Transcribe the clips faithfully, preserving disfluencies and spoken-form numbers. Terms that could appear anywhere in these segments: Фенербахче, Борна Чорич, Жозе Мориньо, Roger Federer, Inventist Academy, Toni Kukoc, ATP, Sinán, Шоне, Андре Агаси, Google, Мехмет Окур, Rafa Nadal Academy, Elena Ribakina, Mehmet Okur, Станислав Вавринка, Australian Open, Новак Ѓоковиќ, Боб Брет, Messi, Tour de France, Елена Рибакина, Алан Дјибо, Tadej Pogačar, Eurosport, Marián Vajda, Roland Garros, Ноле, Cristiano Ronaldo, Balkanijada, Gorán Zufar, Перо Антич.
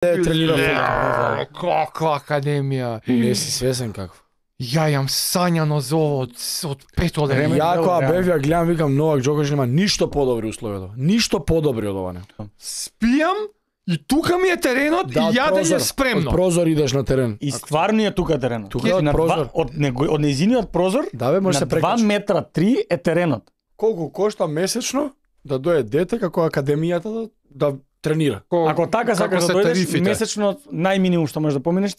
тренира. Каква академија? Не си свесен каква. Ја јам сањано за ово од пето време. Ја која бев ја гледам, викам, Новак Ѓокоvić нема ништо подобри условието. Ништо подобри од ова не. Спијам и тука ми е теренот да, и јадење спремно. Од прозор идеш на терен. И стварно е тука теренот. Тука од прозор. Од неизиниот прозор, да, бе, може на се два метра три е теренот. Колку кошта месечно да дое дете како академијата да, да тренира? Колко, ако така сакаш да дојдеш, месечно најминимум што можеш да поминеш.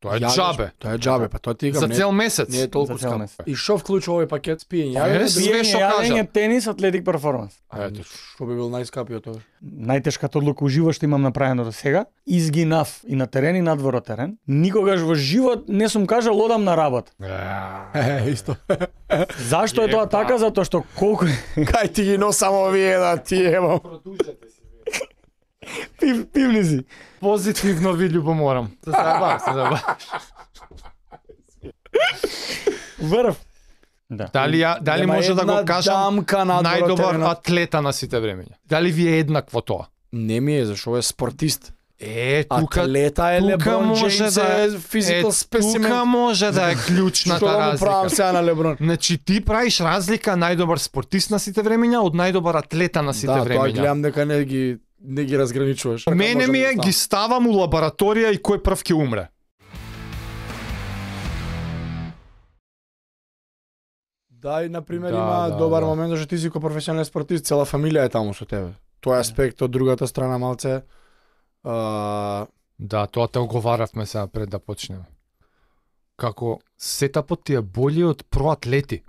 Тоа е џабе. Тоа е џабе, па тоа ти играм. За цел месец. Не е толку скапо. И што вклучува овој пакет? Спиење, јадење, свешо кажа, тенис, атлетик перформанс. А ето, што би бил најскапиот тоа? Најтешката одлука ужива што имам направено до сега. Изгинав и на терен и надвор од терен. Никогаш во живот не сум кажал одам на работа. Исто. Зашто е тоа така? Затоа што колку кај ти ги носам овие да ти емам. Пив, пивнизи. Позитивно ви љубоморам. Се забав, се забав. Врв. Да. Дали, ја, дали може да го кажам најдобар атлета на сите времења? Дали ви е еднакво тоа? Не ми е, зашо е спортист. Е, тука, атлета е Леброн Джеймс, да, е физикал спесимен. Тука може да е клучната разлика. Што на Леброн? Значи, ти правиш разлика најдобар спортист на сите времења од најдобар атлета на сите да, времења. Да, тоа гледам дека не ги... не ги разграничуваш. Мене ми е, да ги ставам у лабораторија и кој прв ќе умре. Да, и например да, има да, добар да. момент, што ти си ко професионален спортист, цела фамилија е таму со тебе. Тоа е аспект од другата страна малце. А... Да, тоа те оговаравме сега пред да почнеме. Како сетапот ти е боли од проатлети.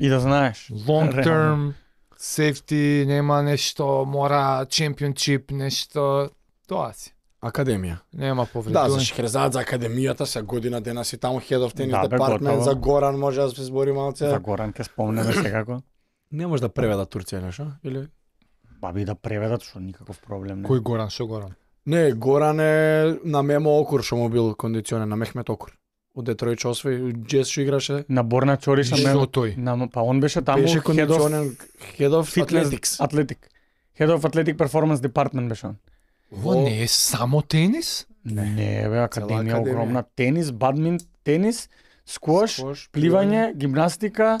И да знаеш. Long term... Safety, нема нешто, мора чемпионшип, нешто, тоа си. Академија. Нема повреду. Да, за Шехерезад, за академијата, се година дена си таму Head of Tennis да, Department, за Горан може да се збори малце. За Горан ќе спомнеме секако. Не може да преведат Турција нешто, или? Ба би да преведат, што никаков проблем не. Кој Горан, што Горан? Не, Горан е на Мемо Окур, што му бил кондиционер, на Мехмет Окур. Од Детројт освои джез што играше на Борна Чориш на тој. Па он беше таму Head of Head of Athletics. Athletic. Head of Athletic Performance Department беше он. Во не е само тенис? Не, бе, академија огромна, тенис, бадминт, тенис, сквош, пливање, гимнастика,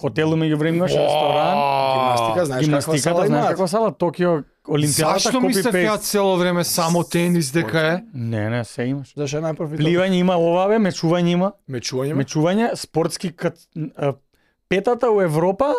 хотел меѓувреме имаше ресторан, гимнастика, знаеш каква сала, знаеш каква сала Токио Олимпијадата копи пејс. Зашто мислев ја цело време само тенис дека е? Не, не, се имаш. Зашто е најпрофитално? Пливање има ова, бе, мечување има. Мечување? Мечување, спортски кат... Петата у Европа,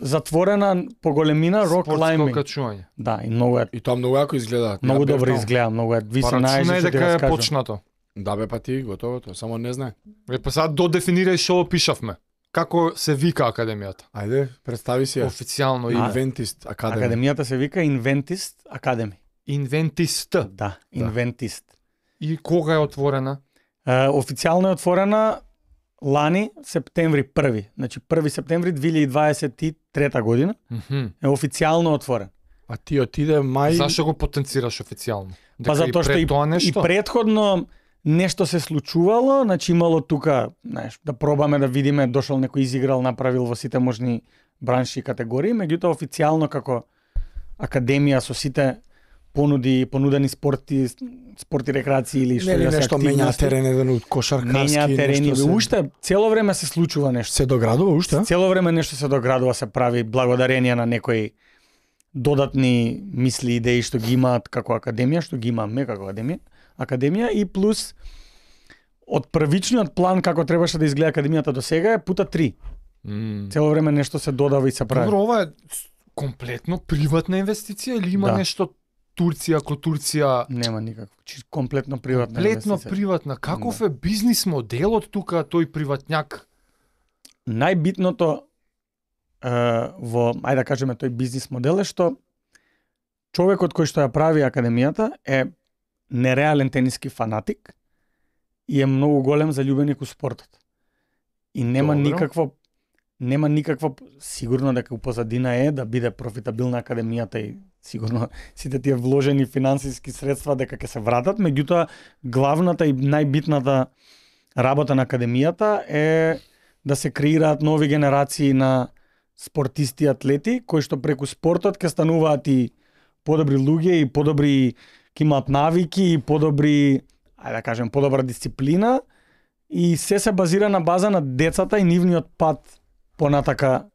затворена по големина, рок клайминг. Спортско качување. Да, и многу е. И тоа многу јако изгледа. Многу добро изгледа, многу е. Парачуна е дека е почнато. Да, бе, па ти, готово тоа, само не знае. Бе, па сега додефинирај што пишавме. Како се вика академијата? Ајде, представи си ја. Официјално Inventist Academy. Академијата се вика Inventist Academy. Inventist. Да, Inventist. И кога е отворена? Uh, официјално е отворена лани септември први. Значи први септември две илјади дваесет и трета година. Mm-hmm. Е официјално отворен. А ти отиде мај. Зашто го потенцираш официјално? Па затоа што и, и претходно нешто се случувало, значи имало тука, знаеш, да пробаме да видиме, дошол некој изиграл, направил во сите можни бранши и категории, меѓутоа официјално како академија со сите понуди, понудени спорти, спорти рекреации или што е нешто менја терени, кошаркарски, менја терени, нешто се... уште цело време се случува нешто, се доградува уште. Цело време нешто се доградува, се прави благодарение на некои додатни мисли, идеи што ги имаат како академија, што ги имаме како академија. Академија и плюс од првичниот план како требаше да изгледа академијата до сега е пута три. Mm. Цело време нешто се додава и се прави. Добро, ова е комплетно приватна инвестиција или има да. нешто Турција ко Турција? Нема никакво. Комплетно приватна комплетно инвестиција. Приватна. Каков да. е бизнис моделот тука тој приватњак? Најбитното е, во, ајде да кажеме, тој бизнис модел е што човекот кој што ја прави академијата е нереален тениски фанатик и е многу голем заљубеник у спортот. И нема Добро. никаква нема никаква сигурно дека у позадина е да биде профитабилна академијата и сигурно сите тие вложени финансиски средства дека ќе се вратат, меѓутоа главната и најбитната работа на академијата е да се креираат нови генерации на спортисти и атлети кои што преку спортот ќе стануваат и подобри луѓе и подобри ќе имаат навики и подобри, ајде да кажем, подобра дисциплина и се се базира на база на децата и нивниот пат понатака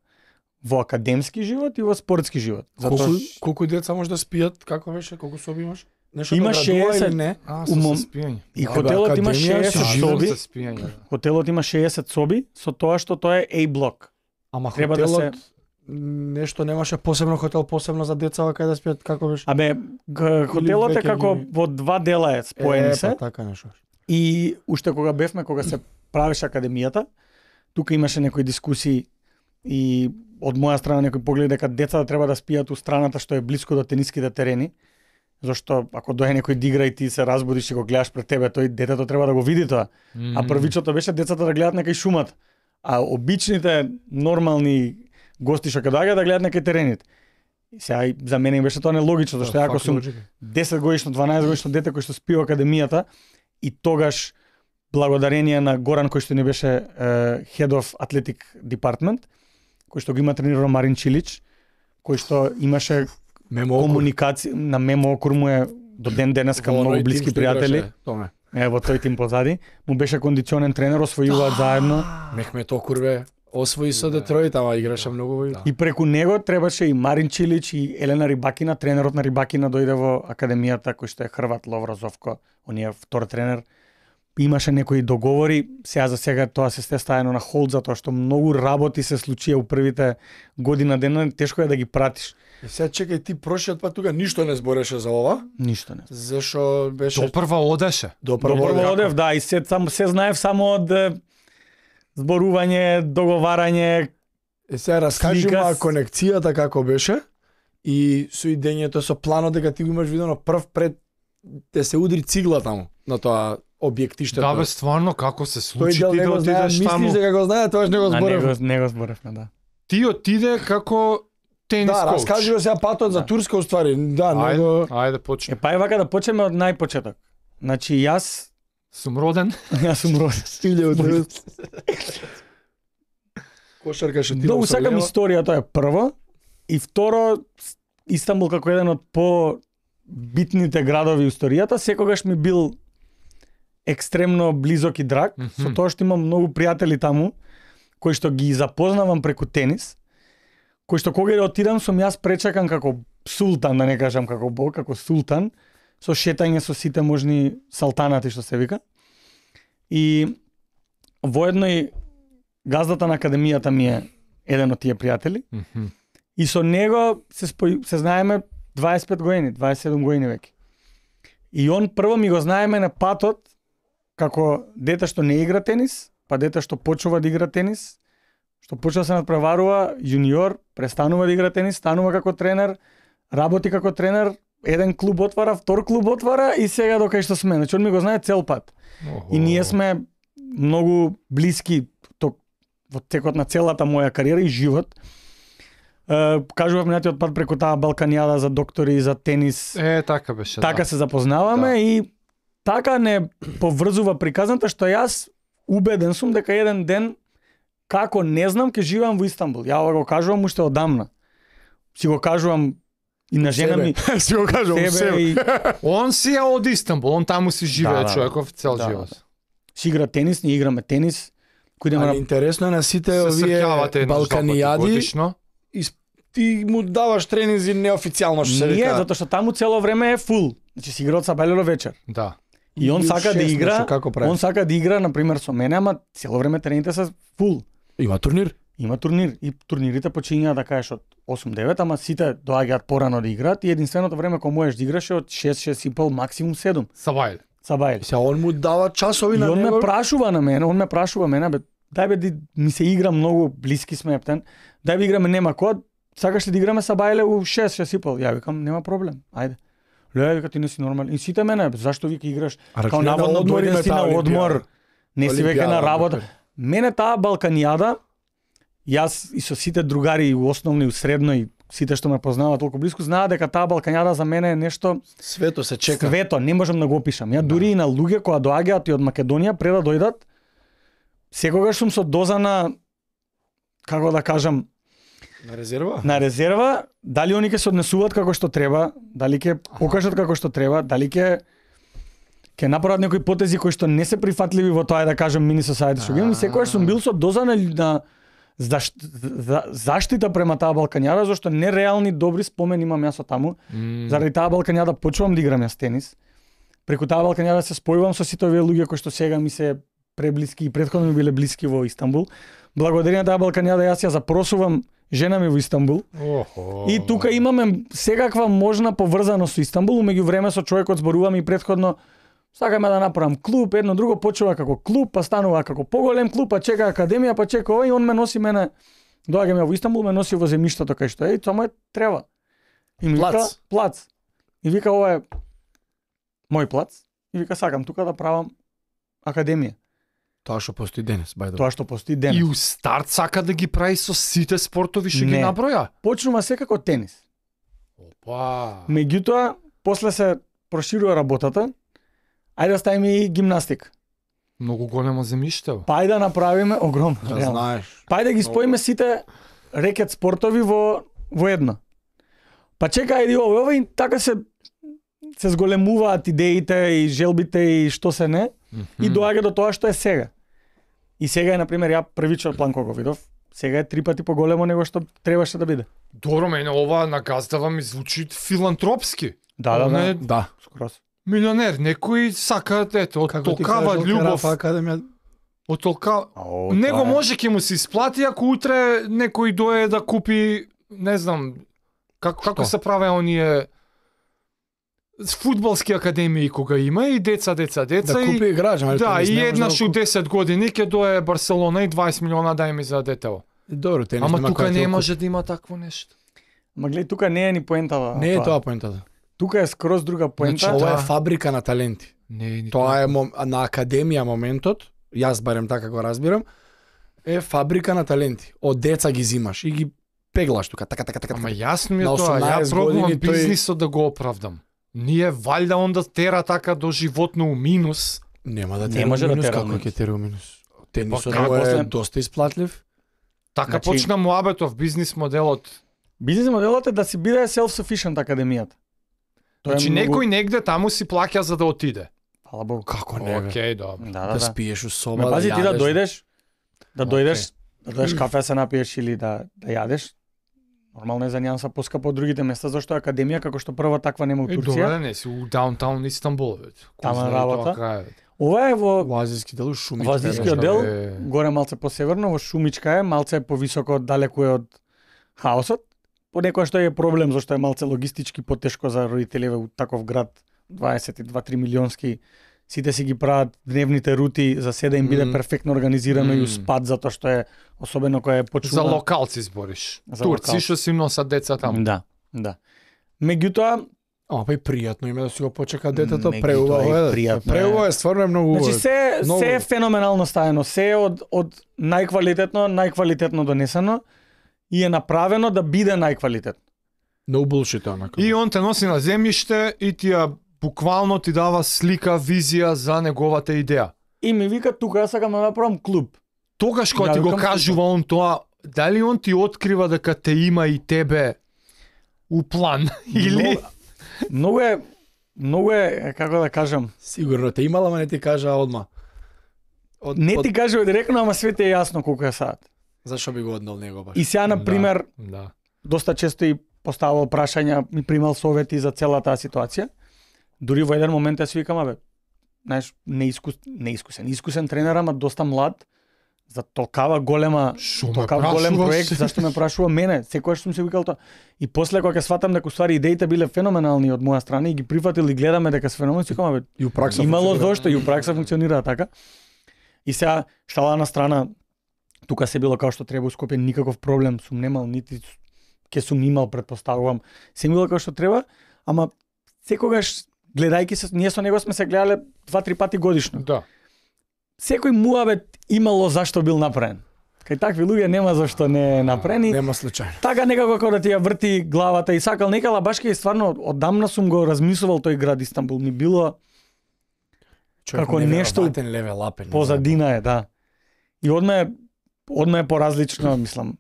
во академски живот и во спортски живот. Затоа колку, ш... колку деца може да спијат, како беше, колку соби имаш? Нешто има шеесет не? А, со Умом... спијање. И хотелот има шеесет соби. Хотелот има шеесет соби, со тоа што тоа е A-блок. Ама треба хотелот да се... нешто немаше посебно хотел посебно за деца кај да спијат, како беше? Абе, хотелот е како ги... во два дела е споени се. Е, па, така нешто. И уште кога бевме, кога се правеше академијата, тука имаше некои дискусии и од моја страна некој поглед дека децата треба да спијат у страната што е близко до тениските терени. Зашто ако дое некој да игра и ти се разбудиш и го гледаш пред тебе, тој детето треба да го види тоа. Mm-hmm. А првичото беше децата да гледаат некај шумат, а обичните нормални гости што кадаја да гледаат некај терените. И сега за мене беше тоа нелогично, зашто yeah, ако сум десет годишно, дванаесет годишно дете кој што спива академијата и тогаш благодарение на Горан кој што не беше uh, Head of Athletic Department, кој што го има тренирано Марин Чилич, кој што имаше Мемо комуникација на Мемо Окур, му е до ден денеска многу блиски пријатели. Томе. Ево тој тим позади, му беше кондиционен тренер, освојуваат заедно. Мехмет Окур бе освои со Детройт, ама играше многу. И преку него требаше и Марин Чилич и Елена Рибакина, тренерот на Рибакина дојде во академијата кој што е хрват Ловро Зовко, оние втор тренер. Имаше некои договори, сега за сега тоа се сте стаено на холд затоа што многу работи се случија у првите година дена, тешко е да ги пратиш. И сега чекај, ти прошиот пат тука ништо не збореше за ова? Ништо не. Зашо беше допрва одеше. Допрва, Допрва одев, да, и се само се знаев само од зборување, договарање. Е сега раскажи ма конекцијата како беше и со идењето со планот дека ти го имаш видено прв пред те се удри цигла таму на тоа објектиштето. Да бе, стварно, како се случи ти да отидеш таму? Мислиш дека го знае, тоа што не го зборевме. Не, не го зборевме, да. Ти отиде како тенис коуч. Да, раскажи го сега патот за Турска, уствари. Да, ајде, него... ајде почнем. Е, па е вака да почнеме од најпочеток. Значи, јас... Сум роден. Јас сум роден. Стилје од Кошарка што ти да усакам историја, тоа е прво. И второ, Истанбул како еден од по-битните градови историјата, секогаш ми бил екстремно близок и драг, mm -hmm. со тоа што имам многу пријатели таму, кои што ги запознавам преку тенис, кои што кога отидам сум јас пречекан како султан, да не кажам како бог, како султан, со шетање со сите можни салтанати што се вика. И воедно и газдата на академијата ми е еден од тие пријатели. Mm -hmm. И со него се, спој... се знаеме дваесет и пет години, дваесет и седум години веќе. И он прво ми го знаеме на патот како дете што не игра тенис, па дете што почнува да игра тенис, што почна се надпреварува, јуниор, престанува да игра тенис, станува како тренер, работи како тренер, еден клуб отвара, втор клуб отвара и сега докај што сме. Значи, он ми го знае цел пат. Ого. И ние сме многу блиски ток, во текот на целата моја кариера и живот. Uh, кажував минатиот пат преку таа Балканијада за доктори и за тенис. Е, така беше. Така да. Се запознаваме да. И така не поврзува приказната што јас убеден сум дека еден ден, како не знам, ќе живам во Истанбул. Ја ова го кажувам уште одамна. Си го кажувам и на жена ми. Си го кажувам себе. И... он си е од Истанбул, он таму си живее да, да, човеков цел да, живот. Да, да. Си игра тенис, ние играме тенис. Кој да ме интересно е на сите овие Балканијади. И ти му даваш тренинзи неофицијално што се вика. Не, затоа што таму цело време е фул. Значи си играат сабајлеро вечер. Да. И он сака да игра, он сака да игра на пример со мене, ама цело време трените се фул. Има турнир, има турнир и турнирите почињаат да кажеш од осум до девет, ама сите доаѓаат порано да играат и единственото време кога можеш да играш е од шест шест и пол максимум седум. Сабајле. Сабајле. Се он му дава часови на него. И он ме прашува на мене, он ме прашува мене бе дај бе, ми се игра многу, блиски сме ептен. Дај бе играме, нема код, сакаш ли да играме сабајле у шест шест и пол? Ја викам, нема проблем, ајде. Леја, вика, ти не си нормален. И сите мене, зашто вика играш? Као наводно дојде си на одмор, не си веќе на работа. Мене таа Балканијада, јас и со сите другари, у основно и у средно, и сите што ме познаваат толку близко, знаа дека таа Балканијада за мене е нешто... свето се чека. Свето, не можам да го опишам. Ја дури и на луѓе која доаѓаат и од Македонија, пред да дојдат, секогаш сум со доза на, како да кажам, На резерва? На резерва, дали они ќе се однесуваат како што треба, дали ќе покажат како што треба, дали ќе ќе направат некои потези кои што не се прифатливи во тоа да кажам мини сосајти што ги имам, секогаш сум бил со доза на на заштита према таа Балканијада, зашто нереални добри спомени имам јас со таму. Заради таа Балканијада почнувам да играм јас тенис. Преку таа Балканијада се спојувам со сите овие луѓе кои што сега ми се преблиски и претходно ми биле блиски во Истанбул. Благодарение на таа Балканијада јас ја запросувам жена ми во Истанбул. Охо. И тука имаме секаква можна поврзаност со Истанбул, меѓувреме со човекот зборувам и претходно сакаме да направам клуб, едно друго почнува како клуб, па станува како поголем клуб, па чека академија, па чека ова и он ме носи мене. Доаѓам ја во Истанбул, ме носи во земјиштето кај што е, и тоа му е треба. И ми вика плац. И вика ова е мој плац. И вика сакам тука да правам академија. Тоа што постои денес, бајдо. Тоа што постои денес. И у старт сака да ги прави со сите спортови што ги наброја. Почнува секако тенис. Опа. Меѓутоа, после се проширува работата. Ајде да ставиме и гимнастика. Многу големо земјиште. Па ајде да направиме огромно. Да, реално. Знаеш. Па ајде да ги споиме сите рекет спортови во во едно. Па чека ајде ова, ова и така се се зголемуваат идеите и желбите и што се не. Mm-hmm. И доаѓа до тоа што е сега. И сега е, например, ја првичот план кога видов, сега е три пати поголемо него што требаше да биде. Добро, мене ова на газдава ми звучи филантропски. Да, да, да. Да. Скрос. Милионер, некои сакаат, ето, оттолкаваат љубов. Оттолка... Него може ќе му се исплати, ако утре некој дое да купи, не знам, како, како се праве оние... фудбалски академии кога има и деца, деца, деца. Да купи играч, да, да, и еднаш у десет години ќе дое Барселона и дваесет милиона дај ми за детево. Добро, тенис нема. Ама тука не може да има такво нешто. Ама гледај, тука не е ни поентава. Не е тоа поентата. Тука е скроз друга поента. Значи, ова е фабрика на таленти. Не, не, тоа е мом... на академија моментот, јас барем така го разбирам, е фабрика на таленти. Од деца ги зимаш и ги пеглаш тука, така, така, така. Ама јасно ми е тоа, ја пробувам бизнисот да го оправдам. Ние валјда онда тера така до животно у минус. Нема да тера. Не може да тера. Како ќе тера у минус? Тенисот е доста исплатлив. Така значи... почна муабетов бизнис моделот. Бизнис моделот е да си биде self-sufficient академијата. Тоа значи многу... некој негде таму си плаќа за да отиде. Фала Богу. Како не? Океј, добро. Да, да, да, да спиеш у соба. Ме, пази да ти да дојдеш, да дојдеш, да дојдеш кафе се напиеш или да да јадеш. Нормално е за нијанса поскапо од другите места, зашто академија, како што прва таква нема у Турција. Е, добре, не си у даунтаун Истанбул, бе. Тама работа. Ова е во... во Азијски дел, Шумичка. Во Азијскиот дел, е... горе малце по-северно, во Шумичка е, малце е повисоко, далеку е од хаосот. Понекоја што е проблем, зашто е малце логистички потешко за родителеве у таков град, дваесет и два три милионски, сите си ги прават дневните рути за се да им биде mm. перфектно организирано mm. и успад затоа што е особено кога е почува. За локалци збориш. За турци што си носат деца таму. Да, да. Меѓутоа, а па и пријатно име да си го почека детето, преубаво е. Преубаво е, стварно е многу. Значи се много... се е феноменално стаено, се е од од најквалитетно, најквалитетно донесено и е направено да биде најквалитетно. No bullshit, онака. И он те носи на земјиште и ти ја буквално ти дава слика, визија за неговата идеја. И ми вика тука сакам да направам клуб. Тогаш кога ти го кажува он тоа, дали он ти открива дека те има и тебе у план или многу е многу е како да кажам, сигурно те имала, ама не ти кажа одма. Од, не од... ти кажува директно, ама све ти е јасно колку е саат. Зашо би го однел него баш? И сега на пример, да, да, доста често и поставувал прашања, ми примал совети за цела таа ситуација. Дури во еден момент ја си викам, абе, знаеш, неискус, неискусен, искусен тренер, ама доста млад, за толкава голема, толкава голем проект, зашто ме прашува мене, секојаш сум се викал тоа. И после кога ќе сватам дека уствари идеите биле феноменални од моја страна и ги прифатил и гледаме дека се феноменални, си викам, абе, имало зошто и у пракса функционира така. И сега штала на страна, тука се било како што треба у Скопје, никаков проблем сум немал, нити ќе сум имал, предпоставувам, се било како што треба, ама секогаш гледајќи се, ние со него сме се гледале два-три пати годишно. Да. Секој муабет имало зашто бил направен. Кај такви луѓе нема зашто не е направени. Нема случајно. Така некако кога ти ја врти главата и сакал некала, баш ке стварно оддамна сум го размислувал тој град Истанбул. Ми било човек како нешто позадина е, да. И одме одме е поразлично, мислам.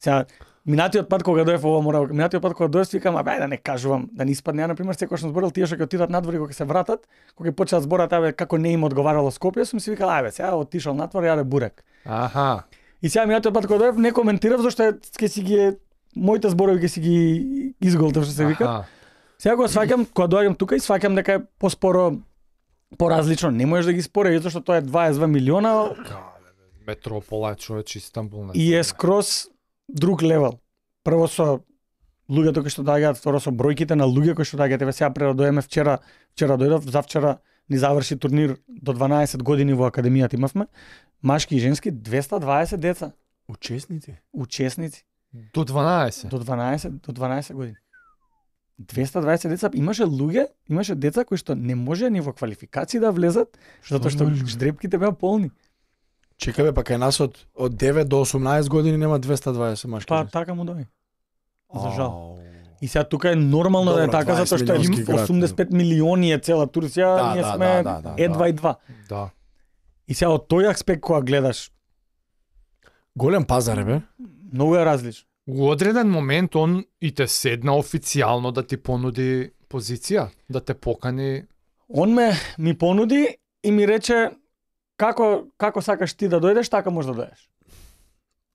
Сега Минатиот пат кога доев ова мора, минатиот пат кога доев викам, ај да не кажувам, да не испадне. Ја на пример секогаш сум зборел тие што ќе отидат надвор и кога се вратат, кога ќе почнат зборат абе како не им одговарало Скопје, сум си викал ај бе, сега отишол надвор јаде бурек. Аха. И сега минатиот пат кога доев не коментирав зашто ќе си ги моите зборови ќе си ги изголтав што се вика. Сега го сваќам кога доаѓам тука и сваќам дека е поспоро поразлично, не можеш да ги спориш затоа што тоа е дваесет и два милиона метропола, човече, Истанбул. И е скрос друг левел. Прво со луѓето кои што доаѓаат, второ со бројките на луѓе кои што доаѓаат. Еве сега предоеме вчера, вчера дојдов, завчера ни заврши турнир до дванаесет години во академијата имавме. Машки и женски двеста и дваесет деца учесници. Учесници до дванаесет. До дванаесет, до дванаесет години. двеста и дваесет деца, имаше луѓе, имаше деца кои што не можеа ни во квалификации да влезат, затоа што ждребките беа полни. Чекаве, па кај нас од, од девет до осумнаесет години нема двеста и дваесет машки. Па, така му дојде. За жал. И сега тука е нормално. Добро, да е така, затоа што им осумдесет и пет милиони е цела Турција, да, ние да, сме да, да, едва да, и два. Да. И сега од тој аспект кога гледаш. Голем пазар е, бе. Многу е различно. У одреден момент он и те седна официјално да ти понуди позиција, да те покани. Он ме ми понуди и ми рече како како сакаш ти да дојдеш, така може да дојдеш.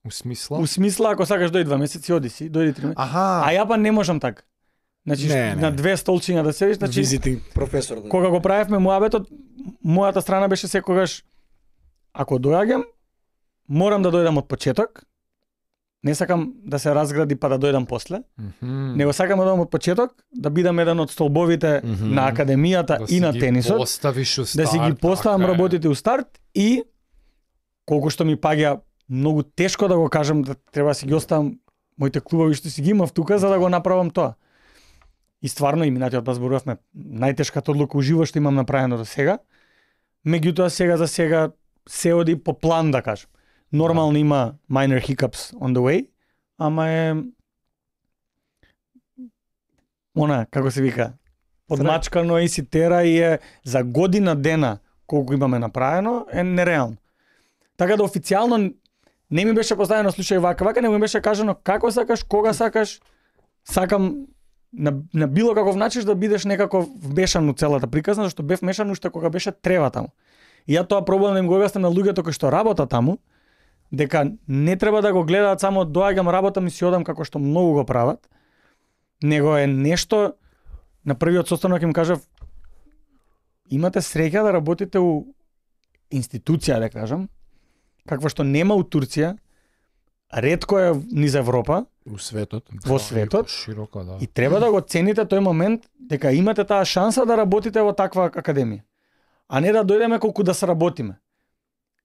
У смисла? У смисла, ако сакаш дојди два месеци, оди си, дојди три месеци. Аха. А ја па не можам така. Значи не, не. На две столчиња да седиш, значи визити професор. Да. Кога го правевме муабетот, мојата страна беше секогаш ако доаѓам, морам да дојдам од почеток. Не сакам да се разгради па да дојдам после. Mm-hmm. Него сакам да дојдам од почеток, да бидам еден од столбовите mm-hmm. на академијата да и на тенисот. Старт, да си ги поставам така работите е. у старт и колку што ми паѓа многу тешко да го кажам да треба си ги оставам моите клубови што си ги имав тука за да го направам тоа. И стварно и минатиот пат зборувавме најтешката одлука у живо што имам направено до сега. Меѓутоа сега за сега се оди по план да кажам. Нормално да. Има minor hiccups on the way, ама е она, како се вика, подмачкано и си тера и е за година дена колку имаме направено е нереално. Така да официјално не ми беше поставено слушај вака вака, не ми беше кажано како сакаш, кога сакаш, сакам на, на било каков начин да бидеш некако вмешан у целата приказна, зашто бев вмешан уште кога беше треба таму. И ја тоа пробувам да им го објаснам на луѓето кои што работат таму, дека не треба да го гледаат само доаѓам, работам и си одам како што многу го прават, него е нешто. На првиот состанок им кажав имате среќа да работите у институција, да кажам, каква што нема у Турција, ретко е низ Европа, у светот, во светот, широко, да. И треба да го цените тој момент дека имате таа шанса да работите во таква академија, а не да дојдеме колку да се работиме.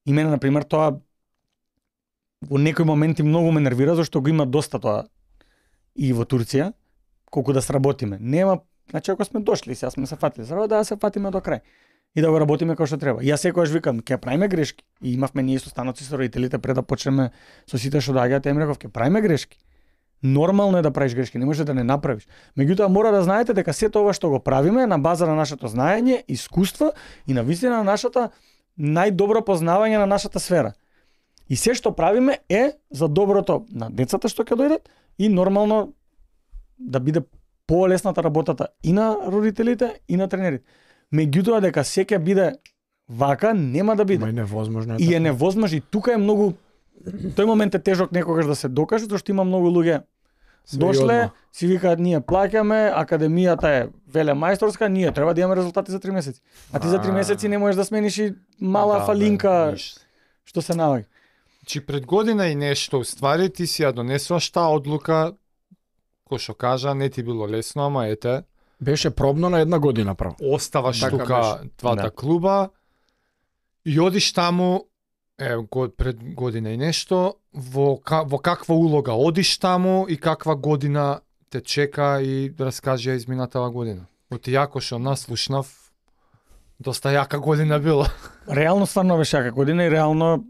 И мене на пример тоа во некои моменти многу ме нервира, зашто го има доста тоа и во Турција, колку да сработиме. Нема, значи ако сме дошли, сега сме се фатили, зара да се фатиме до крај и да го работиме како што треба. Јас секогаш викам, ќе правиме грешки. И имавме ние состаноци со родителите пред да почнеме со сите што доаѓаат, им реков ќе правиме грешки. Нормално е да правиш грешки, не може да не направиш. Меѓутоа мора да знаете дека се тоа што го правиме на база на нашето знаење, искуство и на вистина на нашата најдобро познавање на нашата сфера. И се што правиме е за доброто на децата што ќе дојдат и нормално да биде полесната работата и на родителите и на тренерите. Меѓутоа дека се ќе биде вака, нема да биде. Ма е невозможно. И е невозможно и тука е многу, тој момент е тежок некогаш да се докаже, зашто има многу луѓе. Дошле, си викаат ние плаќаме, академијата е веле мајсторска, ние треба да имаме резултати за три месеци. А ти за три месеци не можеш да смениш и мала а, фалинка бе, што се наваѓа. Чи пред година и нешто, уствари ти си ја донесуваш таа одлука, кој што кажа, не ти било лесно, ама ете. Беше пробно на една година право. Оставаш така тука двата да. клуба и одиш таму, е, год, пред година и нешто, во, во каква улога одиш таму и каква година те чека и раскажи ја изминатава година. Оти јако што наслушнав, доста јака година била. Реално стварно беше јака година и реално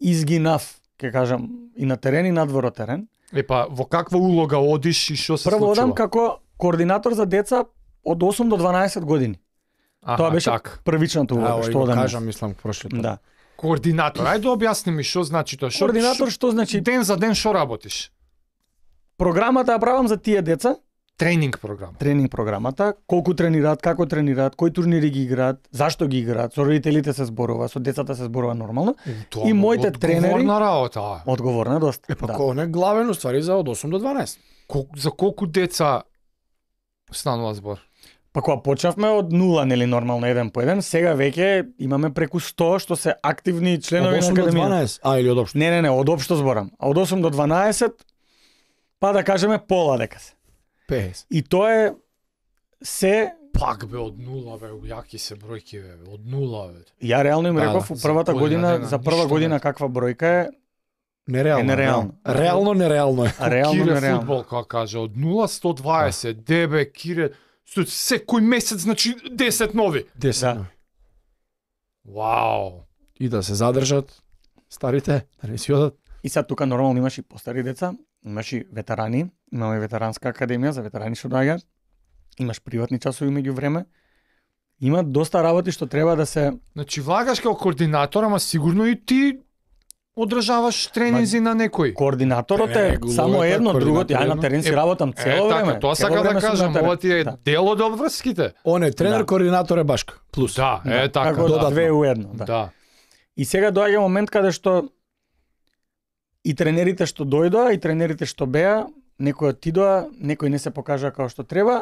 изгинав, ке кажам, и на терен и надвор од терен. Епа, во каква улога одиш и што се случува? Прво одам како координатор за деца од осум до дванаесет години. Аха, тоа беше так. првичната улога, а, што одам. Кажам, мислам, прошлото. Да. Координатор, ајде објасни ми што значи тоа. Координатор што значи? Ден за ден што работиш? Програмата ја правам за тие деца. Тренинг програма. Тренинг програмата, колку тренираат, како тренираат, кои турнири ги играат, зашто ги играат, со родителите се зборува, со децата се зборува нормално. Тоа, и моите одговорна тренери одговорна работа. Одговорна доста. Е па да. Кој е главен уствари за од осум до дванаесет. Кол... за колку деца станува збор? Па кога почнавме од нула, нели нормално еден по еден, сега веќе имаме преку сто што се активни членови на академијата. Од осум до дванаесет, а или од општо? Не, не, не, од општо зборам. А од осум до дванаесет па да кажеме пола дека се. петдесет. И тоа е се пак бе од нула бе, јаки се бројки бе, од нула бе. Ја реално им да, реков у првата година, година за прва година каква бројка е нереално. Е нереално. Реално нереално е. Реално Кире нереално. Футбол како каже од нула сто дваесет, да. Дебе Кире секој месец значи десет нови. десет. Да. Вау. И да се задржат старите, да не си одат. И сега тука нормално имаш и постари деца, имаш и ветерани, имаме ветеранска академија за ветерани што доаѓаат, имаш приватни часови меѓувреме, има доста работи што треба да се... Значи влагаш како координатор, ама сигурно и ти одржаваш тренинзи на некој. Координаторот е само едно, другото, ја на терен си работам цело време. Тоа сака да кажам, ова ти е дел од обврските. Он е тренер, координатор е башка. Плюс. Да, е така. Како две у едно. Да. И сега доаѓа момент каде што и тренерите што дојдоа, и тренерите што беа, некој отидоа, некој не се покажа како што треба.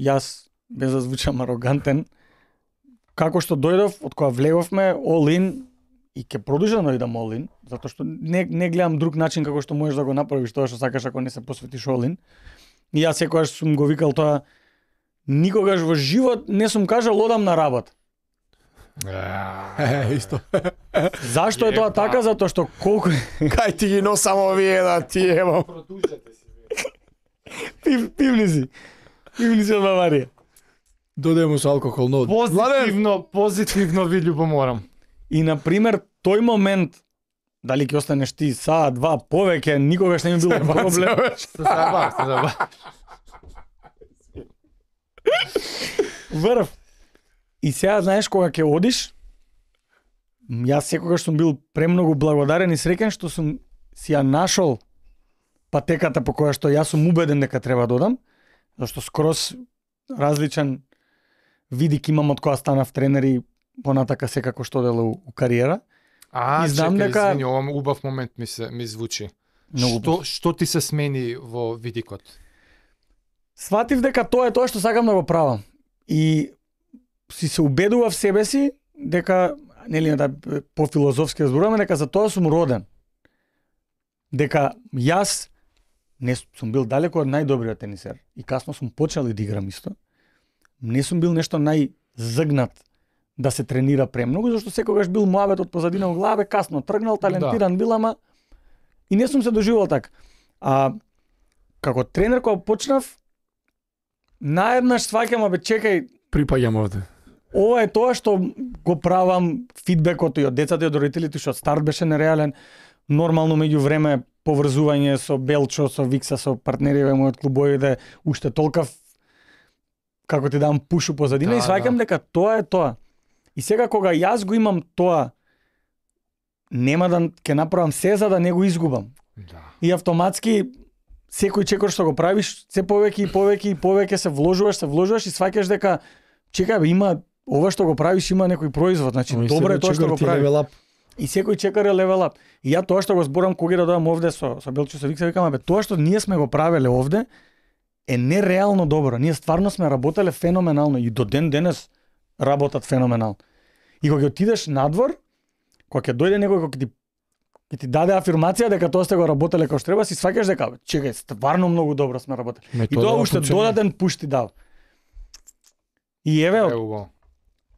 Јас, без да звучам арогантен, како што дојдов, од која влеговме, all in, и ќе продолжам да идам all in, затоа што не, не гледам друг начин како што можеш да го направиш тоа што сакаш ако не се посветиш all in. И јас секогаш сум го викал тоа, никогаш во живот не сум кажал одам на работа. Исто. Зашто е тоа така? Затоа што колку кај ти ги носам овие да ти емо. Пивнизи. Пивнизи од Баварија. Додемо со алкохол нот. Позитивно, позитивно ви љубоморам. И на пример тој момент дали ќе останеш ти саа два повеќе никогаш не ми било проблем. Се забав, се забав. Верф. И сега знаеш кога ќе одиш, јас секогаш сум бил премногу благодарен и среќен што сум си ја нашол патеката по која што јас сум убеден дека треба да одам, зашто скрос различен видик имам од која станав тренер и понатака секако што дела у кариера. А, чекај, дека... извини, ова убав момент ми се ми звучи. Што, што ти се смени во видикот? Сватив дека тоа е тоа што сакам да го правам. И си се убедував себе си дека нели да по филозофски разборуваме дека за тоа сум роден. Дека јас не сум бил далеку од најдобриот тенисер и касно сум почнал да играм исто. Не сум бил нешто најзгнат да се тренира премногу зашто секогаш бил муабет од позадина во глава, касно тргнал, талентиран бил, ама и не сум се доживувал така. А како тренер кога почнав наеднаш сваќам абе чекај припаѓам овде. Ова е тоа што го правам, фидбекот и од децата и од родителите што старт беше нереален. Нормално меѓувреме поврзување со Белчо, со Викса, со партнерите мои од клубовите, уште толков како ти дам пушу позадина да, и сваќам да. Дека тоа е тоа. И сега кога јас го имам тоа, нема да ќе направам се за да не го изгубам. Да. И автоматски секој чекор што го правиш, се повеќе и повеќе и повеќе се вложуваш, се вложуваш и сваќаш дека чекај, бе, има ова што го правиш има некој производ, значи но добро е тоа што го правиш. И секој чекар е левел ап. И ја тоа што го зборам кога ќе дојам овде со со Белчо со Викса викам, бе, тоа што ние сме го правеле овде е нереално добро. Ние стварно сме работеле феноменално и до ден денес работат феноменално. И кога ќе отидеш надвор, кога ќе дојде некој кој ти и ти даде афирмација дека тоа сте го работеле како што треба, си сваќаш дека чекај, стварно многу добро сме работеле. Метода и тоа уште додатен пуш ти дава. И еве,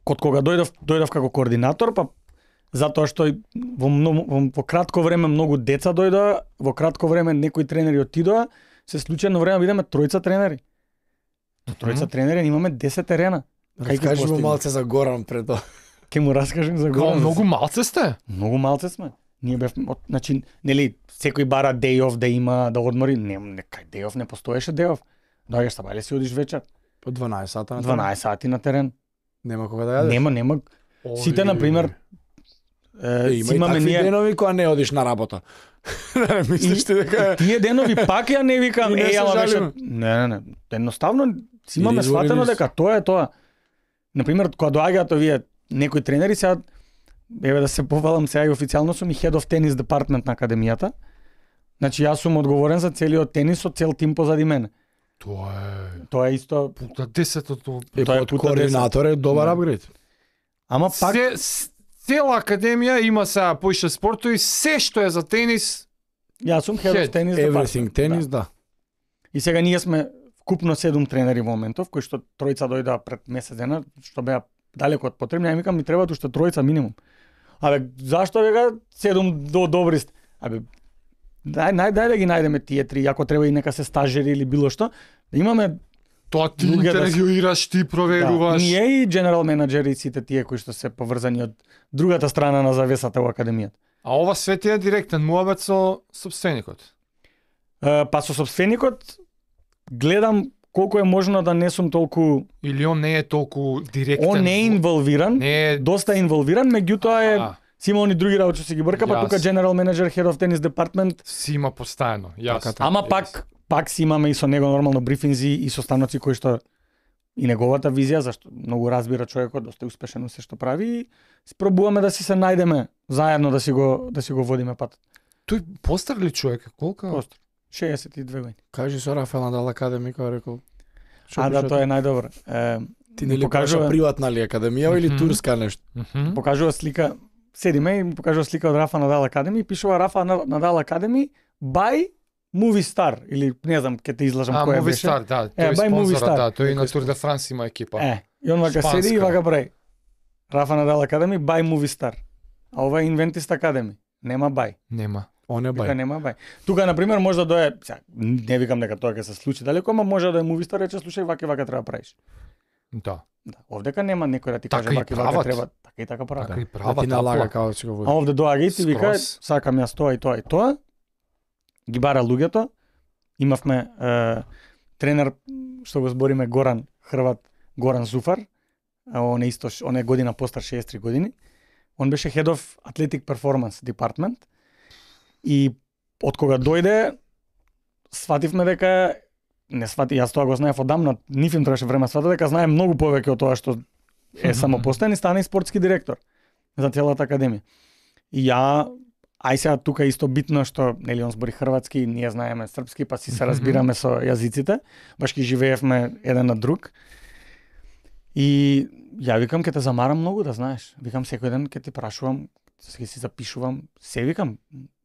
код кога дојдов, дојдов како координатор, па затоа што во, во, во кратко време многу деца дојдоа, во кратко време некои тренери отидоа, се случајно време бидеме тројца тренери. До тројца mm-hmm. тренери имаме десет терена. Раскажи му малце за Горан пред тоа. Ке му раскажем за Горан. Многу малце сте? Многу малце сме. Ние бев, значи, нели, секој бара дејов да има, да одмори, не, некај дејов не постоеше дејов. Доаѓаш сабајле си одиш вечер. По дванаесет сати на терен. дванаесет сати на терен. Нема кога да јадеш. Нема, нема. Оли. Сите, например, Е, има и такви ние... денови која не одиш на работа. Мислиш ти дека... Тие денови пак ја не викам, не е, ама беше... Не, не, не. Едноставно, си имаме сватено дека тоа е тоа. Например, кога доаѓаат овие некои тренери, сега, еве да се повалам сега и официјално сум и Head of Tennis Department на Академијата. Значи, јас сум одговорен за целиот тенисот, цел тим позади мене. Тоа е... Тоа е исто... Пута десетото... Тоа е пута десет. Координатор е добар апгрейд. Ама пак... Се... Цела академија има сега поише спортови, се што е за тенис. Јас сум head of tennis everything тенис, да. И сега ние сме вкупно седум тренери во моментов, кои што тројца дојдоа пред месец дена, што беа далеко од потребни, а ми ми треба уште тројца минимум. Абе, зашто бега седум до добри сте? Абе, дај нај дај да ги најдеме тие три, ако треба и нека се стажери или било што, да имаме. Тоа ти интервјуираш, ти проверуваш. Да, ние и дженерал менеджери и сите тие кои што се поврзани од другата страна на завесата во академијата. А ова све ти е директен муабет со собственикот? Е, па со собственикот гледам колку е можно да не сум толку... Или он не е толку директен? Он не е инволвиран, не е... доста инволвиран, меѓутоа е... А. Си има они други работи што си ги брка, па тука дженерал менеджер, head of tennis department... Си има постојано, јасно. Ама јас. Пак... Пак си имаме и со него нормално брифинзи и состаноци кои што и неговата визија, зашто многу разбира човекот, доста е успешен у се што прави и спробуваме да си се најдеме заедно да си го да си го водиме патот. Тој постар ли човек е? Колку? Постар. шеесет и две години. Кажи со Рафаел Надал Академи кој рекол. А да, тоа е најдобро. Е, ти не ли покажува приватна ли академија или турска нешто? Покажува слика, седиме и ми покажува слика од Рафа Надал Академи и пишува Рафа Надал Академи by Movistar или не знам ке те излажам кој е беше. А Movistar, да, тој е спонзорот, да, тој и на Tour de France има екипа. Е, и он вака седи и вака прави. Rafa Nadal Academy by Movistar. А ова е Inventist Academy. Нема by. Нема. Он е by. Тука нема by. Тука на пример може да дое, не викам дека тоа ќе се случи далеко, ама може да е Movistar рече слушај вака вака треба правиш. Да. Да, овдека нема некој да ти така каже вака вака треба, така и така прават. Така и прават. Ти налага како што го. А овде доаѓа и ти вика сакам јас тоа и тоа и тоа. Ги бара луѓето. Имавме е, тренер што го збориме Горан, хрват Горан Зуфар. Он е исто, он е година постар шеесет и три години. Он беше Head of Athletic Performance Department. И од кога дојде свативме дека не свати, јас тоа го знаев одамна, ниф им требаше време свата дека знае многу повеќе од тоа што е самопостоен и стана и спортски директор за целата академија. И ја Ај сега тука е исто битно што нели он збори хрватски, ние знаеме српски, па си се разбираме со јазиците. Баш ги живеевме еден на друг. И ја викам ќе те замарам многу да знаеш. Викам секој ден ќе ти прашувам, ќе си запишувам, се викам,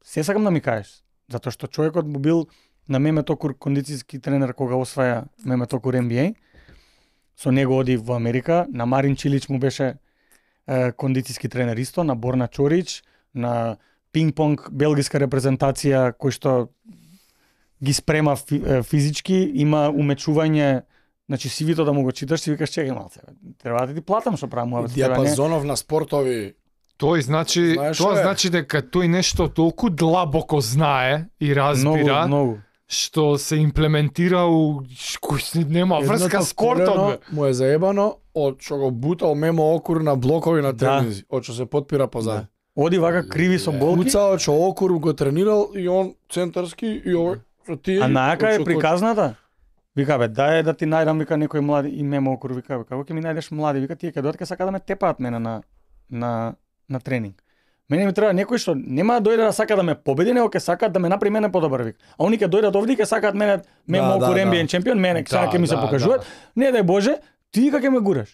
се сакам да ми кажеш, затоа што човекот му бил на Мемет Окур кондициски тренер кога осваја Мемет Окур Н Б А. Со него оди во Америка, на Марин Чилич му беше е, кондициски тренер исто, на Борна Чорич, на пинг-понг, белгиска репрезентација, кој што ги спрема фи, физички, има умечување, значи сивито да му го читаш, си викаш, чекай малце, треба да ти платам што правам. Муабет, диапазонов на спортови. Тој значи, знаеш, тоа е? Значи дека тој нешто толку длабоко знае и разбира, много, много, што се имплементира у кој нема врска с кортот. Му е заебано, од што го бутал Мемо Окур на блокови на телевизија, да, од што се потпира позади. Оди вака криви со болки. Куцао што Окур го тренирал и он центарски и овој со тие. А нака е приказната. Вика бе, дај да ти најдам вика некој млади и Мемо Окур вика бе, како ќе ми најдеш млади? Вика тие ќе дојдат ке сака да ме тепаат мене на на на тренинг. Мене ми треба некој што нема да дојде да сака да ме победи, него ќе сакаат да ме направи мене подобар вик. А оние ќе дојдат овде ќе сакаат мене Мемо Окур Н Б А чемпион, мене сака ќе ми се покажуваат. Не дај Боже, ти како ќе ме гураш?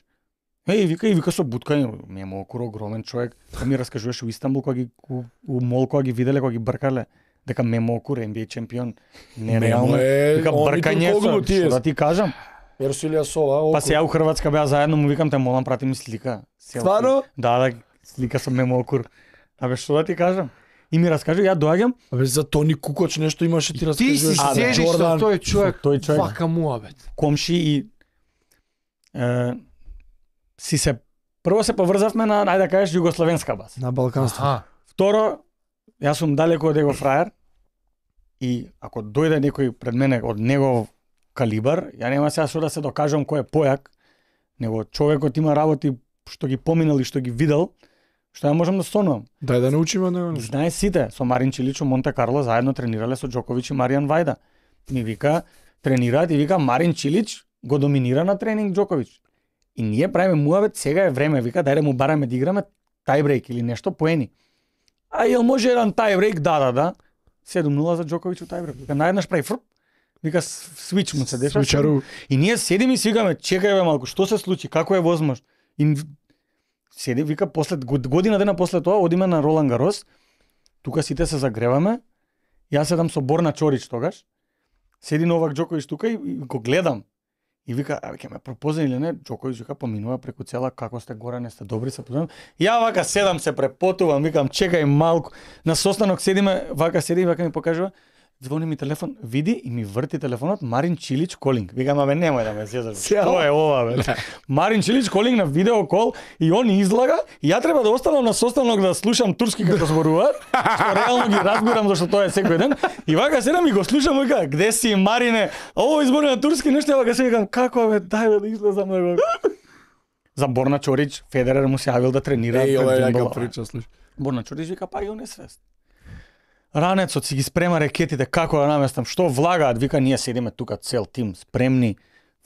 Еј, вика и вика со буткање, Мемо Окур огромен човек. Кој ми раскажуваше во Истанбул кога ги у, у мол кога ги виделе, кога ги бркале, дека Мемо Окур Н Б А чемпион, нереално. Вика бркање со, што да ти кажам. Ерсилија сова. Па се ја у Хрватска беа заедно, му викам те молам прати ми слика. Стварно? Да, да, слика со Мемо Окур. Абе што да ти кажам? И ми раскажи, ја доаѓам. Абе за Тони Кукоч нешто имаше ти раскажуваш. Ти си седиш со тој човек, тој човек. Фака муабет. Комши и е, си се прво се поврзавме на ајде да кажеш југословенска база, на балканство. Аха. Второ, јас сум далеку од него фраер и ако дојде некој пред мене од негов калибар, ја нема сега што да се докажам кој е појак, него човекот има работи што ги поминал и што ги видел, Што ја можам да сонувам. Дај да научиме на него. Знае сите, со Марин Чилич во Монте Карло заедно тренирале со Ѓоковиќ и Маријан Вајда. Ми вика, тренираат и вика Марин Чилич го доминира на тренинг Ѓоковиќ. И ние правиме муавет, сега е време, вика, дајде му бараме да играме тајбрейк или нешто поени. А ел може еден тајбрейк, да, да, да. седум нула за Ѓоковиќ у тајбрейк. Вика, наеднаш прави фрп. Вика, свич му се деша. Свичару. И ние седиме и свигаме, чекај бе малку, што се случи, како е возможно? И седи, вика, после година дена после тоа одиме на Ролан Гарос. Тука сите се загреваме. Јас седам со Борна Чорич тогаш. Седи Новак Ѓоковиќ тука и го гледам. И вика, а ќе ме пропозна или не, Ѓоковиќ вика поминува преку цела, како сте гора, не сте добри, се познавам. Ја вака седам се препотувам, викам чекај малку. На состанок седиме, вака седи, вака ми покажува, звони ми телефон, види и ми врти телефонот Марин Чилич колинг. Викам, абе немој да ме зезаш. Што е ова бе? Марин Чилич колинг на видео кол и он излага, и ја треба да останам на состанок да слушам турски како зборуваат. Што реално ги разбирам зашто тоа е секој ден. И вака седам и го слушам, вика, "Где си, Марине?" Ово избори на турски нешто, вака се викам, "Како бе, дај да излезам на го." За Борна Чорич, Федерер му се јавил да тренира. Е, ова е јака прича, слушај. Борна Чорич вика, па и он е свест. Ранецот си ги спрема ракетите, како да наместам, што влагаат, вика, ние седиме тука цел тим, спремни.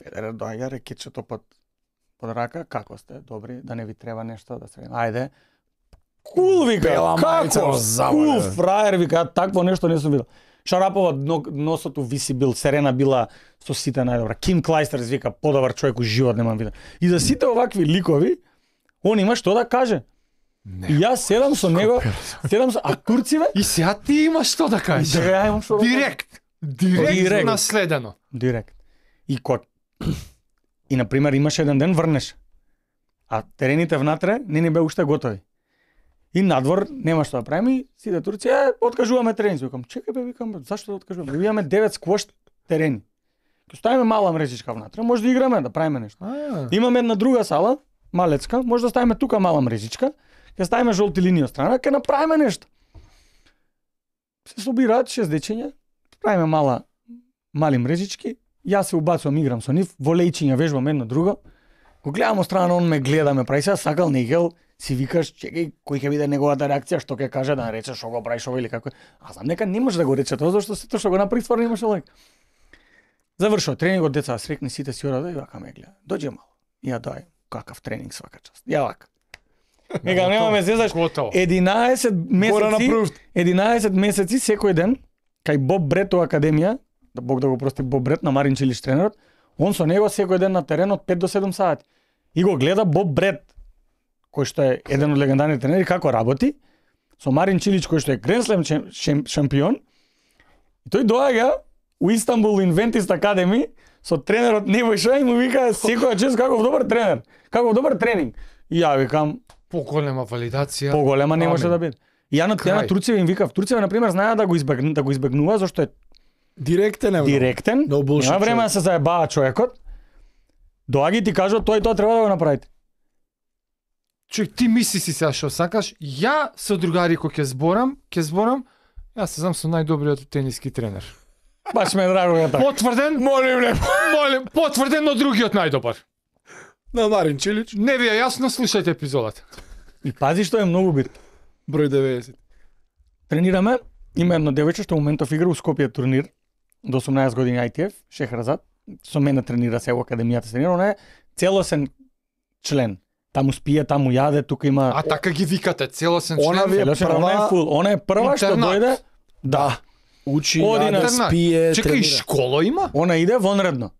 Федерер доаѓа, ракетчето под, под рака, како сте, добри, да не ви треба нешто, да се... Ајде. Кул, вика, Бела како, кул, фраер, вика, такво нешто не сум видел. Шарапова носот у виси бил, Серена била со сите најдобра. Ким Клайстерс, вика, подобар човек у живот немам видел. И за сите овакви ликови, он има што да каже. Не, и јас седам со него, седам со, а турциве... И сега ти имаш што да кажеш. Да, имам што да кажеш. Директ. Директ. Директ наследено. Директ. И кога... И, например, имаш еден ден, врнеш. А терените внатре не ни бе уште готови. И надвор нема што да правиме, сите турци, е, откажуваме терени. Викам, чекай бе, викам, зашто да откажуваме? Имаме девет сквош терени. Ставиме мала мрежичка внатре, може да играме, да правиме нешто. Имаме една друга сала, малецка, може да ставиме тука мала мрежичка. Ќе ставиме жолти линија од страна, ќе направиме нешто. Се собираат шест дечиња, правиме мала мали мрежички, јас се убацувам, играм со нив, во лејчиња вежбам едно друго. Го гледам од страна, он ме гледа, ме прави се сакал негел, си викаш, чекај, кој ќе биде неговата реакција, што ќе каже, да рече што го правиш ова или како. А знам дека не може да го рече тоа зашто се тоа што го направи стварно имаше лек. Завршува тренингот, децата срекни, сите си одат и вака ме гледа. Дојде мал. Ја дој, какав тренинг свака част. Ја вака. Мега нема ме зезаш, единаесет месеци, единаесет месеци секој ден, кај Боб Брету Академија, да Бог да го прости Боб Брет на Марин Чилич тренерот, он со него секој ден на терен од пет до седум сати. И го гледа Боб Брет, кој што е еден од легендарните тренери, како работи, со Марин Чилич, кој што е Гренслем шампион, и тој доаѓа у Истанбул Inventist Academy, со тренерот Невојша и му вика секоја чест каков добар тренер, каков добар тренинг. И ја викам, поголема валидација. Поголема не може да биде. Ја на тена турците им викав, турците на пример знаеа да го избегнува, да го избегнува зашто е директен, е директен. Нема време да се заебаа човекот. Доаѓи ти кажува тој тоа треба да го направите. Чек, ти мисли си сега што сакаш? Ја со другари кој ќе зборам, ќе зборам, јас се знам со најдобриот тениски тренер. Баш ме драго е така. Потврден? Молим не. Молим, потврден од другиот најдобар. На Марин Чилич. Не ви е јасно, слушајте епизодата. И пази што е многу битно. Број деведесет. Тренираме, има едно девојче што моментов игра у Скопје турнир, до осумнаесет години АТП, Шехерзад, со мене тренира се во академијата, тренира, она е целосен член. Таму спие, таму јаде, тука има... А така ги викате, целосен член? Она е прва, она е фул, она е прва што дојде... Да. Учи, јаде, спие... Чекај, школа има? Она иде вонредно.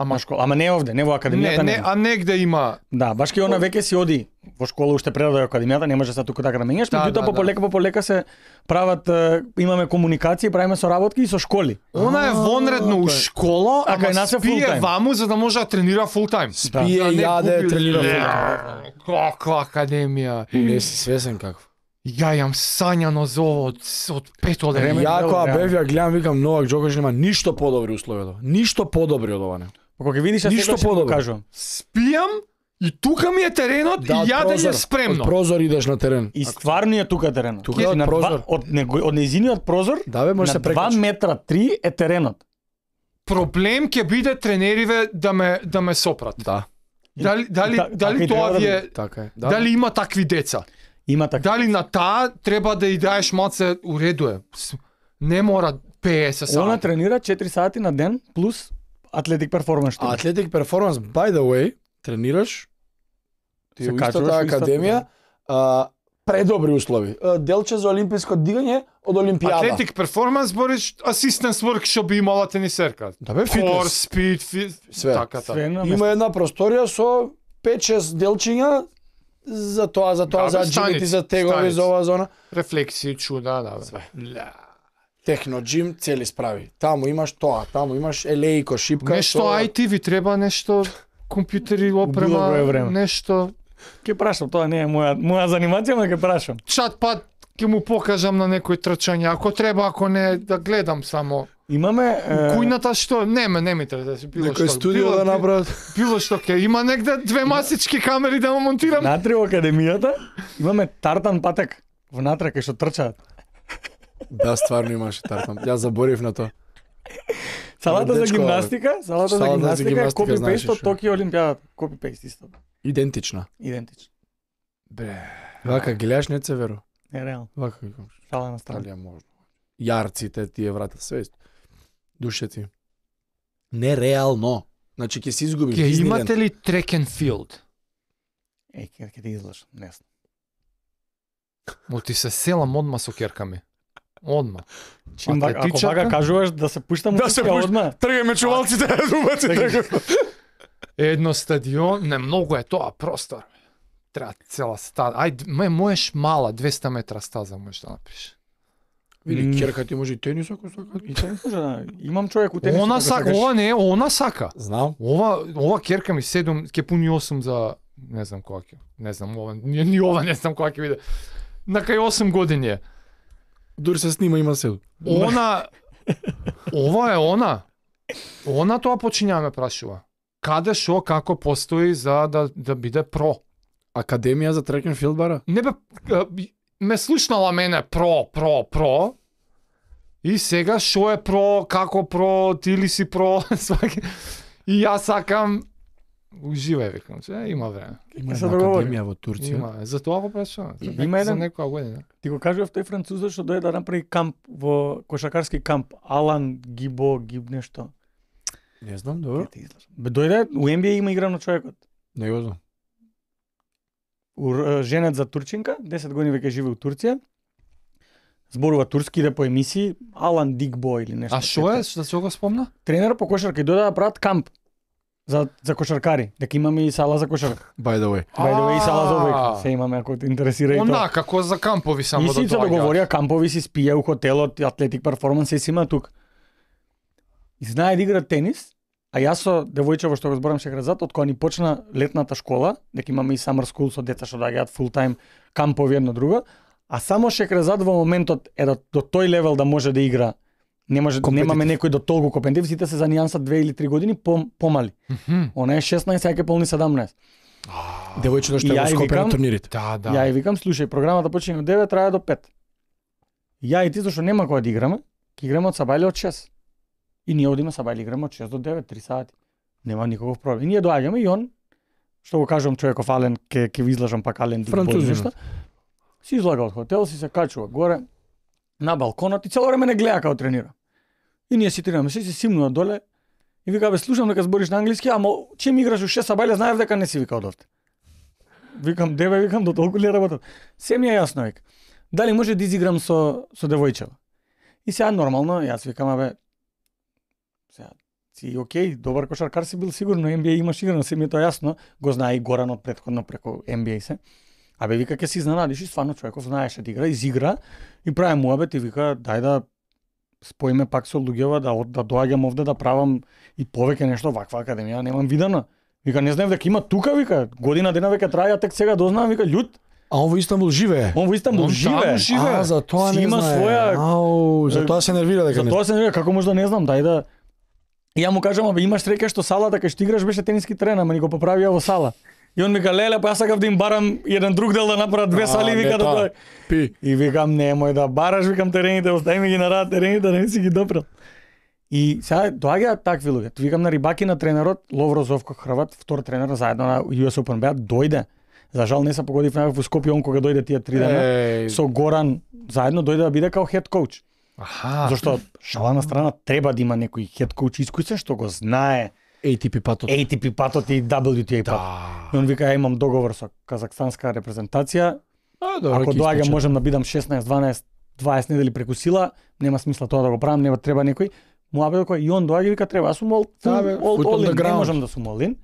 Ама школа, ама не овде, не во академијата. Не, не, а негде има. Да, баш ке она веќе си оди во школа уште пред да е академијата, не може се тука така да менеш, меѓутоа по полека по полека се прават, имаме комуникации, правиме соработки и со школи. Она е вонредно у школа, а кај нас е спие ваму за да може да тренира фултајм. Спие, јаде, тренира. Каква академија? Не си свесен каков. Ја јам сањано за од од пето време. Ја кога бев ја гледам викам Новак Ѓоковиќ нема ништо подобри услови, ништо подобри од ова. Кога ќе видиш што ќе кажам. Спијам и тука ми е теренот да, и јадење спремно. Од прозор идеш на терен. И стварно е тука теренот. Тука од прозор. Од него од неизиниот прозор. Да бе, може се прекачи. На два метра три е теренот. Проблем ќе биде тренериве да ме да ме сопрат. Да. Дали дали дали тоа вие? Дали има такви деца? Има така. Дали на таа треба да и даеш маце, уредуе. Не мора петдесет сати. Она тренира четири сати на ден плюс атлетик перформанс. Атлетик перформанс, by the way, тренираш ти се качуваш во академија, а, предобри услови. Делче за олимписко дигање од олимпијада. Атлетик перформанс бориш, асистенс воркшоп имала тенисерка. Да бе, фитнес. Кор, спид, фит, све. Така, така. Има една просторија со пет-шест делчиња за тоа, за тоа, да, за джимити, за тегови, за оваа зона. Рефлексии, чуда, да бе. Све. Техно джим цели справи. Таму имаш тоа, таму имаш елеико, шипка. Нешто тоа... ай ти ви треба, нешто компјутери, опрема, нешто. Ке прашам, тоа не е моја моја занимација, ма ке прашам. Чат пат ќе му покажам на некој трчање, ако треба, ако не, да гледам само. Имаме кујната што не ме не ми треба да се било што. Некој студио да направат. Било што ќе има негде две масички камери да му монтирам. Натре во академијата имаме тартан патек внатре кај што трчаат. Да, стварно имаше тартан. Јас заборев на тоа. Салата за гимнастика, салата за гимнастика, копи-пейст од Токио Олимпијадата, копи-пейст исто. Идентична. Идентична. Бре. Вака ги леаш не се верува. Не реално. Вака ги кажеш. Шала на страна. Можно. Јарците тие врата свест. Душети. Нереално. Значи ќе се изгубиш. Ќе имате ли track and field? Е, ќе ти излажам, не знам. Му ти се селам одма со керками. Одма. Чим вака, ако вака кажуваш да се пуштам, да се пуштам. Тргаме чувалците, думате така. Едно стадион, не многу е тоа простор. Треба цела стада. Ајде, можеш мала двеста метра стаза можеш да напиш. Вели керка ти може и тенис ако сака. И тенис може. Имам човек у тенис. Она сака, ова не, она сака. Знам. Ова, ова керка ми седум, ќе пуни осум за не знам која ќе. Не знам ова, ни, ни ова не знам која ќе биде. На кај осум години е. Дури се снима има се. Она ова е она. Она тоа почиња ме прашува. Каде шо како постои за да да биде про? Академија за трек енд филд бара? Не бе, ме слушнала мене про, про, про. И сега шо е про, како про, ти ли си про, сваки. И јас сакам уживај викам, че има време. Има академија во Турција. Има, за тоа го прашувам. Има еден некоја година. Ти го кажував тој француз што дојде да направи камп во кошаркарски камп, Алан Дјибо, Дјиб нешто. Не знам, добро. Бе, дојде, у Н Б А има играно човекот. Не го знам. Женет за турчинка, десет години веќе живе у Турција. Зборува турски, иде по емисии, Алан Дјибо или нешто. А што е, што се го спомна? Тренер по кошарка и дојде да прават камп за за кошаркари, дека имаме и сала за кошарка. By the way. By the way, и сала за овек. Се имаме ако те интересира и тоа. Она како за кампови само до тоа. И се договорија кампови си спија у хотелот, атлетик перформанс се има тука. И знае да игра тенис, а јас со девојче во што го зборам Шехерезад, од кога ни почна летната школа, дека имаме и summer school со деца што доаѓаат full time кампови едно друго, а само Шехерезад во моментот е до, до тој левел да може да игра. Не може немаме некој до толку компетентив, сите се за нијанса две или три години по, помали. Mm-hmm. Она е шеснаесет, сега ќе полни седамнаесет. Oh. Девојчето што е во Скопје на турнирите. Да, да. Ја и викам, слушај, програмата почине од девет, трае до пет. Ја и ти што нема кога да играме, ќе играме од сабајле од шест. И ние одиме сабајли играме од шест до девет, три сати. Нема никаков проблем. И ние доаѓаме и он, што го кажувам човеков Ален, ке, ке ви излажам пак Ален Дјибо. Си излага од хотел, си се качува горе, на балконот и цело време не гледа како тренира. И ние си тренираме, си си симнува доле и вика, бе, слушам дека збориш на англиски, ама чим играш у шест сабајли, знаев дека не си вика од овде. Викам, деве, викам, до толку ли е работат? Се ми е јасно, вика. Дали може да изиграм со, со девојчева? И сега нормално, јас викам, бе, си окей, добар кошаркар си бил сигурно, Н Б А имаш играно, се ми е тоа јасно, го знае и Горан од претходно преку Н Б А се. Абе вика ќе се изненадиш и стварно човеков знаеше да игра, изигра и прави муабет и вика дај да споиме пак со луѓето да од да доаѓам овде да правам и повеќе нешто ваква академија немам видено. Вика не знаев дека има тука, вика година дена веќе траја тек сега дознавам вика лют. А он во Истанбул живее. Он во Истанбул живее. А за тоа не знае. Своја... Ау, за тоа се нервира дека не. За тоа се нервира како може да не знам, дај да. И ја му кажам, абе имаш среќа што салата кај што играш беше тениски терен, ама ни го поправија во сала. И он ми ка леле, па јас сакав да им барам еден друг дел да направат две сали, вика да тоа. И викам немој да бараш, викам терените, остави ми ги на рад терените, да не си ги допрел. И сега доаѓа такви луѓе. Викам на Рибакина тренерот, Lovro Zovko хрват, втор тренер заедно на Ю Ес Опен беа, дојде. За жал не се погодивме во Скопје, он кога дојде тие три дена hey. со Горан заедно дојде да биде као хед коуч. Аха. Зошто шала на страна, треба да има некој хед коуч искусен што го знае ей ти пи патот. ей ти пи патот и дабл ю ти ей да. патот. И он вика, имам договор со казахстанска репрезентација. А, добро, ако доаѓам можам да бидам шеснаесет, дванаесет, дваесет недели преку сила, нема смисла тоа да го правам, нема треба некој. Муабе кој и он доаѓа вика треба, сум ол, ол, не можам да сум олин.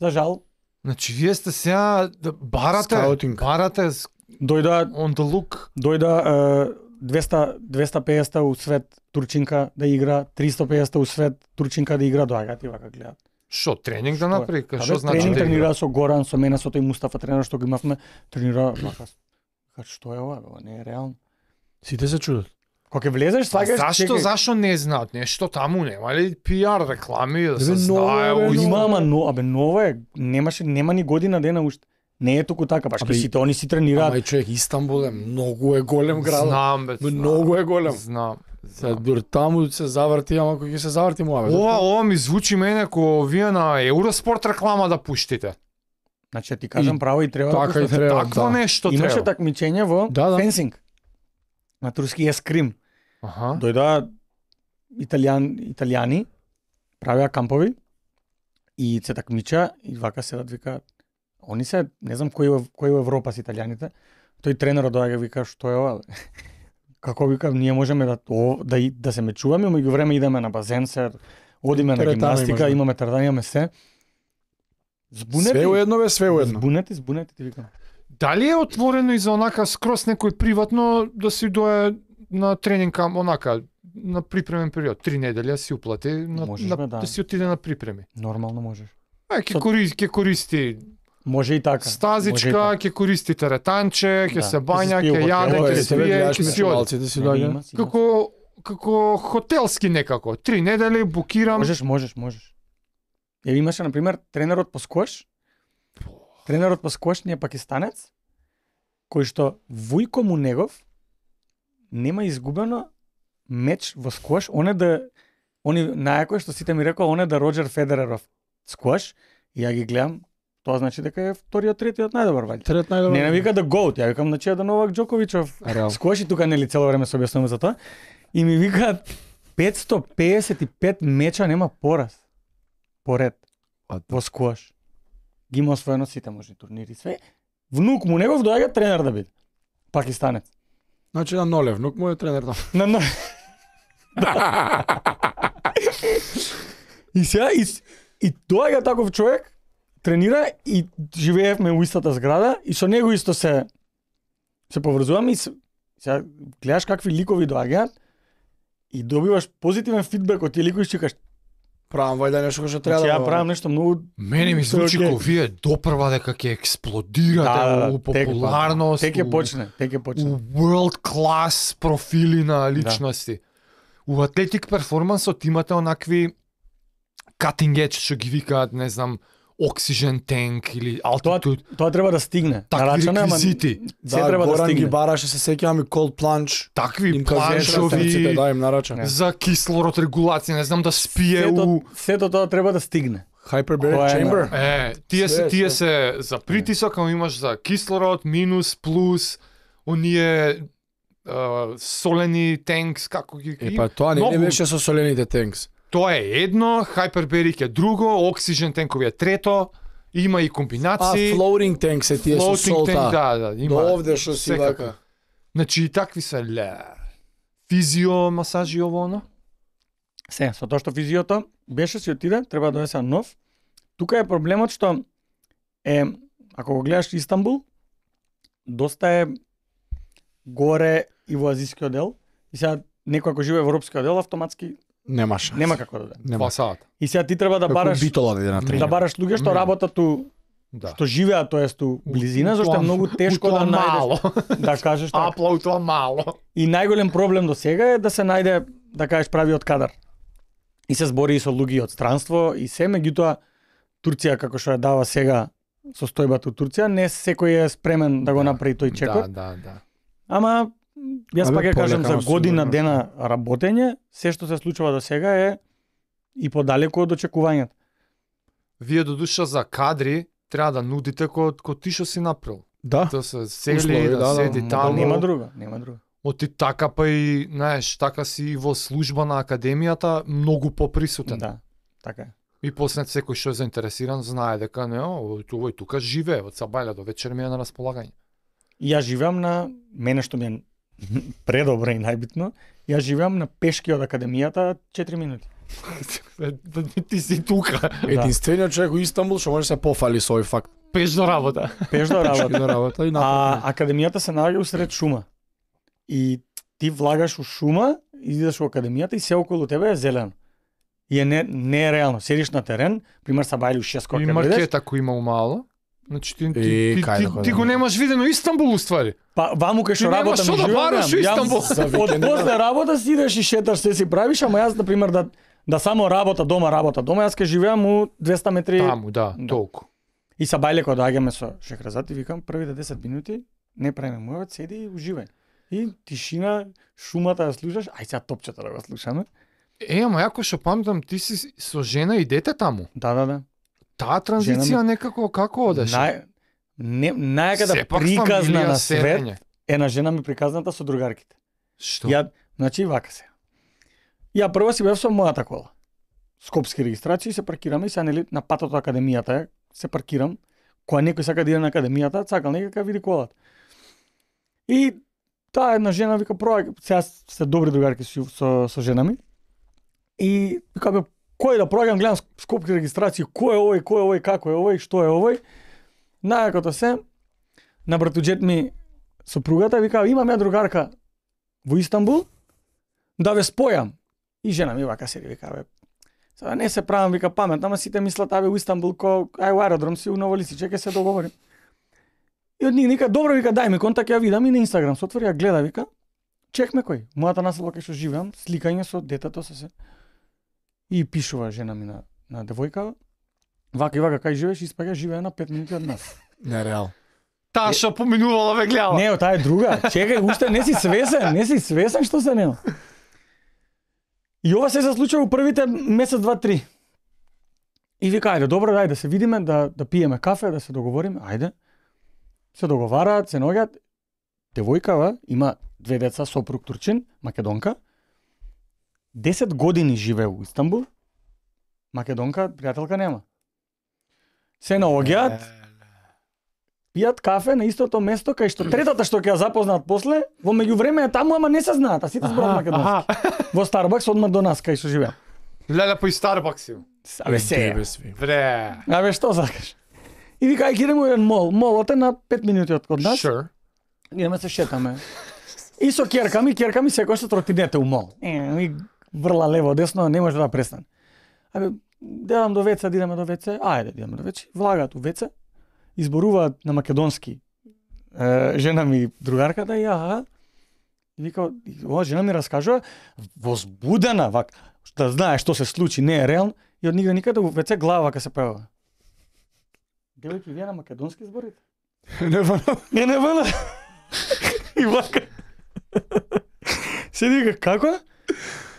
За жал. Значи вие сте сега барате, Scouting. барате дојда on the look, дојда двеста двеста и педесет у свет турчинка да игра, триста и педесет у свет турчинка да игра, доаѓаат и вака гледаат. Што тренинг да направи? Што значи тренинг? Тренира со Горан, со мене, со тој Мустафа тренер што го имавме, тренира вака. Кај што е ова, ова не е реално. Сите се чудат. Кога влезеш, сакаш. Зашто, зашто не знаат нешто таму, нема ли пиар реклами да се знае? Има, ама но, абе ново е, немаше нема ни година дена уште. Не е туку така, баш ке сите они си тренираат. Ама и човек Истанбул е многу е голем град. Знам, бе, знам. Многу е голем. Знам. Се дур таму се заврти, ама кога ќе се заврти муабе. Ова, ова ми звучи мене како вие на Eurosport реклама да пуштите. Значи ти кажам право и треба да пуштите. Така и треба. Нешто треба. Имаше такмичење во фенсинг. На турски ескрим. Аха. Дојдаа италијан, италијани, правеа кампови и се такмича и вака седат вика они се не знам кој кој во Европа се италијаните. Тој тренерот доаѓа вика што е ова? Како вика ние можеме да то, да да се мечуваме, меѓу време идеме на базен, се одиме на гимнастика, имаме традање, имаме се. Збунети. Све уедно ве, све уедно. Збунети, збунети ти викам. Дали е отворено и за онака скрос некој приватно да си дое на тренинг кам онака на припремен период три недели си уплати на, можеш, на, бе, да. да си отиде на припреми. Нормално можеш. Ај ке, Со... користи, ке користи може и така. Стазичка, ќе користи теретанче, ќе да. се бања, ќе јаде, ќе свие, ќе си оди. Да си дојде. Како како хотелски некако. Три недели букирам. Можеш, можеш, можеш. Еве имаше на пример тренерот по скош. Тренерот по скош не е пакистанец кој што вујко му негов нема изгубено меч во скош. Он е да они најакој што сите ми рекоа, он е да Роджер Федереров скош. Ја ги гледам. Тоа значи дека е вториот, третиот најдобар вајде. Трет најдобар. Не навика да гоут, ја викам значи да Новак Đokovićов. Скочи тука нели цело време се објаснуваме за тоа. И ми викаат петстотини педесет и пет меча нема пораз. Поред. Во скош. Ги има освоено сите можни турнири све. Внук му негов доаѓа тренер да биде. Пакистанец. Значи на Ноле внук му е тренер там. На Ноле. И се и, и доаѓа таков човек тренира и живеевме во истата зграда и со него исто се се поврзуваме и сега гледаш какви ликови доаѓаат и добиваш позитивен фидбек од тие ликови, чекаш правам вајде нешто што треба. Значи, да ја правам нешто многу. Мене ми звучи кога вие допрва дека ќе експлодирате во популарност. Тек ќе почне, тек ќе почне. World class профили на личности. У атлетик перформансот имате онакви cutting edge што ги викаат, не знам, Oxygen tank или altitude. Тоа, тоа треба да стигне. Такви реквизити. Се да, треба да стигне. Ги бараше се сеќавам и cold plunge. Такви планшови. Да им нарачам. За кислород регулација, не знам да спие у. Сето тоа треба да стигне. Hyperbaric chamber. Е, тие се тие се за притисок, а имаш за кислород, минус, плюс, оние uh, солени танкс како ги. Епа тоа не беше со солените танкс. Тоа е едно, Hyperbaric е друго, Oxygen tankovi е трето, има и комбинации. А, Floating tank се тие со солта. Да, да, има. До овде што си вака. Значи и такви се ле. Физио, масажи, ово, оно? Се, со тоа што физиото беше си отиде, треба да донесе нов. Тука е проблемот што е, ако го гледаш Истанбул, доста е горе и во азискиот дел. И сега некој ако живее во европскиот дел, автоматски нема шанс. Нема како да даде. Пасаат. И сега ти треба да како бараш битола, да, да бараш луѓе што работат ту, да. Што живеат, тоест ту близина, зашто е многу тешко да најдеш. Да кажеш така. Апла у тоа мало. И најголем проблем до сега е да се најде, да кажеш, правиот кадар. И се збори и со луѓе од странство и се, меѓутоа Турција како што ја дава сега состојбата у Турција, не секој е спремен да го направи тој чекор. Да, да, да. Ама јас пак ја кажам, за година дена работење, се што се случува до сега е и подалеку од очекувањата. Вие додуша за кадри, треба да нудите кој ко ти што си направил. Да. Да се сели, да, да седи да, таму. Нема друга, нема друга. Оти така па и, знаеш, така си во служба на академијата многу поприсутен. Да, така е. И после секој што е заинтересиран знае дека не, овој тука живее, од сабајле до вечер ми е на располагање. Ја живеам на, мене што ми е предобро и најбитно, ја живеам на пешки од академијата четири минути. Ти си тука. Единствениот човек во Истанбул што може се пофали со овој факт. Пеш до работа. Пеш до работа. А академијата се наоѓа усред шума. И ти влагаш у шума, идеш во академијата и се околу тебе е зелено. И е не, не е реално. Седиш на терен, пример Сабајли у шест кој ќе бидеш. И маркета кој има умало. Значи ти, ти, ти, ти, ти го немаш видено Истанбул уствари. Па ваму кај што работам живеам. Ти немаш што да бараш у Истанбул. Од после работа си идеш и шеташ, се си правиш, ама јас, например, да, да само работа дома, работа дома, јас ке живеам у двеста метри. Таму, да, да. Толку. И Сабајли кога доаѓаме со Шехразат и викам, првите десет минути, не правиме мојот, седи и уживај. И тишина, шумата ја слушаш, ај сега топчета да го слушаме. Е, ама јако што памтам, ти си со жена и дете таму. Да, да, да. Таа транзиција ми... некако како одеше? Нај... Не, најкада приказна на свет, е на жена ми приказната со другарките. Што? Ја, значи, вака се. Ја прво си бев со мојата кола. Скопски регистрација се паркираме и се нели на патот од академијата, се паркирам. Кога некој сака да иде на академијата, сакал некака види колата. И таа една жена вика, проаѓа, сега се добри другарки со, со, со жена ми. И како кој да проаѓам, гледам Скопски регистрација, кој е овој, кој е овој, како е овој, што е овој. Најакото се на братуџет ми сопругата вика, имам ја другарка во Истанбул, да ве спојам. И жена ми вака седи вика, бе. Сега не се правам вика памет, ама сите мислат абе у Истанбул ко ај у аеродром си у Новолисиче ќе се договорим. И од нив вика, добро вика, дај ми контакт, ја видам и на Инстаграм се отвори, ја гледа вика. Чекме кој? Мојата населба кај што живеам, сликање со детето со се. И пишува жена ми на, на девојка, вака и вака кај живееш, испаѓа живее на пет минути од нас. Нереал. Таа што е... поминувала ве гледала. Не, таа е друга. Чекај, уште не си свесен, не си свесен што се нема. И ова се заслучува у првите месец, два, три. И вика, ајде, добро, дај да се видиме, да, да пиеме кафе, да се договориме, ајде. Се договараат, се ноѓаат. Девојкава има две деца, сопруг турчин, македонка. Десет години живее во Истанбул. Македонка, пријателка нема. Се наоѓаат, пијат кафе на истото место кај што третата што ќе ја запознаат после, во меѓувреме е таму, ама не се знаат, а сите зборат македонски. Во Старбакс одма до нас кај што живеам. Леле по Старбакс. Абе се. Бре. Абе што сакаш? И вика, ај идеме во еден мол, молот е на пет минути од нас. Sure. Идеме се шетаме. И со керками, керками секој што тротинете у мол. И врла лево, десно, не може да престане. Абе, делам до веце, идеме до веце, ајде, идеме до веце. Влагаат у веце, изборуваат на македонски. Е, жена ми, другарката, ја, и вика, ова жена ми раскажува, возбудена, вак, да знае што се случи, не е реално, и од нигде никаде у веце глава ка се пева. Девојки, вие на македонски зборите? Не вана. Не, не вана. И вака. Се вика, како?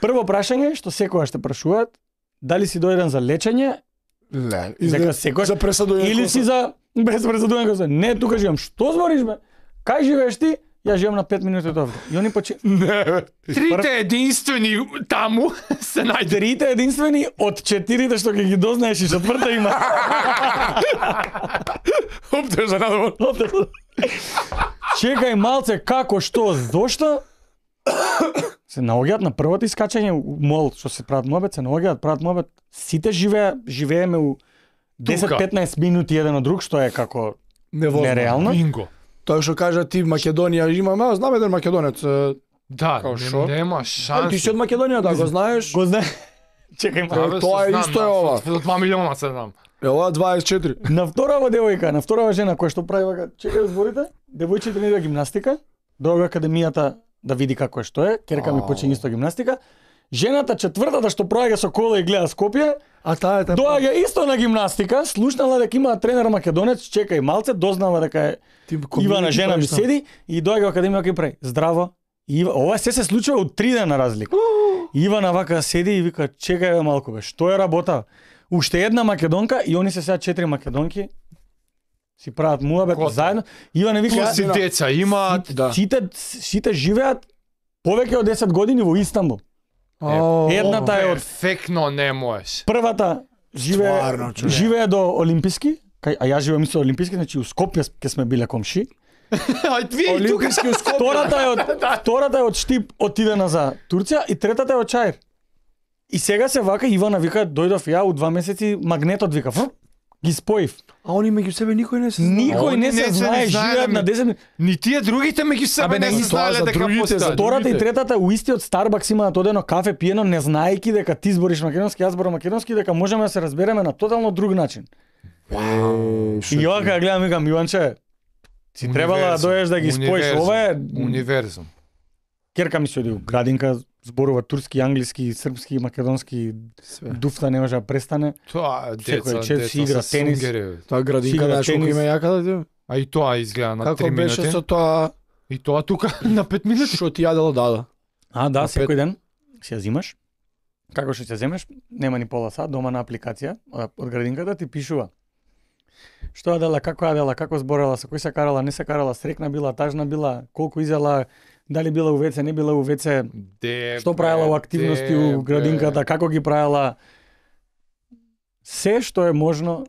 Прво прашање што секоја што прашуваат, дали си дојден за лечење? Не, дека секој за пресадување. Или си за без пресадување. Не, тука живеам. Што збориш бе? Кај живееш ти? Ја живеам на пет минути од овде. И они поче... Трите единствени таму се најде. Трите единствени од четирите што ќе ги дознаеш и четврта има. Оптежа надовор. Чекај малце како, што, зошто? Се наоѓаат на првото искачање у мол, што се прават мобет, се наоѓаат, прават мобет. Сите живеа, живееме у десет-петнаесет минути еден од друг, што е како невозможно. Нереално. Бинго. Тоа што кажа ти Македонија имаме, а знам еден македонец. Да, не, нема шанси. Ти си од Македонија, да го знаеш? Го знае. Чекај, малку. Тоа е исто е ова. Од два милиона се знам. Ела дваесет и четири. На вторава девојка, на вторава жена која што прави вака, чекај зборите, девојчите тренира гимнастика, друга академијата да види како е што е, керка ми почини исто гимнастика. Жената четвртата што проаѓа со кола и гледа Скопје, а таа е доаѓа исто на гимнастика, слушнала дека има тренер македонец, чекај малце, дознала дека е Ивана жена ми седи и доаѓа академија кај прај. Здраво. Ива, ова се се случува од три дена разлика. Ивана вака седи и вика, чекај бе малку бе, што е работа? Уште една македонка и они се сега четири македонки. си прават муабет заедно. Иване вика, си деца имаат, да. Сите, сите живеат повеќе од десет години во Истанбул. Е, едната е од фекно не можеш. Првата живее живее до Олимписки, кај а ја живеам мислам Олимписки, значи у Скопје ќе сме биле комши. Ај твие тука. Втората е од втората е од Штип отидена за Турција и третата е од Чаир. И сега се вака Ивана вика дојдов ја у два месеци магнетот вика ф, ги споив. А они меѓу себе никој не се знае. Никој не се знае, живеат на десет. Ни тие другите меѓу себе не се знаеле дека постои. Втората и третата у истиот Старбакс имаат одено кафе пиено, не знаејки дека ти збориш македонски, јас зборам македонски, дека можеме да се разбереме на тотално друг начин. И ја кога гледам викам Јованче, си требало да дојдеш да ги споиш овие универзум. Керка ми се оди градинка зборува турски, англиски, српски, македонски, све. Дуфта не може да престане. Тоа деца, деца си игра тенис. Таа градинка да шум име јака да. А и тоа изгледа на три минути. Како беше со тоа? И тоа тука на пет минути што ти јадела дада. А да, секој пет... ден се земаш. Како што се земеш? Нема ни пола сат, дома на апликација од градинката ти пишува. Што јадела, како јадела, како зборела, со кој се карала, не се карала, срекна била, тажна била, колку изела, дали била у ВЦ, не била у ВЦ, што правела у активности у градинката, како ги правела. Се што е можно.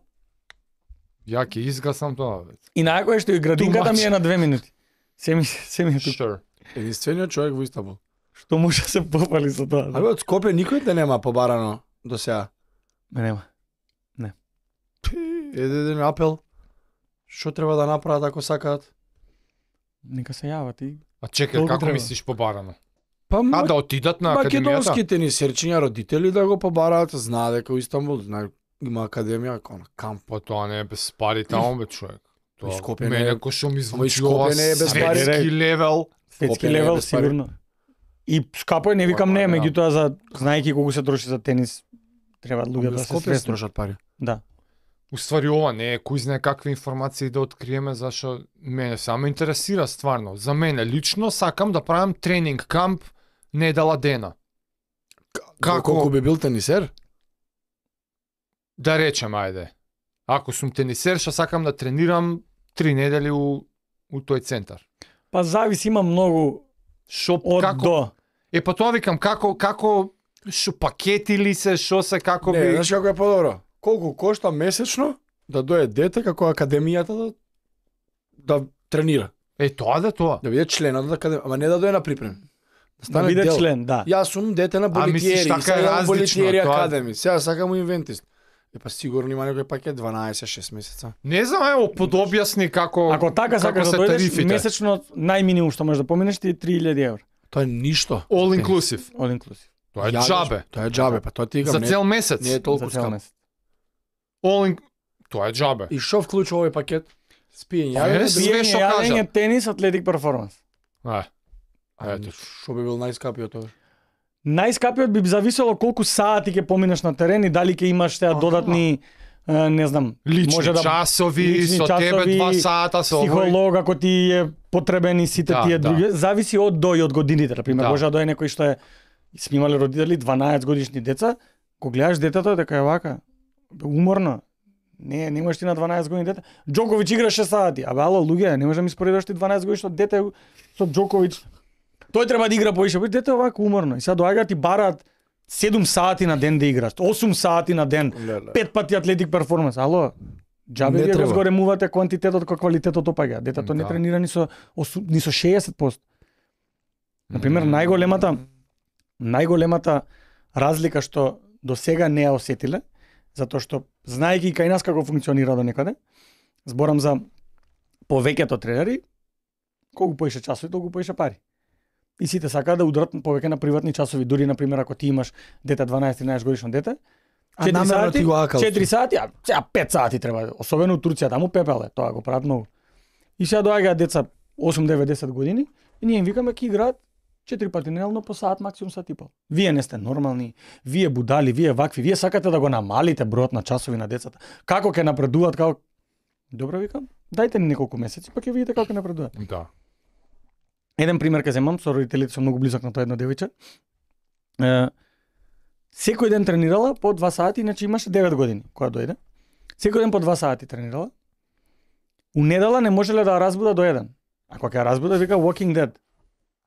Ја ке изгасам тоа. И најакое што и градинката ми е на две минути. Се ми се ми е тука. Единствениот човек во Истанбул. Што може да се попали со тоа? Абе од Скопје никој да нема побарано до сега. Нема. Не. Еден апел. Што треба да направат ако сакаат? Нека се јават и А чекај, како треба? Мислиш побарано? Па, а да отидат на академијата? Македонските ни серчиња родители да го побараат, знае дека у Истанбул знае, има академија, кона камп. Па тоа не е без пари таму, бе, човек. Тоа Скопје мене кој што ми звучи ова светски левел. Светски левел, сигурно. И Скопје не викам не, меѓутоа за, знаеки колку се троши за тенис, треба луѓето да се свесни. Скопје трошат пари. Да. Уствари ова не е кој знае какви информации да откриеме, зашто мене само интересира стварно. За мене лично сакам да правам тренинг камп недела дена. Како колку би бил тенисер? Да речем, ајде. Ако сум тенисер, што сакам да тренирам три недели у, у тој центар. Па зависи, има многу шо од како... до. Е па тоа викам како како шо пакети ли се, што се како би. Не, знаеш како е подобро. Колку кошта месечно да дое дете како академијата да, да тренира? Е тоа да тоа. Да биде член од академијата, ама не да дое на припрем. Да стане да биде дел. Член, да. Јас сум дете на Болитиери, на Болитиери академи. Сега сакам у Инвентист. Е па сигурно има некој пакет дванаесет шест месеца. Не знам, ево подобјасни како Ако така сакаш да дојдеш месечно најминимум што можеш да поминеш ти три илјади евра. Тоа е ништо. All inclusive. All inclusive. Тоа е џабе. Тоа е џабе, па тоа ти играм. За цел месец. Не е толку скапо. Олинг, тоа е џабе. И што вклучува овој пакет? Спиење, јадење, јадење, тенис, атлетик перформанс. А, ето. Што би бил најскапиот тоа? Најскапиот би зависело колку сати ќе поминеш на терен и дали ќе имаш теа додатни, не знам, лични може да часови, лични со часови, тебе два сата со психолог ако ти е потребен и сите да, тие да. Други. Зависи од дој од годините, на пример, да. Може да е некој што е снимале родители дванаесет годишни деца, кога гледаш детето дека е вака уморно. Не, не можеш ти на дванаесет години дете. Џоковиќ игра шест сати. Абе, ало, луѓе, не можеш да ми споредуваш ти дванаесет годишно дете со Џоковиќ. Тој треба да игра поише. Дете овако уморно. И сега доаѓаат и бараат седум сати на ден да играш, осум сати на ден, пет пати атлетик перформанс. Ало, џабе вие го зголемувате квантитетот како квалитетот опаѓа. Детето не тренира ни со ни со шеесет проценти. На пример, најголемата најголемата разлика што до сега не ја осетиле, затоа што знаејќи кај нас како функционира до некаде, зборам за повеќето тренери, колку поише часови, толку поише пари. И сите сакаат да удрат повеќе на приватни часови, дури на пример ако ти имаш дете дванаесет-тринаесет годишно дете, четири сати, четири сати, а пет сати треба, особено у Турција, таму пепеле, тоа го прават многу. И сега доаѓаат деца осум-девет-десет години и ние им викаме ки играат четири пати неделно по саат максимум сат и пол. Вие не сте нормални, вие будали, вие вакви, вие сакате да го намалите бројот на часови на децата. Како ќе напредуваат, како Добро викам, дајте ни неколку месеци, па ќе видите како ќе напредуваат. Да. Еден пример ќе земам, со родителите сум многу близок на тоа едно девојче. Е, секој ден тренирала по два сати, иначе имаше девет години кога дојде. Секој ден по два сати тренирала. У недела не можеле да разбуда до еден. Ако ќе разбуда, вика Walking Dead.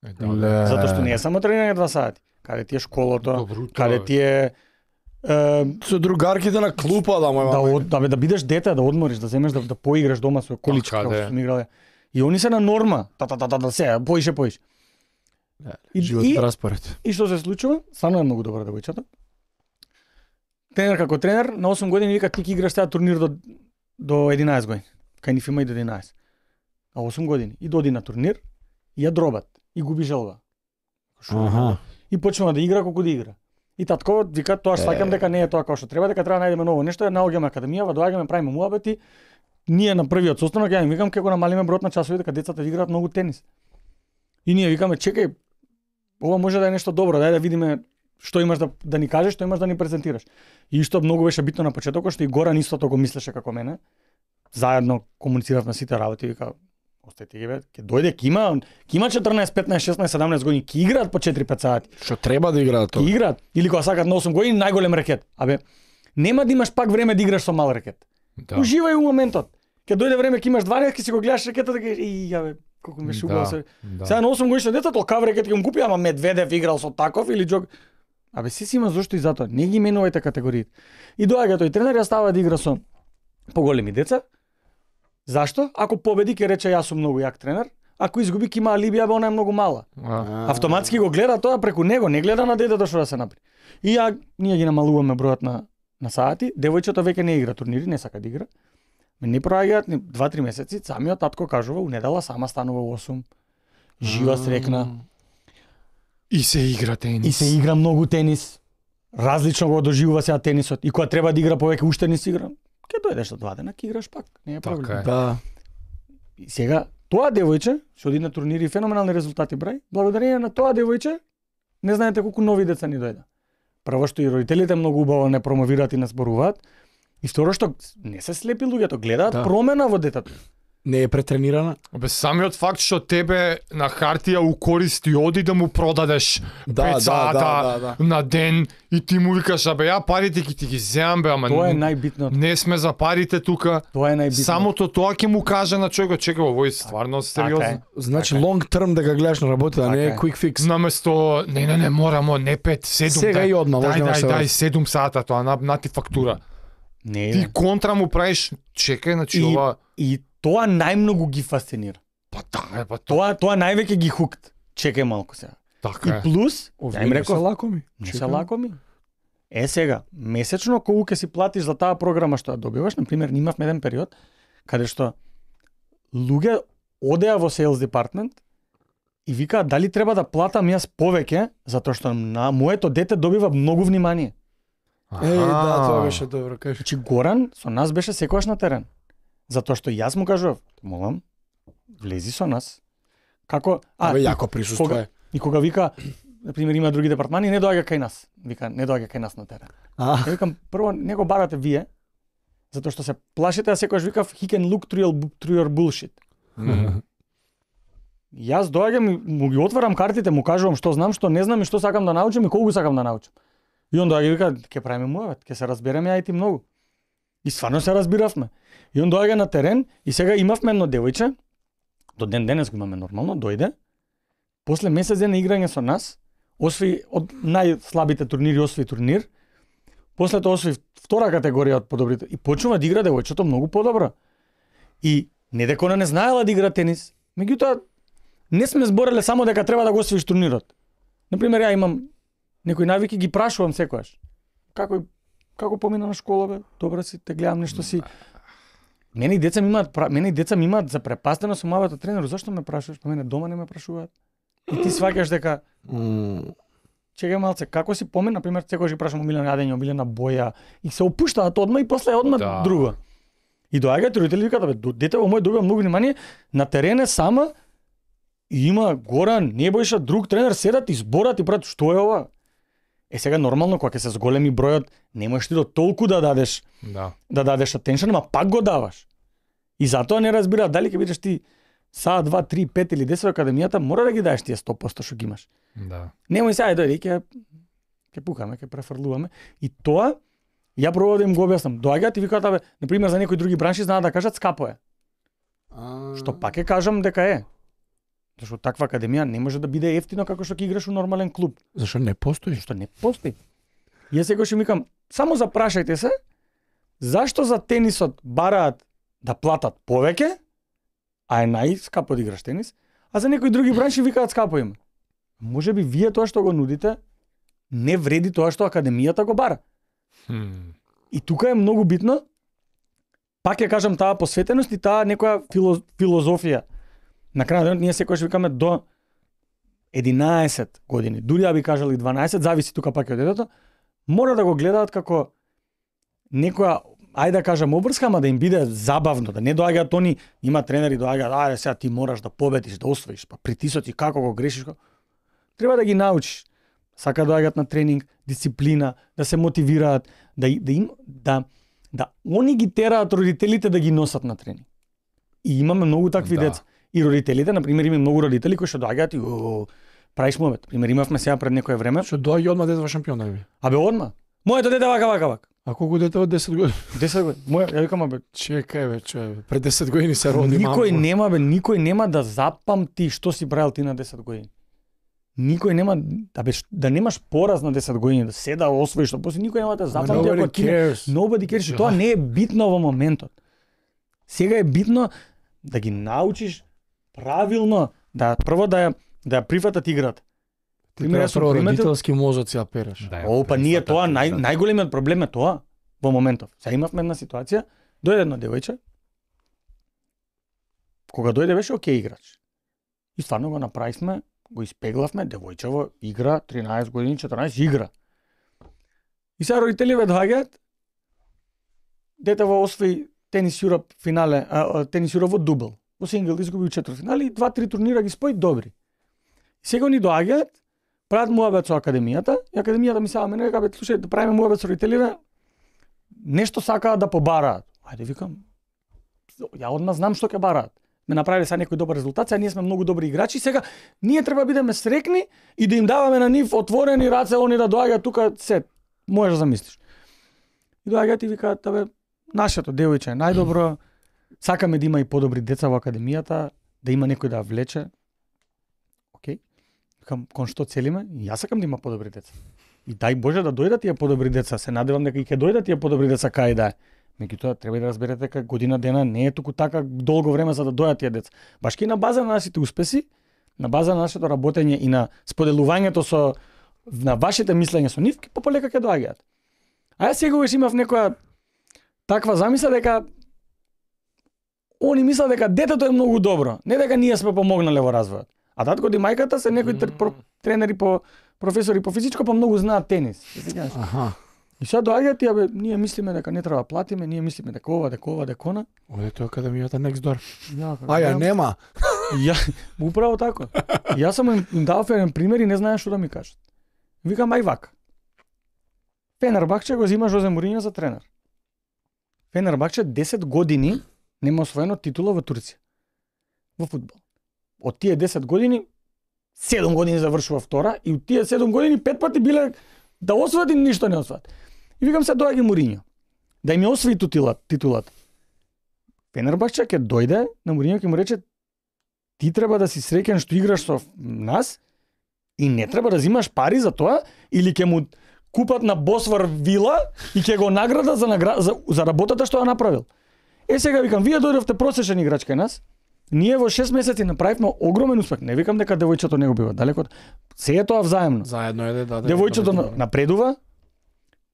Е, да, затоа што не е само тренирање два сати. Каде ти е школото, Добруто, каде ти е... е... Со другарките на клупа, да, мој маме. Да, да, да бидеш дете, да одмориш, да земеш, да, да поиграш дома со количка, како сум играле. И они се на норма. Та-та-та-та, се, поише, поише. И, и, и што се случува, само е многу добра девојчата. Тренер како тренер, на осум години вика, ти играш теја турнир до, до единаесет години. Кај ниф има и до единаесет. А осум години. И доди на турнир, и ја дробат, и губи желба. Ага. И почнува да игра колку да игра. И татковот вика, тоа сакам дека не е тоа како што треба, дека треба да најдеме ново нешто, наоѓаме академијава, доаѓаме, правиме муабети. Ние на првиот состанок ја викам како намалиме брот на часови дека децата играат многу тенис. И ние викаме, чекај, ова може да е нешто добро, дај да видиме што имаш да, да ни кажеш, што имаш да ни презентираш. И што многу беше битно на почетокот, што и Горан исто тоа го мислеше како мене. Заедно комунициравме сите работи, вика, остајте ги бе, ќе дојде, ќе има, ќе има четрнаесет, петнаесет, шеснаесет, седамнаесет години, ќе играат по четири пет сати. Што треба да играат тоа? Ќе играат, или кога сакаат на осум години најголем ракет. Абе, нема да имаш пак време да играш со мал ракет. Да. Уживај во моментот. Ќе дојде време, ќе имаш дванаесет, ќе си го гледаш ракетата, ќе и абе, колку ми шугало се. Да. Сега на осум годишно дете толкав ракет ќе му купи, ама Медведев играл со таков или Джок. Абе, си си има зошто и затоа, не ги менувајте категориите. И доаѓа тој тренер ја става да игра со поголеми деца. Зашто? Ако победи ќе рече јас сум многу јак тренер, ако изгуби ќе има алиби, абе она е многу мала. Автоматски го гледа тоа преку него, не гледа на дедото што да се направи. И ја ние ги намалуваме бројот на на сати, девојчето веќе не игра турнири, не сака да игра. Не проаѓаат ни два-три месеци, самиот татко кажува, у недела сама станува во осум. Жива срекна. И се игра тенис. И се игра многу тенис. Различно го доживува сега тенисот. И кога треба да игра повеќе уште не си игра. Ке дојдеш до два дена, ке играш пак, не е проблем. Така е. Да. И сега тоа девојче што оди на турнири и феноменални резултати брај, благодарение на тоа девојче не знаете колку нови деца ни дојде. Прво што и родителите многу убаво не промовираат и не зборуваат. И второ што не се слепи луѓето, гледаат да. Промена во детето. Не е претренирана. Без самиот факт што тебе на хартија укористи оди да му продадеш да, пет сата да, да, да, да. На ден и ти му викаш абе ја парите ќе ти ги земам бе, ама тоа е најбитното. Не сме за парите тука. Тоа е најбитното. Самото тоа ќе му каже на човекот, чека овој стварно сериозно. Значи long term да го гледаш на работа, а не е quick fix. Наместо не не не морамо не пет, седум. Сега и одма можеме да се. Дај дај седум сата тоа на, на ти фактура. Не. Ти контра му правиш, чекај, значи ова и тоа најмногу ги фасцинира. Па да, па тоа, тоа највеќе ги хукт. Чекај малку сега. Така е. И плюс, ја им реков, лакоми. Не се лакоми. Е сега, месечно колку ќе си платиш за таа програма што ја добиваш, на пример, имавме еден период каде што луѓе одеа во sales department и викаа дали треба да платам јас повеќе затоа што на моето дете добива многу внимание. Еј, да, тоа беше добро, кажеш. Значи Горан со нас беше секогаш на терен. Затоа што јас му кажував, молам, влези со нас. Како, а, Абе, јако присуствува. И кога вика, на пример, има други департмани, не доаѓа кај нас. Вика, не доаѓа кај нас на терен. А викам, прво не го барате вие, затоа што се плашите, а секогаш викав, he can look through your, through your bullshit. Mm-hmm. Јас доаѓам, му ги отварам картите, му кажувам што знам, што не знам и што сакам да научам и колку сакам да научам. И он доаѓа вика, ќе правиме муавет, ќе се разбереме ајте многу. И стварно се разбиравме. И он доаѓа на терен и сега имавме едно девојче, до ден денес го имаме нормално, дојде. После месец ден на играње со нас, освои од најслабите турнири, освои турнир. После тоа освои втора категорија од подобрите и почнува да игра девојчето многу подобро. И не дека она не знаела да игра тенис, меѓутоа не сме збореле само дека треба да го освоиш турнирот. Например, ја имам некои навики ги прашувам секогаш. Како како помина на школа бе? Добра си, те гледам нешто си. Мене и деца ми имаат, мене и деца ми имаат за препастено со мавата тренеру, зашто ме прашуваш? Па мене дома не ме прашуваат. И ти сваќаш дека mm. Чекај малце, како си помина, на пример, секогаш ги прашувам Милен Адење, Милена Боја и се опуштаат одма и после одма да. Друго. И доаѓаат родители викаат бе, дете во мој друга многу внимание на терен е сама и има Горан, не беше друг тренер, седат и зборат и прат што е ова? Е сега нормално кога ќе се зголеми бројот, не можеш ти до толку да дадеш. Да. Да дадеш attention, ама пак го даваш. И затоа не разбира дали ќе бидеш ти саа два, три, пет или десет академијата, мора да ги даеш тие сто проценти што ги имаш. Да. Немој сега дојди ќе ќе пукаме, ќе префрлуваме и тоа ја пробувам да им го објаснам. Доаѓаат и викаат абе, на пример за некои други бранши знаат да кажат скапо е. А... Што пак е кажам дека е. Зашто таква академија не може да биде ефтино како што ќе играш у нормален клуб. Зашто не постои? Што не постои. Јас секогаш им викам, само запрашајте се зашто за тенисот бараат да платат повеќе, а е најскапо да играш тенис, а за некои други бранши викаат скапо им. Можеби вие тоа што го нудите не вреди тоа што академијата го бара. Hmm. И тука е многу битно, пак ја кажам, таа посветеност и таа некоја фило, филозофија. На крај денот ние секогаш викаме до единаесет години, дури ја би кажали дванаесет, зависи тука пак од детето, мора да го гледаат како некоја, ајде да кажам, обрска, ама да им биде забавно, да не доаѓаат они, има тренери доаѓаат, ајде сега ти мораш да победиш, да освоиш, па притисот и како го грешиш. Треба да ги научиш. Сака доаѓаат на тренинг, дисциплина, да се мотивираат, да да им да да они ги тераат родителите да ги носат на тренинг. И имаме многу такви да. деца. И родителите, на пример, има многу родители кои што доаѓаат и правиш момент. Пример, имавме сега пред некое време што доаѓа одма дете во шампионат би. Абе одма. Моето дете вака вака вака. А колку дете од десет години? десет години. Моја, ја викам абе, чекај бе, човек. Пред десет години се роди мама. Никој мамко. нема бе, никој нема да запамти што си правел ти на десет години. Никој нема да беш, да немаш пораз на десет години, да се да освоиш, што после никој нема да запамти ако ти nobody cares. Тоа не е битно во моментот. Сега е битно да ги научиш правилно, да прво да ја да прифатат играта. Ти треба прво родителски мозоци ја переш. Да, О, па ние тоа, нај, најголемиот проблем е тоа во моментов. Сега имавме една ситуација, дојде едно девојче, кога дојде беше окей играч. И стварно го направивме, го испеглавме, девојчево игра, тринаесет години, четиринаесет игра. И сега родителите доаѓаат, дете во освои тенис Јурап финале, а, тенис Јурап во дубл. Во сингл изгубил четвртфинали и два-три турнира ги спои добри. Сега они доаѓаат, прават муабет со академијата, и академијата ми сеа мене дека бе, слушај, да правиме муабет со родителите, нешто сакаат да побараат. Ајде викам, ја одма знам што ќе бараат. Ме направиле са некој добар резултат, сега ние сме многу добри играчи, сега ние треба бидеме срекни и да им даваме на нив отворени раце, они да доаѓаат тука, се, можеш да замислиш. И доаѓаат и викаат, абе, нашето девојче е најдобро, сакаме да има и подобри деца во академијата, да има некој да влече. Океј. Кам кон што целиме? Јас сакам да има подобри деца. И дај Боже да дојдат тие подобри деца, се надевам дека и ќе дојдат тие подобри деца кај да. Меѓутоа треба да разберете дека година дена не е туку така долго време за да дојдат тие деца. Баш ки на база на нашите успеси, на база на нашето работење и на споделувањето со на вашите мислења со нив, пополека ќе доаѓаат. А јас секогаш имав некоја таква замисла дека они мислат дека детето е многу добро, не дека ние сме помогнале во развојот. А татко и мајката се некои mm. тренери по професори по физичко, па многу знаат тенис. Аха. И сега доаѓаат и абе, ние мислиме дека не треба платиме, ние мислиме дека ова, дека ова, дека она. Оде тоа академијата next door. Ја, а ја нема. Ја управо тако. Јас сам им дав еден пример и не знаеш што да ми кажат. Викам ај вака. Фенербахче го зима Жозе Мориньо за тренер. Фенербахче десет години нема освоено титула во Турција во фудбал. Од тие десет години седум години завршува втора и од тие седум години пет пати биле да освоат и ништо не освоат. И викам се доаѓа Мориньо да им освои титулата, титулата. Фенербахче ќе дојде на Мориньо ќе му рече ти треба да си среќен што играш со нас и не треба да земаш пари за тоа или ќе му купат на Босвар вила и ќе го награда за награ... за, за работата што ја направил. Е сега викам, вие дојдовте просечен играч кај нас. Ние во шест месеци направивме огромен успех. Не викам дека девојчето не го бива далеко. Се е тоа взаемно. Заедно е да, да, девојчето да, да, да. напредува.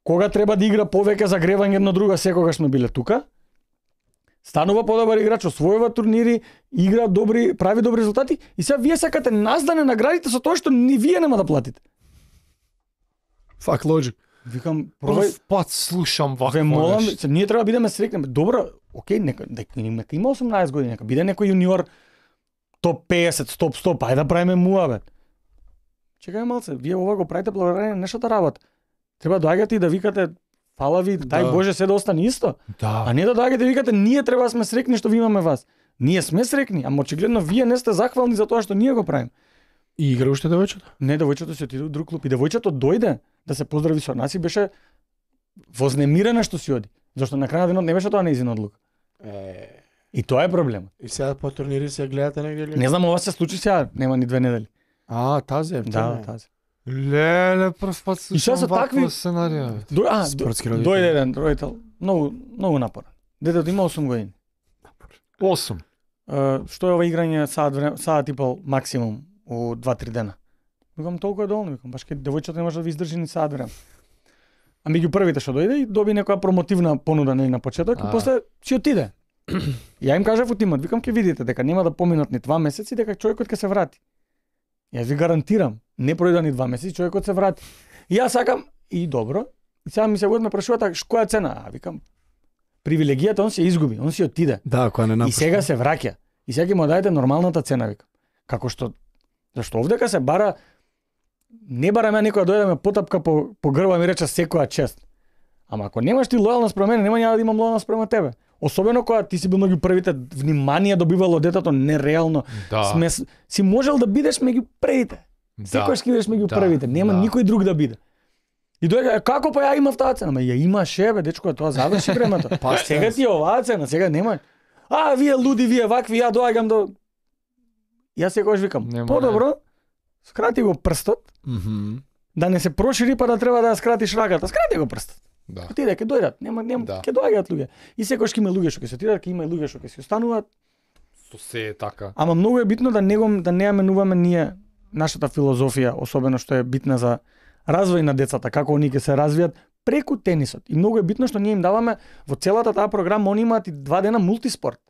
Кога треба да игра повеќе загревање едно друга, секогаш сме биле тука. Станува подобар играч, освојува турнири, игра добри, прави добри резултати и сега вие сакате нас да не наградите со тоа што ни вие нема да платите. Fuck logic. Викам, прв пат слушам вакво. Ве молам, се, ние треба да бидеме срекнеме. Добро, окей, нека, нека, нека има осумнаесет години, нека биде некој јуниор топ педесет, топ сто, ајде да правиме муабет. Чекај малце, вие ова го правите благодарение на нашата работа. Треба доаѓате и да викате фала ви, дај да. Боже се да остане исто. Да. А не да доаѓате и викате ние треба да сме срекни што ви имаме вас. Ние сме срекни, ама очигледно вие не сте захвални за тоа што ние го правиме. И игра уште девојчето? Не, девојчето се отиде во друг клуб и девојчето дојде да се поздрави со нас и беше вознемирена што си оди. Зашто на крај на денот не беше тоа нејзина одлука. Е... И тоа е проблемот. И сега по турнири се гледате негде ли? Не знам, ова се случи сега, нема ни две недели. А, тази е. Да, тази. Леле, прв пат слушам вакво сценарија. А, дојде еден родител, многу, многу напорен. Детето има осум години. осум. Што е ова играње саат, саат и пол максимум у два-три дена. Викам, толку е доволно, викам, баш ке девојчата не може да ви издржи ни саат време. А меѓу првите што дојде и доби некоја промотивна понуда на почеток и после си отиде. Ја им кажав у тимот, викам, ке видите дека нема да поминат ни два месеци дека човекот ке се врати. Јас ви гарантирам, не пројда ни два месеци, човекот се врати. И јас сакам и добро. И сега ми се годно прашувате која цена, а викам привилегијата он се изгуби, он си отиде. Да, која не напушта. И сега се враќа. И сега ќе му дајте нормалната цена, викам. Како што зашто овдека се бара не бараме некоја дојде да ме потапка по, по грба ми рече секоја чест. Ама ако немаш ти лојалност према мене, нема ја да имам лојалност према тебе. Особено кога ти си бил меѓу првите, внимание добивало детето нереално. Да. Смес... Си можел да бидеш меѓу првите. Да. Секојаш ки бидеш меѓу да. првите, нема да. никој друг да биде. И дојде, како па ја имав таа цена? Ама ја имаше, бе, дечко, тоа заврши времето. Па сега ти е оваа цена, сега нема. А, вие луди, вие вакви, ја доаѓам до... Јас секогаш викам, подобро, скрати го прстот, mm-hmm. да не се прошири, па да треба да скратиш раката. Скрати го прстот. Да. Ти дека ќе дојдат, нема нема ќе да. доаѓаат луѓе. И секогаш ќе има луѓе што ќе се отидат, ќе има луѓе што ќе се остануваат. Со се е така. Ама многу е битно да не го да не ја менуваме ние нашата филозофија, особено што е битна за развој на децата, како они ќе се развијат преку тенисот. И многу е битно што ние им даваме во целата таа програма, они имаат и два дена мултиспорт.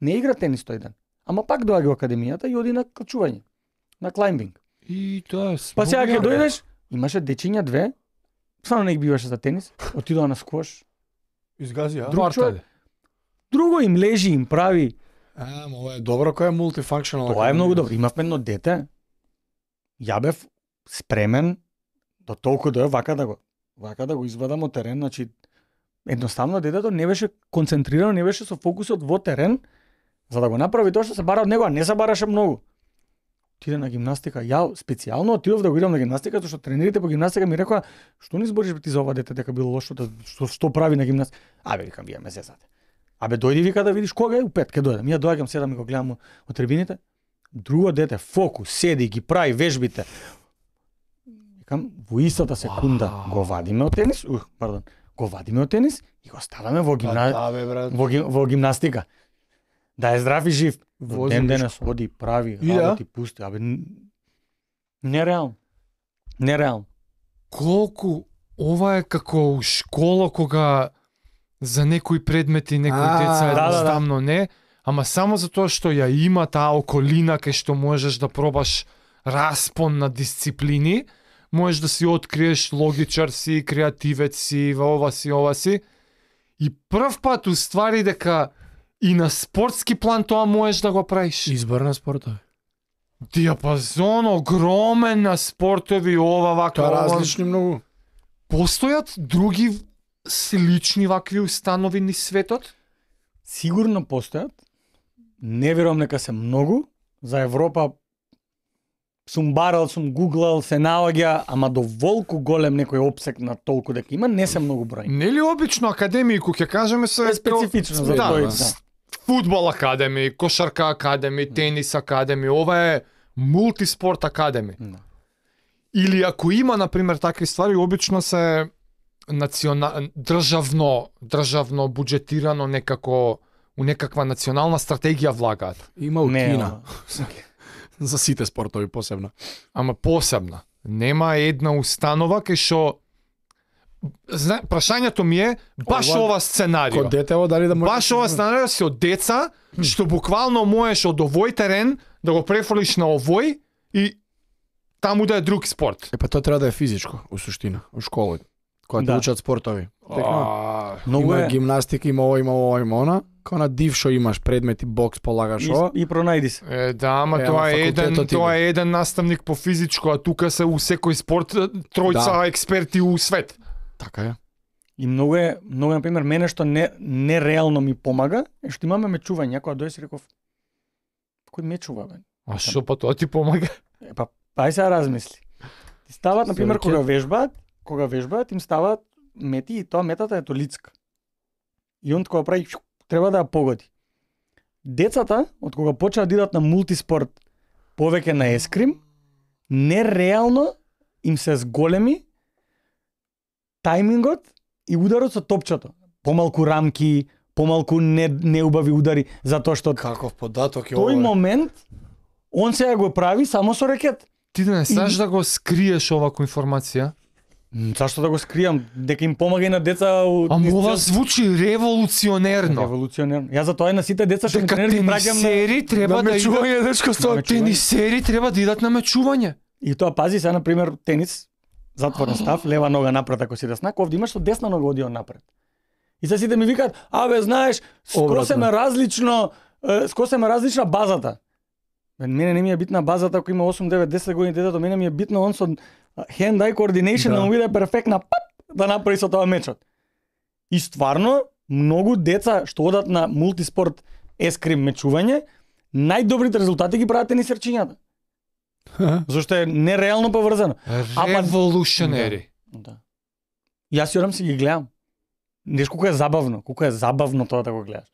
Не игра тенис тој ден. Ама пак доаѓа во академијата и оди на качување, на клајмбинг. И тоа е. Па сега ќе дојдеш, имаше дечиња две. Само нек биваше за тенис, отидоа на скош. Изгази, а? Друг човек, друго им лежи, им прави. А, ова е добро, кој е мултифункционал. Тоа е многу добро. Имавме едно дете, ја бев спремен до толку да е вака да го, вака да го извадам од терен. Значи, едноставно детето не беше концентрирано, не беше со фокусот во терен, за да го направи тоа што се бара од него, а не се бараше многу. Отиде на гимнастика. Ја специјално отидов да го идам на гимнастика, затоа што тренерите по гимнастика ми рекоа што не избориш ти за ова дете дека било лошо, да, што, што прави на гимнастика. Абе, викам, вие ме зезате. Абе, дојди вика да видиш кога е, у пет ќе дојдам. Ја доаѓам седам и го гледам од трибините. Друго дете, фокус, седи, ги прави вежбите. Викам, во истата секунда wow. го вадиме од тенис, ух, пардон, го вадиме од тенис и го ставаме во гимна... да, да, во, ги... во гимнастика. Да е здрав и жив. Во ден денес оди прави, работи, пусти. Абе, нереално. Нереално. Колку ова е како у школа кога за некои предмети, некои деца едноставно не, ама само за тоа што ја има таа околина кај што можеш да пробаш распон на дисциплини, можеш да си откриеш логичар си, креативец си, ова си, ова си. И прв пат уствари дека и на спортски план тоа можеш да го правиш. Избор на спортови. Диапазон огромен на спортови, ова, вака, ова. Различни многу. Постојат други слични вакви установи ни светот? Сигурно постојат. Не верувам дека се многу. За Европа сум барал, сум гуглал, се наоѓа, ама до волку голем некој опсек на толку дека има, не се многу број. Нели обично академии, кој ќе кажеме се... Е специфично за тој, да. Футбол академи, кошарка академи, тенис академи, ова е мултиспорт академи. No. Или ако има, например, такви ствари, обично се национа... државно, државно буџетирано некако, у некаква национална стратегија влагаат. Има у Кина. За сите спортови посебно. Ама посебно. Нема една установа кај што... Зна... Прашањето ми е, баш ова, ова сценарио. Код дете, дали да може... Баш ова сценарио си од деца, што буквално можеш од овој терен да го префрлиш на овој и таму да е друг спорт. Епа тоа треба да е физичко, у суштина, у школа. Кога да. Учат спортови. А, има е... гимнастика, има ова, има ова, има она. Као на див што имаш предмети, бокс, полагаш ова. И, и пронајди се. Е, да, ама е, тоа, е еден, тоа е еден наставник по физичко, а тука се у секој спорт тројца да. Експерти у свет. Така е. И многу е, многу, например, мене што не, не реално ми помага, е што имаме мечување. Кога дојде си реков, кој мечува, бе? А што па тоа ти помага? Е, па, па и се размисли. Ти стават, например, кога вежбаат, кога вежбаат, им ставаат мети и тоа метата е толицка. И он кога прави, треба да ја погоди. Децата, од кога почнаа да идат на мултиспорт, повеќе на ескрим, нереално им се зголеми тајмингот и ударот со топчето. Помалку рамки, помалку не, неубави удари, затоа што... Каков податок е овој? Тој момент, он сега го прави само со ракет. Ти да не саш и... да го скриеш оваку информација? Зашто да го скријам? Дека им помага и на деца... Ама ова звучи револуционерно. Револуционерно. Ја за тоа е на сите деца што ми тренери ги праќам на... на мечување, дечко, сто... Тенисери треба да идат на мечување. И тоа пази, сега, например, тенис, затворен став, лева нога напред, ако си деснак, овде имаш со десна нога оди он напред. И се сите ми викаат, абе, знаеш, скосеме различно, скосеме различна базата. Мене не ми е битна базата, ако има осум, девет, десет години детето, мене ми е битно он со hand-eye coordination, да му биде перфектна, пап, да направи со тоа мечот. И стварно, многу деца што одат на мултиспорт ескрим мечување, најдобрите резултати ги прават тенис рчињата. Зашто е нереално поврзано. Револушенери. Да. Јас јорам си ги гледам. Неш колко е забавно, колко е забавно тоа да го гледаш.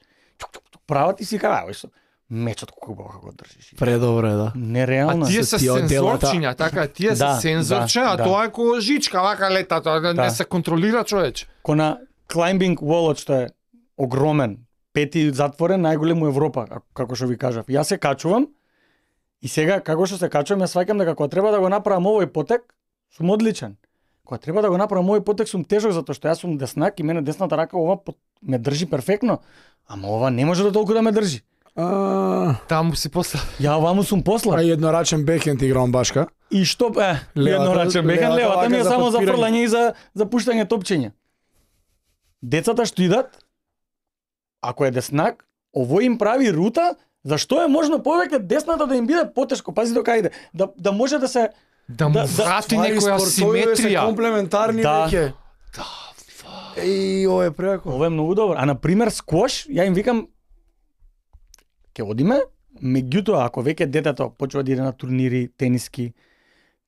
Прават и си кажа, што мечот колку бога го држиш. Предобре, да. Нереално. А тие се сензорчиња, така, тие се сензорчиња, а тоа е кој жичка, вака лета, тоа не се контролира човече. Кона climbing wall, што е огромен, пети затворен, најголем у Европа, како што ви кажав. Јас се качувам, и сега, како што се качувам, ја сваќам дека кога треба да го направам овој потек, сум одличен. Кога треба да го направам мој потек сум тежок затоа што јас сум деснак и мене десната рака ова ме држи перфектно, ама ова не може да толку да ме држи. А... Таму си посла. Ја оваму сум посла. А еднорачен бекенд играм башка. И што е? Еднорачен бекенд, левата ми е само за фрлање и за за пуштање топчење. Децата што идат, ако е деснак, овој им прави рута за што е можно повеќе десната да им биде потешко. Пази до кај иде, да да може да се да му врати некоја симетрија. Комплементарни веќе. Да, да. Еј, ова е преако. Ова е многу добро. А, например, скош, ја им викам, ке одиме, меѓутоа, ако веќе детето почува да иде на турнири тениски,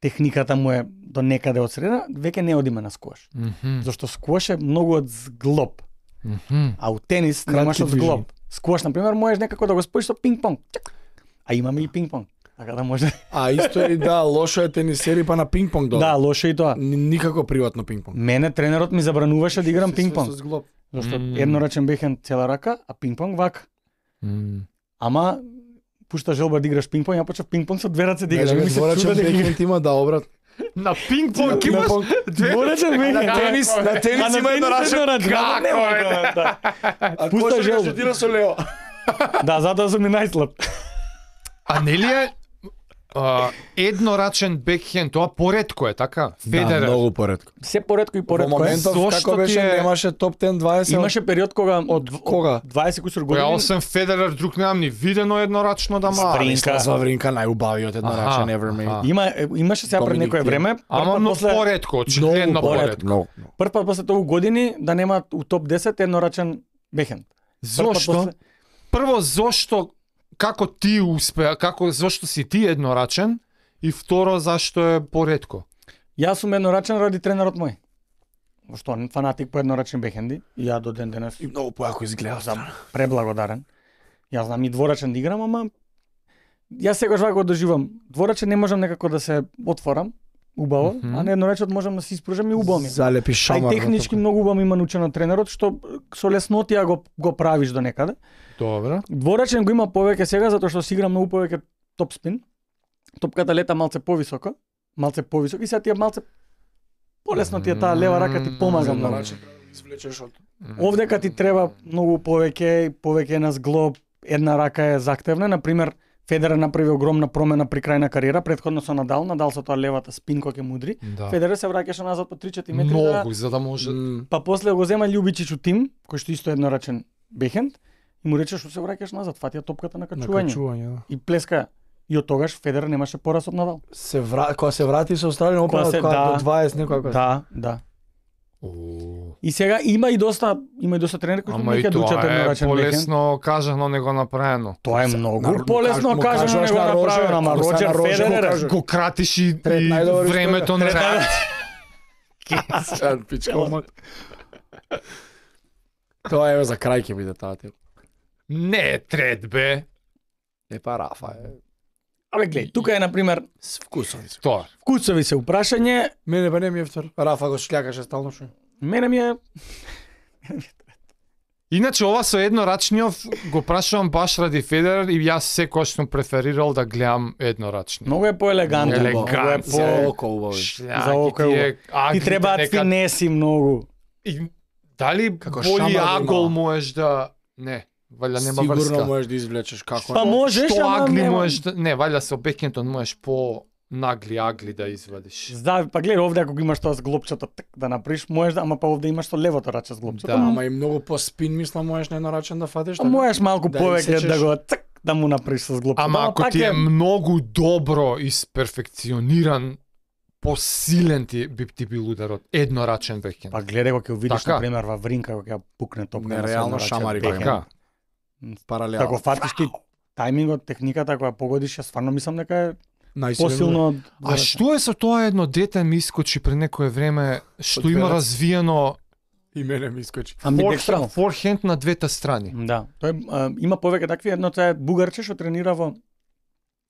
техниката му е до некаде од средна, веќе не одиме на скош. Mm -hmm. Зашто скош е многу од зглоб. Mm -hmm. А у тенис немаш од зглоб. Скош, например, можеш некако да го споиш со пинг-понг. А имаме и пинг-понг. Така да може. А исто и да, лошо е тенисери па на пинг-понг долу. Да, лошо и тоа. Никако приватно пинг-понг. Мене тренерот ми забрануваше да играм пинг-понг. Зашто mm. еднорачен бехен цела рака, а пинг-понг вака. Mm. Ама пушта желба да играш пинг-понг, ја почнав пинг-понг со две раце да играш. Еднорачен бехен има да обрат. На пинг-понг имаш две бехен. На тенис, на тенис има еднорачен. Како е? Пушта желба. Да, затоа сум и најслаб. А нели е Uh, еднорачен бекхенд, тоа поретко е, така? Федерер. Да, многу поретко. Се поретко и поретко. Во моментов, како беше, е... немаше топ десет дваесет. Имаше период кога... Од кога? дваесет кусур години. Која осем Федерер, друг немам ни видено еднорачно да маа. Станислав Вавринка, најубавиот еднорачен ever made. Има, имаше сега пред некој време. Ама но после... поретко, очигледно поретко. Прв пат после толку години да немаат у топ десет еднорачен бекхенд. Зошто? Прво, зошто... Како ти успеа, како зашто си ти еднорачен и второ зашто е поретко? Јас сум еднорачен ради тренерот мој. Што фанатик по еднорачен бехенди, ја до ден денес и многу појако изгледа, сам преблагодарен. Јас знам и дворачен да играм, ама јас секогаш вака го доживам. Дворачен не можам некако да се отворам убаво, mm -hmm. а на еднорачен можам да се испружам и убаво ми. Залепи шамар. Ај технички многу убаво има научен од тренерот што со леснотија го го правиш до некаде. Добра. Дворачен го има повеќе сега затоа што си игра многу повеќе топспин. Топката лета малце повисоко, малце повисоко и сега ти е малце полесно ти е таа лева рака ти помага многу. Извлечеш од. Овде кога ти треба многу повеќе, повеќе на зглоб, една рака е зактевна, на пример Федерер направи огромна промена при крај на кариера, предходно со Надал, Надал со тоа левата спин кој ќе мудри. Да. Федерер се враќаше назад по три четири метри. Многу, да, за да може. Па после го зема Љубичиќ у тим, кој што исто еднорачен бехенд. И му рече што се враќаш назад, фатија топката на качување. На качување, да. И плеска. И од тогаш Федерер немаше пораз од Надал. Се вра... Кога се врати со Australian Open, кога, се... кога да, до дваесет некоја кога. Да, да. О... И сега има и доста, има и доста тренери кои што не ќе дучат еднорачен бехенд. Ама и тоа е полесно кажано него направено. Тоа е многу полесно кажано него направено, ама Роджер Федерер го кратиш и времето на реакција. Пичкомот. Тоа е за крај ќе биде таа тема. Не е трет, бе. Не па Рафа е. Абе гледај, тука е на пример вкусови. Тоа. Вкусови се упрашање, мене па не ми е втор. Рафа го шљакаше стално што. Мене ми е мене ми е трет. Иначе ова со еднорачниот го прашувам баш ради Федерер и јас секогаш сум преферирал да гледам еднорачни. Многу е поелегантно, многу е пооколу. За околу. Ти требаат финеси многу. И дали боли агол можеш да не Валја нема врска. Сигурно можеш да извлечеш како. Па можеш, што агли нема... можеш да... Не, валја со бекентон можеш по нагли агли да извадиш. Здави, па гледа овде ако го имаш тоа с глопчето так да направиш, можеш да, ама па овде имаш со левото раче с глопчето. Да, ама и многу по спин мисла можеш на еднорачен да фатиш. А да, можеш малку да повеќе сечеш... да го так да му направиш со глопчето. Ама ако така... ти е многу добро и сперфекциониран, посилен ти би ти бил ударот еднорачен бекенд. Па гледај го ќе видиш на пример Вавринка кога ќе пукне топка. Нереално шамари бека. Паралелно. Како фатиш ти тајмингот, техниката која погодиш, ја стварно мислам дека е посилно. А што е со тоа едно дете ми искочи пред некое време, што има развиено и мене ми искочи. Форхенд, форхенд на двете страни. Да. Тоа има повеќе такви, едното е бугарче што тренира во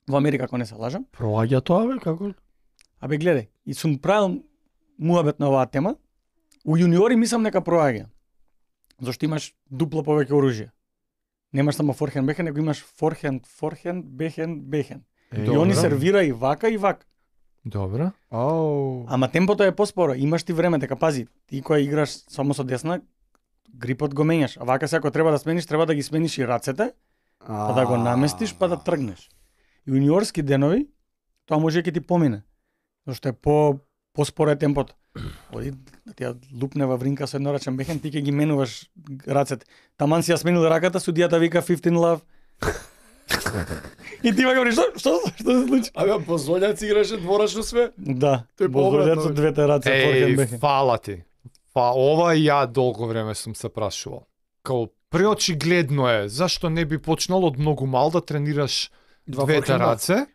во Америка, ако не се лажам. Проаѓа тоа бе како? Абе гледај, и сум правил муабет на оваа тема. У јуниори мислам дека проаѓа. Зошто имаш дупло повеќе оружје. Немаш само форхенд бехен, него имаш форхенд, форхенд, бехен, бехен. Е, и они сервира и вака и вака. Добро. Ау. Ама темпото е поспоро, имаш ти време дека пази, ти кога играш само со десна, грипот го менјаш. А вака секој треба да смениш, треба да ги смениш и рацете, па да го наместиш, па да тргнеш. Јуниорски денови тоа може ќе ти помине. Зашто е по поспоро е темпото. Оди да ти ја лупне Вавринка со еднорачен бехен, ти ќе ги менуваш рацете. Таман си ја сменил раката, судијата вика фифтин лав. И ти ма говориш, што, што, што се случи? Абе, позволјац играше дворачно све? Да, позволјац од двете раце. Еј, фала ти. Па ова ја долго време сум се прашувал. Као, преочигледно е, зашто не би почнал од многу мал да тренираш Два двете раце?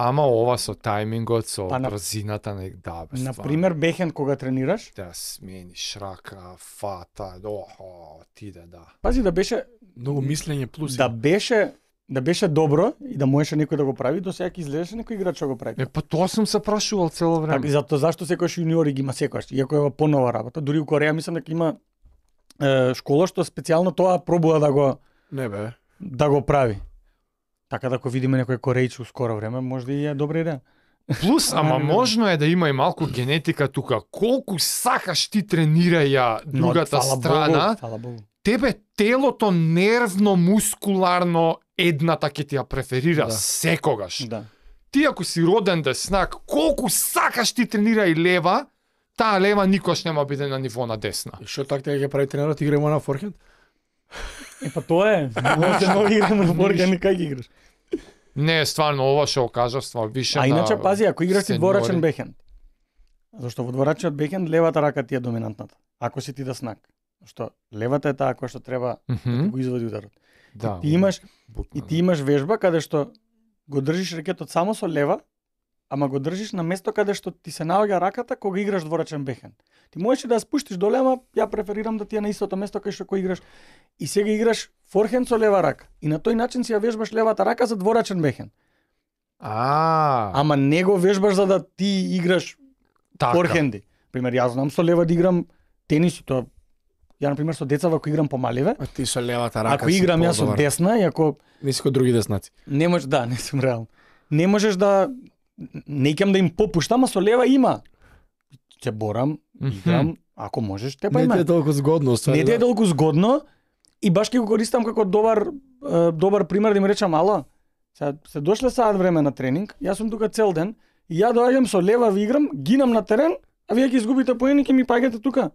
Ама ова со тајмингот, со па, брзината на игдабе. На пример бехен кога тренираш? Да, смениш рака, фата, охо, ти да да. Пази да беше многу мислење плюс. Да беше, да беше добро и да можеше некој да го прави, досега ќе излезеше некој играч што го прави. Е, па тоа сум се прашувал цело време. Так, затоа зашто секогаш јуниори ги има секогаш, иако е понова работа. Дури у Кореја мислам дека има е, школа што специјално тоа пробува да го не бе, да го прави. Така да кога видиме некој корејчи у скоро време, може да и е добра идеја. Плюс, ама можно е да има и малку генетика тука. Колку сакаш ти тренираја другата Но, фала страна, Богу, Богу. Тебе телото нервно, мускуларно едната ќе ти ја преферира да. Секогаш. Да. Ти ако си роден деснак, колку сакаш ти тренирај лева, таа лева никош нема биде на ниво на десна. И што така ќе прави тренерот, играмо на форхенд? Е, па тоа е. Може да нови играм на борган и кај играш. Не, стварно, ова што го кажа, стварно, више на... А иначе, пази, ако играш ти дворачен бекенд, зашто во дворачниот бекенд левата рака ти е доминантната, ако си ти деснак. Што левата е таа која што треба да го изводи ударот. Да, ти имаш, и ти имаш вежба каде што го држиш ракетот само со лева, ама го држиш на место каде што ти се наоѓа раката кога играш дворачен бехен. Ти можеш да ја спуштиш доле, ама ја преферирам да ти е на истото место кај што кој играш. И сега играш форхенд со лева рака. И на тој начин си ја вежбаш левата рака за дворачен бехен. А. Ама не го вежбаш за да ти играш така. Форхенди. Пример, јас знам со лева да играм тенис, тоа ја на пример со децава кои играм помаливе. А ти со левата рака. Ако играм јас со десна, и ако не си кој други деснаци. Не можеш, да, не сум реално. Не можеш да не икам да им попуштам, а со лева има. Се борам, играм, mm -hmm. ако можеш, те па има. Не ти е толку згодно. Не ти е толку згодно и баш ке го користам како добар добар пример да им речам, ала, се, се дошле саат време на тренинг, јас сум тука цел ден, и ја доаѓам со лева ви играм, гинам на терен, а вие ќе изгубите поени и ми паѓате тука.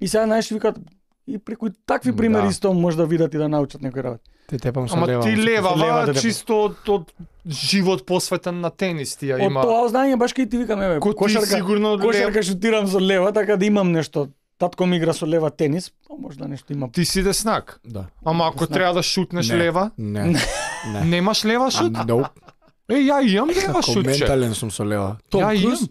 И сега знаеш викат, и преку такви примери исто да. Може да видат и да научат некој работи. Те тепам со лева. Ама ти лева, лева чисто од, од живот посветен на тенис ти ја има. Од тоа знаење баш кај ти викам, еве, кошарка, сигурно кошарка шутирам со лева, така да имам нешто. Татко ми игра со лева тенис, па можда нешто има. Ти си деснак? Да. Ама ако деснак. Треба да шутнеш не. Лева? Не. Не. Немаш лева шут? Nope. Е, ја имам лева шутче. Ментален сум со лева. Ја имам.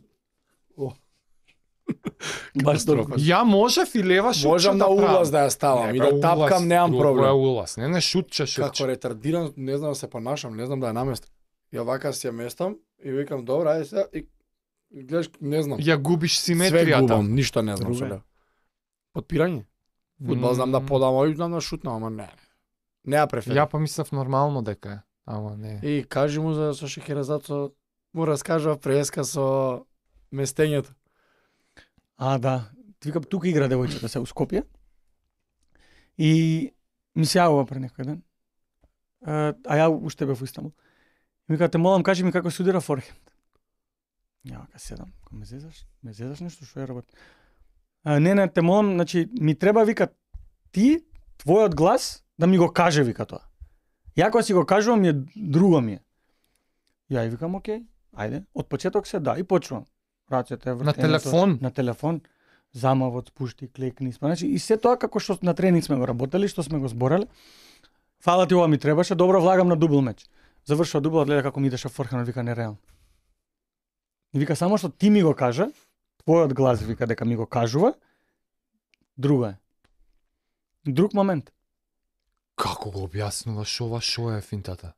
Ја можев и лева шутче. Можам на улаз да ја ставам и да тапкам, немам проблем. Некај улаз, не, не, шутче, шутче. Како ретардиран, не знам да се понашам, не знам да ја наместам. Ја вака се ја местам и викам, добра, ајде сега, и гледаш, не знам. Ја губиш симетријата. Све губам, ништо не знам сега. Подпирање. Фудбал знам да подам, ој знам да шутнам, ама не. Не ја преферам. Ја помислав нормално дека е, ама не. И кажи му за со Шехерезато, му раскажува преска со местењето. А, да. Викам, тука игра девојчата се у Скопје. И ми се јавува пред некој ден. А, а ја уште бев у Истанбул. Ми кажа, те молам, кажи ми како се удира форхенд. Ја вака седам. Ме зезаш? Ме зезаш нешто? Што е работ? А, не, не, те молам, значи, ми треба, вика, ти, твојот глас, да ми го каже, вика тоа. Ја кога си го кажувам, ми е друго ми е. Ја и викам, окей, ајде. Од почеток се, да, и почувам. Рацете, на телефон, на телефон, замавот, спушти, клекни, значи и се тоа како што на тренинг сме го работеле, што сме го зборале. Фала ти, ова ми требаше, добро, влагам на дубл меч. Завршува дубл, гледа како ми идеше форхенд, вика нереално. И вика само што ти ми го кажа, твојот глас вика дека ми го кажува. Друга е. Друг момент. Како го објаснуваш ова што е финтата?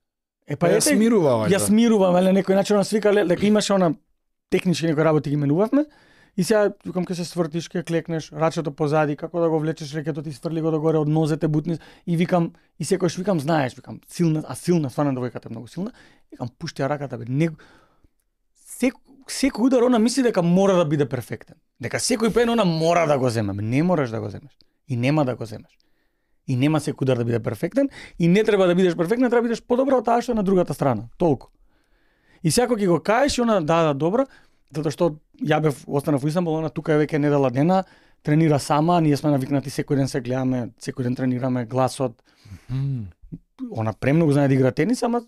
Е па ја смирува, ја смирува, вале некој начин она свика, дека имаше она технички некои работи ги менувавме и сега кога ќе се свртиш, ќе клекнеш, рачето позади, како да го влечеш рекетот и сврли го догоре од нозете, бутни и викам и секогаш викам знаеш, викам силна, а силна, стварно девојката е многу силна. Викам пушти ја раката бе, не секој секој удар она мисли дека мора да биде перфектен. Дека секој пен она мора да го земе, не мораш да го земеш и нема да го земеш. И нема секој удар да биде перфектен и не треба да бидеш перфектен, треба да бидеш подобра од таа што е на другата страна. Толку. И секој ќе го кажеш и она да, да, добра, затоа што ја бев останав во Истанбул, она тука е веќе недела дена, тренира сама, ние сме навикнати секој ден се гледаме, секој ден тренираме гласот. Mm-hmm. Она премногу знае да игра тенис, ама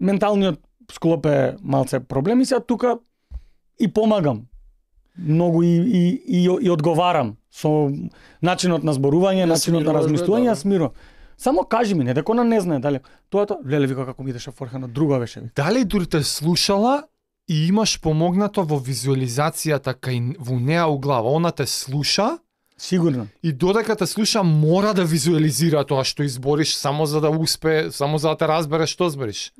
менталниот склоп е малце проблем и сега тука и помагам. Многу и и и, и одговарам со начинот на зборување, начинот на размислување, смиро. Само кажи ми, не дека она не знае, дали тоа тоа, леле вика како ми идеше форхенд, друга беше. Дали дури те слушала и имаш помогнато во визуализацијата кај во неа у глава, она те слуша? Сигурно. И додека те слуша мора да визуализира тоа што избориш само за да успее, само за да те разбере што збориш.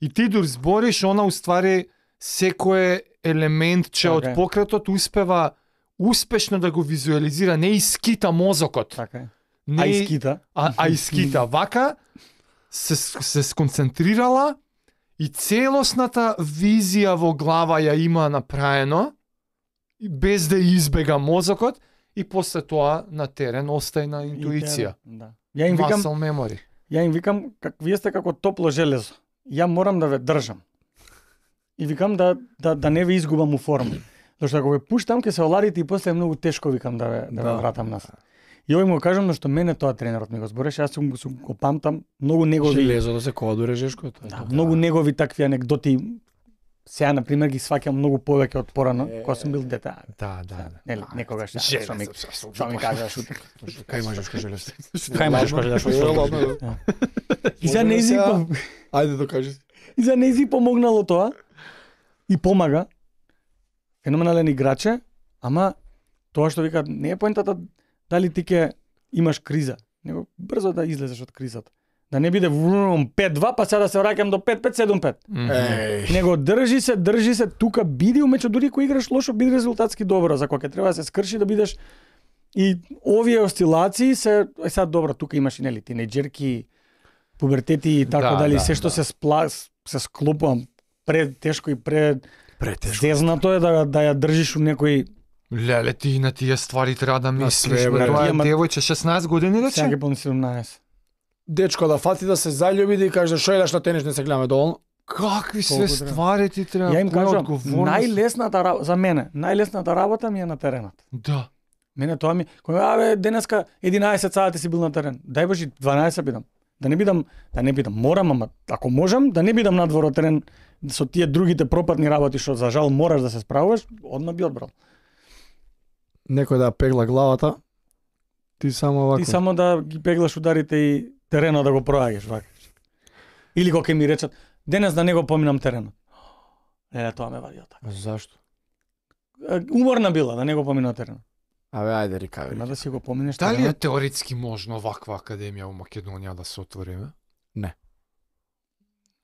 И ти дури збориш, она уствари секое елементче okay. од покретот успева успешно да го визуализира, не искита мозокот. Така okay. Не, а искита. А, а искита. Вака се, се сконцентрирала и целосната визија во глава ја има направено, без да избега мозокот, и после тоа на терен остај на интуиција. Да. Ја им викам, muscle memory. Ја им викам, как, вие сте како топло железо. Ја морам да ве држам. И викам да, да, да не ве изгубам у форма. Зашто ако ве пуштам, ќе се оладите и после многу тешко викам да ве, да да. ве вратам нас. И овој му кажам, но што мене тоа тренерот ми го збореше, јас сум, сум го памтам, многу негови... Железо да се кова до режешко. Да, многу негови такви анекдоти, сега, например, ги сваќам многу повеќе од порано, е... кога сум бил дете. Да, да. Нели, некогаш, што ми кажа, што... Кај мажешко железо? Кај мажешко железо? И за нези... Ајде, докажи. И за нези помогнало тоа, и помага, феноменален играче, ама тоа што викаат, не е поентата... Дали ти ке имаш криза, него брзо да излезеш од кризата. Да не биде пет два, па сега да се враќам до пет пет седум пет. Mm-hmm. Него држи се, држи се, тука биди, умече дури кој играш лошо, биди резултатски добро, за кој ке треба да се скрши да бидеш. И овие осцилации се, е сега добро, тука имаш и нели тинејџерки, пубертети и така да, дали, да, се што да. се спла, се склопувам пред тешко и пред претешко. Дезнато е да да ја држиш у некој. Леле, ти на тие ствари треба да мислиш, бе, тоа е девојче шеснаесет години рече? Сега ќе полни седумнаесет. Дечко да фати да се заљуби да и каже што едаш на тениш не се гледаме доволно. Какви се ствари ти треба? Ја им кажам, најлесната работа за мене, најлесната работа ми е на теренот. Да. Мене тоа ми, кога бе денеска единаесет сати си бил на терен. Дај божи дванаесет бидам. Да не бидам, да не бидам, морам, ама ако можам да не бидам надвор од терен со тие другите пропатни работи што за жал мораш да се справуваш, одма би одбрал. Некој да пегла главата, ти само вака. Ти само да ги пеглаш ударите и теренот да го проаѓаш вака. Или кога ми речат, денес да не го поминам теренот. Е, тоа ме вади така. Зашто? уморна била, да не го помина теренот. Абе, ајде рикавери. Ма да си го поминеш теренот. Дали е теоретски можно ваква академија во Македонија да се отвориме? Не.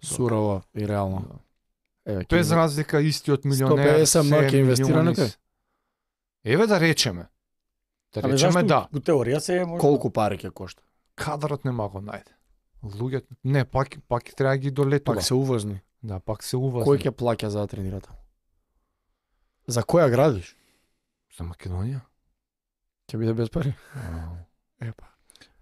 Сурово и реално. Еве, тоа е за разлика истиот милионер. сто песет марки инвестирано кај? Еве да речеме. Да абе, речеме да. По теорија се е може. Колку пари ќе кошта? Кадарот нема го најде. Луѓето не, пак пак треба ги долетува. Пак се увозни. Да, пак се увозни. Кој ќе плаќа за да тренира таму? За која градиш? За Македонија. Ќе биде без пари. Епа.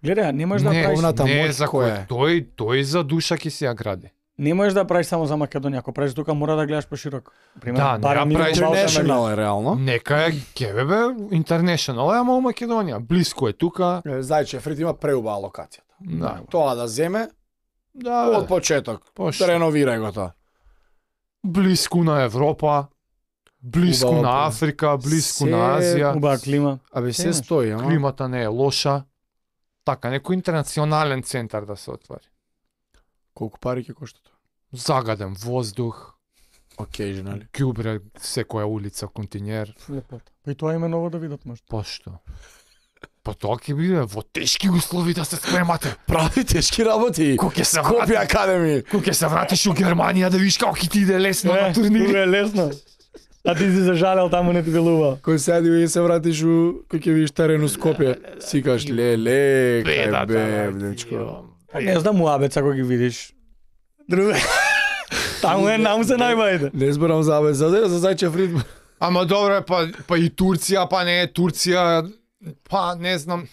Гледа, не можеш да правиш. Не, за кој? Тој, тој за душа ќе се ја гради. Не можеш да правиш само за Македонија, ако правиш тука мора да гледаш пошироко. Пример, да, не правиш international е реално. Нека е ке бе бе international, ама во Македонија, блиско е тука. Зајче, Фрид има преубава локацијата. Да. Тоа да земе да од почеток. Пошто реновирај го тоа. Блиску на Европа, блиску Убава, на Африка, блиску се... на Азија. Убава клима. Абе се стои, ама климата не е лоша. Така некој интернационален центар да се отвори. Колку пари ќе кошта тоа? Загаден воздух. Океј, знали. Кјубре, секоја улица, континер. Лепот. Па и тоа име ново да видат може. Па што? Па тоа ќе биде во тешки услови да се спремате. Прави тешки работи. Кој ќе се Скопје Академи. Кој ќе се вратиш у Германија да видиш како ќе ти иде лесно на турнири. Тука е лесно. А ти си зажалел таму не ти билува. Кој седи и се вратиш у кој ќе видиш терен у Скопје, си кажеш леле, кај бе, блечко. Не знам муабец ако ги видиш. Друго. Таму е нам се најбајде. Не зборам за абец, за за зајче Фрид. Ама добро, па па и Турција, па не е Турција, па не знам.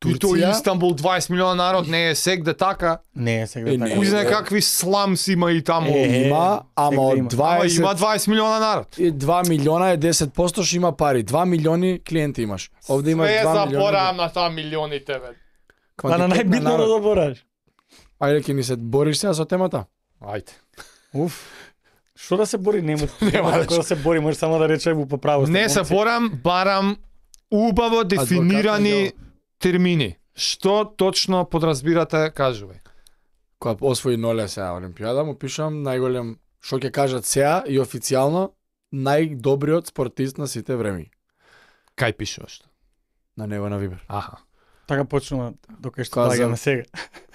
Турција, Истанбул, дваесет милиона народ, не е сегде така. Не е сегде така. Кузне какви сламс има и таму. Има, ама од дваесет има дваесет милиона народ. И два милиона е десет проценти што има пари. два милиони клиенти имаш. Овде имаш два милиона. Се запорам на таа милионите бе. Па на најбитно да добораш. Ајде ќе ни се бориш сега со темата. Ајде. Уф. Што да се бори, нема. Нема да се бори, може само да рече во поправо. Не се борам, барам убаво дефинирани термини. Што точно подразбирате, кажувај. Кога освои Ноле сега олимпијада, му пишам најголем што ќе кажат сега и официјално најдобриот спортист на сите времиња. Кај пише што? На него на Вибер. Аха. Така почнува докато што дајаме сега.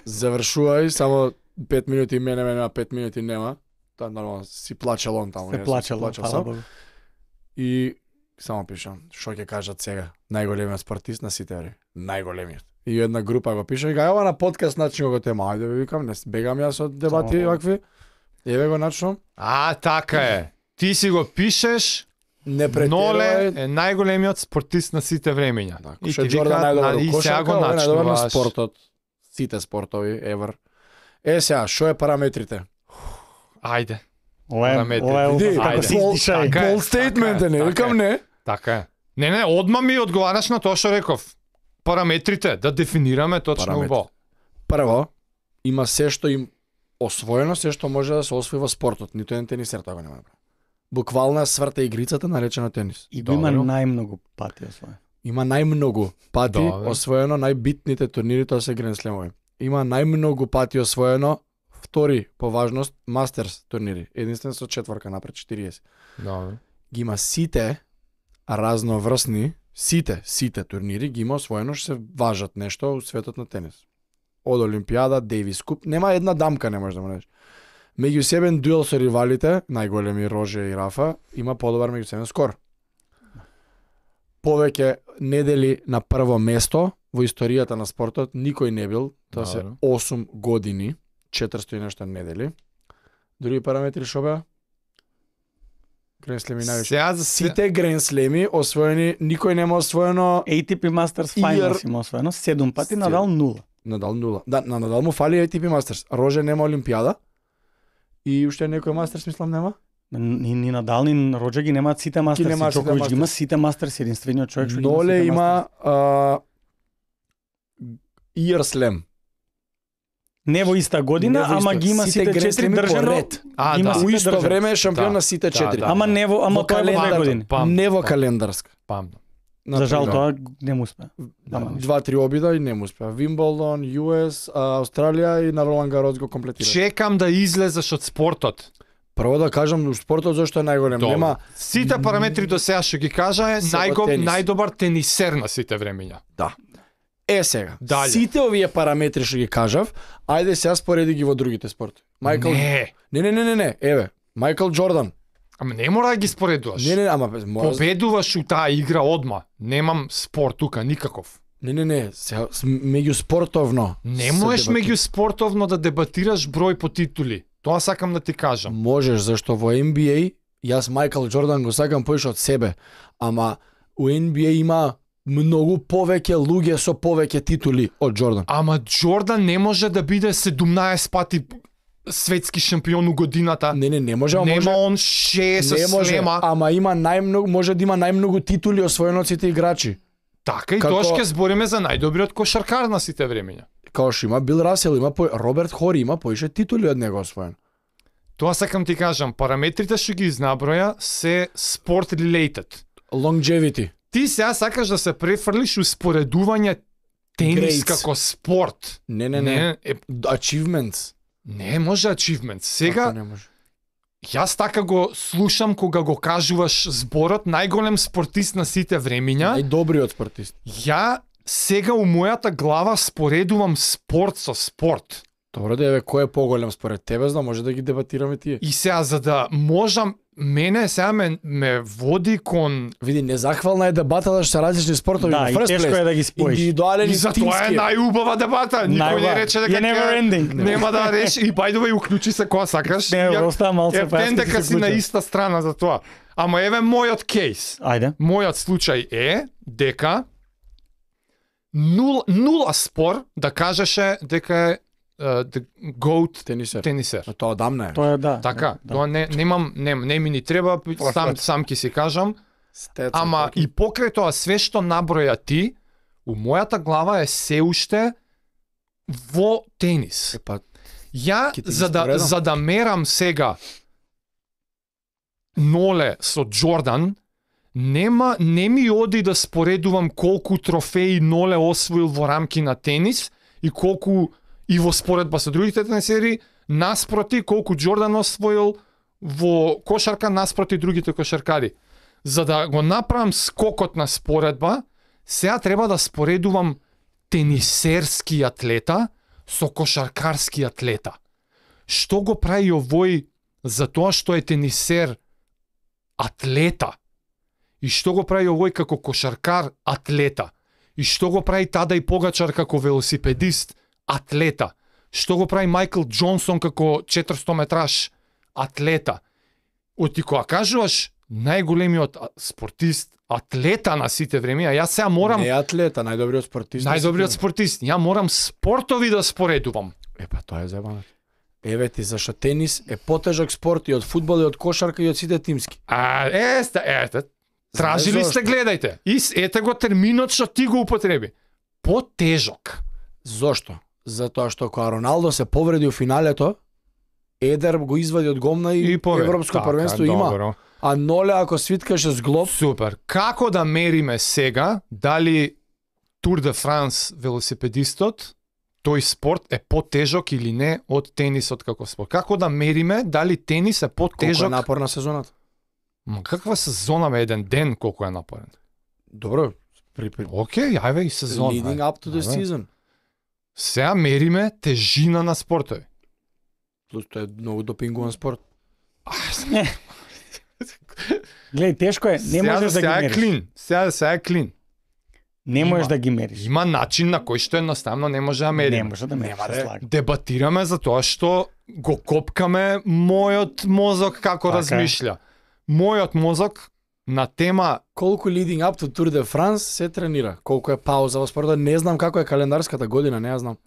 Завршувај, само пет минути мене мене пет минути нема. Тоа нормално си плачел он таму. Се плачел, плачел сам. И само пишам, што ќе кажат сега? Најголемиот спортист на сите време. Најголемиот. И една група го пиша и га ова на подкаст начин го тема. Ајде ви викам, не бегам јас од дебати вакви. Еве го начнувам. А, така е. Ти си го пишеш. Ноле е најголемиот спортист на сите времења. Да, и ти Джордан најдобро кошарка, најдобро на спортот, сите спортови ever. Е сега, што е параметрите? Ајде. Параметрите. Ајде. Бол стейтмент е, не викам не. Така е. Не, не, одма ми одговараш на тоа што реков. Параметрите, да дефинираме точно во. Прво, има се што им освоено, се што може да се освои во спортот, ниту еден тенисер тоа го нема направи. Буквално сврта игрицата наречена тенис. И има најмногу пати освоено. Има најмногу пати Добре. освоено, најбитните турнири тоа се гренслемови. Има најмногу пати освоено втори по важност мастерс турнири, единствен со четворка напред четириесет. Добре. Ги има сите разноврсни, сите, сите турнири ги има освоено што се важат нешто у светот на тенис. Од олимпијада, Дејвис куп, нема една дамка не може да му речеш. Меѓусебен дуел со ривалите, најголеми Роже и Рафа, има подобар меѓусебен скор. Повеќе недели на прво место во историјата на спортот, никој не бил, тоа се осум години, четиристотини нешто недели. Други параметри што беа? Гренслеми највише. Сите гренслеми освоени, никој нема освоено. ей ти пи Masters Finals има освоено седум пати, Надал нула. Надал нула. Да, на Надал му фали ей ти пи Masters. Роже нема олимпијада. И уште некој мастерс мислам нема? Ни, ни Надал, ни Роджер ги немаат сите мастерси. Нема Джокович ги има сите мастерси, единствениот човек што ги има сите мастерси. Ноле има Слем. Не во иста година, ама ги има сите четири држано. Има у исто време шампион на сите четири. Ама не во ама календар години. Не во календарска. Памно. За жал тоа не му успеа. Два-три обида и не му успеа. Wimbledon, ю ес, Австралија и на Ролан Гарос го комплетира. Чекам да излезеш од спортот. Прво да кажам спортот зашто е најголем. Добре. Нема сите параметри до сега што ги кажа е најгол, најдобар тенисер на сите времења. Да. Е сега, Дале. сите овие параметри што ги кажав, ајде сега спореди ги во другите спорти. Майкл... Не. не, не, не, не, не, еве, Майкл Джордан. Ама не мора да ги споредуваш. Не, не, ама мора... Победуваш у таа игра одма. Немам спор тука никаков. Не, не, не, сега меѓуспортовно. Не можеш меѓуспортовно да дебатираш број по титули. Тоа сакам да ти кажам. Можеш, зашто во Н Б А јас Майкл Джордан го сакам поише од себе, ама у Н Б А има многу повеќе луѓе со повеќе титули од Джордан. Ама Джордан не може да биде седумнаесет пати светски шампион у годината. Не, не, не може. Нема може, он шест слема. Ама има најмногу, може да има најмногу титули освоени од сите играчи. Така и како... тоа ќе збориме за најдобриот кошаркар на сите времења. Као што има Бил Расел, има по... Роберт Хори, има поише титули од него освоен. Тоа сакам ти кажам, параметрите што ги изнаброја се спорт related. Longevity. Ти сега сакаш да се префрлиш успоредување тенис Great. како спорт. Не, не, не. не е... Achievements. Не може achievements. Сега, не може. Јас така го слушам кога го кажуваш зборот, најголем спортист на сите времења. Најдобриот спортист. Ја сега у мојата глава споредувам спорт со спорт. Добро, да еве, кој е поголем според тебе, за да може да ги дебатираме тие. И сега, за да можам, мене сега ме, ме води кон... Види, незахвална е дебатата што се различни спортови. Да, и тешко place. е да ги споиш. Индивидуален и тимски. Тоа е најубава дебата. Никој не рече дека... Нема да рече. И бајдува и уклучи се која сакаш. Не, остава малце. Ептен дека си на иста страна за тоа. Ама еве мојот кейс. Ајде. Мојот случај е дека нула, нула спор да кажеше дека е the goat тенисер. тенисер. А тоа одамна е. Тоа е, да. Така, да. Тоа не немам не, не ми ни треба, сам сам ки си кажам. Стеци, Ама таки. И покрај тоа све што наброја ти, у мојата глава е се уште во тенис. Епа, ја за да за да мерам сега Ноле со Джордан, нема не ми оди да споредувам колку трофеи Ноле освоил во рамки на тенис и колку и во споредба со другите тенисери, наспроти колку Джордан освоил во кошарка наспроти другите кошаркари. За да го направам скокот на споредба, сега треба да споредувам тенисерски атлета со кошаркарски атлета. Што го прави овој за тоа што е тенисер атлета? И што го прави овој како кошаркар атлета? И што го прави Тадеј Погачар како велосипедист атлета? Што го прави Майкл Джонсон како четиристо метраш атлета? Оти која кажуваш најголемиот спортист атлета на сите времења, а јас сега морам... Не атлета, најдобриот спортист. Најдобриот спортист. Ја морам спортови да споредувам. Епа, тоа е заебано. Еве ти, зашто тенис е потежок спорт и од фудбал, и од кошарка, и од сите тимски. А, есте, ете. Тражили сте, гледајте. И ете го терминот што ти го употреби. Потежок. Зошто? Затоа што кога Роналдо се повреди у финалето, Едер го извади од гомна и, и Европско првенство има. Добро. А Ноле ако свиткаше зглоб... Супер. Како да мериме сега дали Тур де Франс велосипедистот, тој спорт е потежок или не од тенисот како спорт? Како да мериме дали тенис е потежок... Колко е напор на сезоната? Ма каква сезона ме еден ден колко е напорен? Добро. При, при... Океј, ајве и сезон. Leading up to the season. Сега мериме тежина на спортови. Плюс тоа е многу допингуван спорт. Гледај, тешко е, не можеш да ги мериш. Сега е клин, сега, сега е клин. Не можеш да ги мериш. Има начин на кој што едноставно не може да мериме. Не може да мериш. Дебатираме за тоа што го копкаме мојот мозок како размишља. Мојот мозок на тема колку leading up to Tour de France се тренира, колку е пауза во спорта, не знам како е календарската година, не ја знам.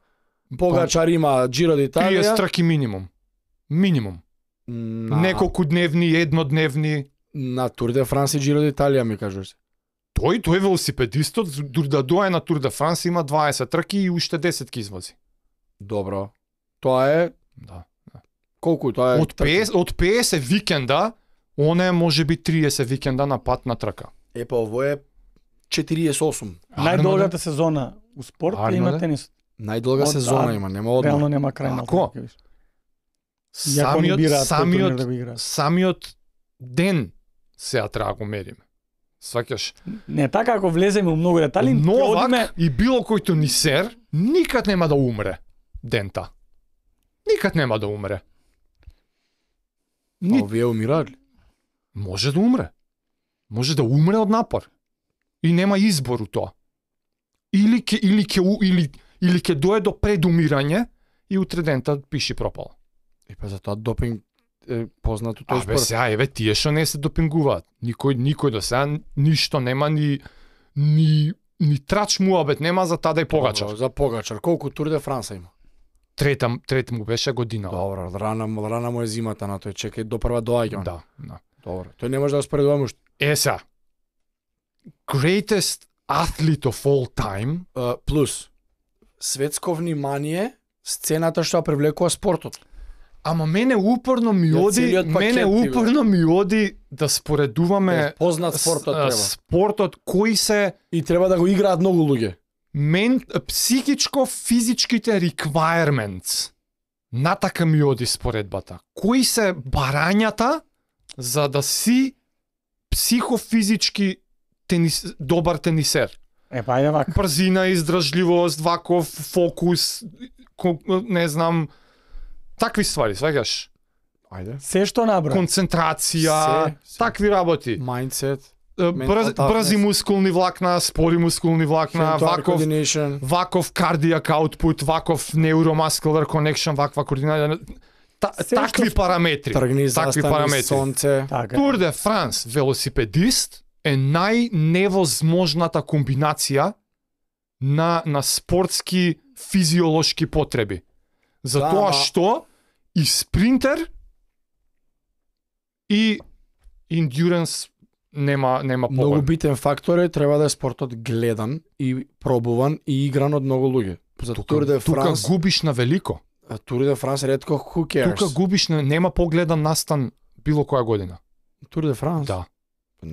Погачар има Giro d'Italia. Триесет трки минимум. Минимум. На... Неколку дневни, еднодневни. На Tour de France и Giro d'Italia ми кажуваш. Тој, тој велосипедистот, да дојде на Tour de France има дваесет трки и уште десет ки извози. Добро. Тоа е... Да. Колку тоа е? Од пет, од петдесет викенда, оне може би триесет викенда на пат на трака. Епа, ово е четириесет и осум. Најдолгата сезона у спорт или има тенис? Најдолга сезона има, нема одмор. Реално нема крај на трака. Самиот, самиот, да самиот ден сега треба го мериме. Сваќаш? Не, така ако влеземе у многу детали, Новак одиме... и било кој тенисер никад нема да умре дента. Никад нема да умре. Ни... А овие умирали? Може да умре. Може да умре од напор. И нема избор у тоа. Или ке, или ке, или, или ке дое до предумирање и утре дента пиши пропал. И па за тоа допинг е познато тој спорт. А бе сега, еве, тие што не се допингуваат. Никој, никој до сега ништо нема, ни, ни, ни трач муабет нема за Тадеј Погачар. За Погачар, колку Тур де Франса има? Трета, трета му беше година. Добро, рана, рана му е зимата на тој, чекај, до прва доаѓа. Да, да. Добро, тој не може да споредуваме уште. Е сега, greatest athlete of all time, uh, плюс светско внимание, сцената што привлекува спортот. Ама мене упорно ми оди, мене упорно ми оди да споредуваме познат спортот треба. Спортот кој се и треба да го играат многу луѓе. Мен психичко физичките requirements. Натака ми оди споредбата. Кои се барањата за да си психофизички тенис, добар тенисер? Е па е вака. Брзина, издржливост, ваков фокус, не знам, такви ствари, сваѓаш. Ајде. Се што набра. Концентрација, се, се. Такви работи. Mindset. Брз, брзи мускулни влакна, спори мускулни влакна, ваков, ваков cardiac output, ваков neuromuscular connection, ваква координација. Та, такви што... параметри. Тргни, такви застани, параметри. Сонце. Тур де Франс велосипедист е најневозможната комбинација на, на спортски физиолошки потреби. Затоа да, што и спринтер и ендуранс нема нема победа. Многу битен фактор е треба да е спортот гледан и пробуван и игран од многу луѓе. За Тур де Франс тука губиш на велико. А Тур де Франс ретко who cares. Тука губиш на нема погледан настан било која година. Тур де Франс. Да.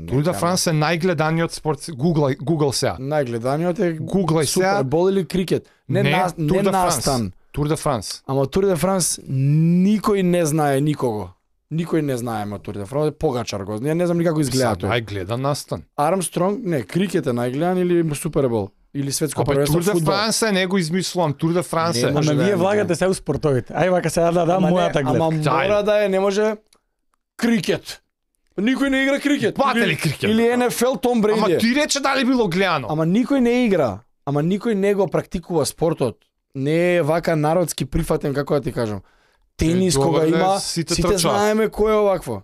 Тур де Франс е најгледаниот спорт. Google Google сега. Најгледаниот е Google сега. Супербол или крикет. Не, не, на, не настан. Тур де Франс. Ама Тур де Франс никој не знае никого. Никој не знае ама Тур де Франс. Погачар го знае. Не знам никако изгледа тој. Најгледан настан. Армстронг, не, крикет е најгледан или супербол или светско првенство фудбал. Тур де Франс е него измислувам. Тур де Франс е. Ама вие влагате се у спортовите. Ај вака сега да дам мојата гледка. Ама мора да е, не може крикет. Никој не игра крикет. Патели крикет. Или ен еф ел Том Брейди. Ама ти рече дали било гледано. Ама никој не игра. Ама никој не го практикува спортот. Не е вака народски прифатен, како да ти кажам. Тенис, кога не, има, сите, сите знаеме кој е овакво.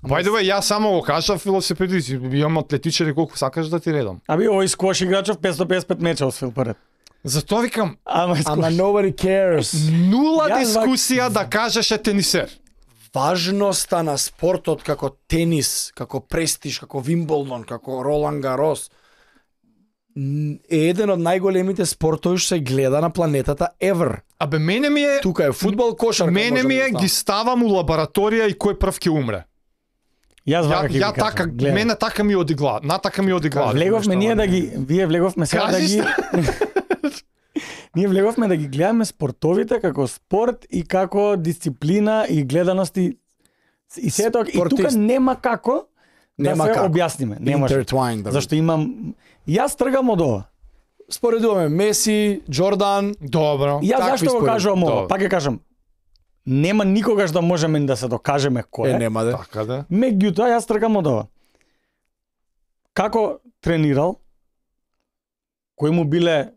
Бајде бе, ја само го кажав велосипедист, имам атлетичари колку сакаш да ти редам. Аби овој сквош играчов петстотини песдесет и пет меча освил пред. Затоа викам, ама nobody cares. Нула ја дискусија да кажеш е тенисер. Важноста на спортот како тенис, како престиж, како Wimbledon, како Ролан Гарос, е еден од најголемите спортови што се гледа на планетата ever. Абе мене ми е тука е фудбал, кошарка. Мене ми е да ги ставам у лабораторија и кој прв ќе умре. Јас вака ќе. Ја, ја така гледам. Мене така ми одигла, на така ми одигла. Влеговме ние да ги, вие влеговме сега да ги. Ние влеговме да ги гледаме спортовите како спорт и како дисциплина и гледаност и и се тоа и тука нема како нема да се како објасниме. Не може. Зашто имам јас тргам од ова. Споредуваме Меси, Джордан, добро. Јас зашто го кажувам ова? Па ќе кажам. Нема никогаш да можеме да се докажеме кој е. Е нема да. Така да. Меѓутоа јас тргам од ова. Како тренирал? Кои му биле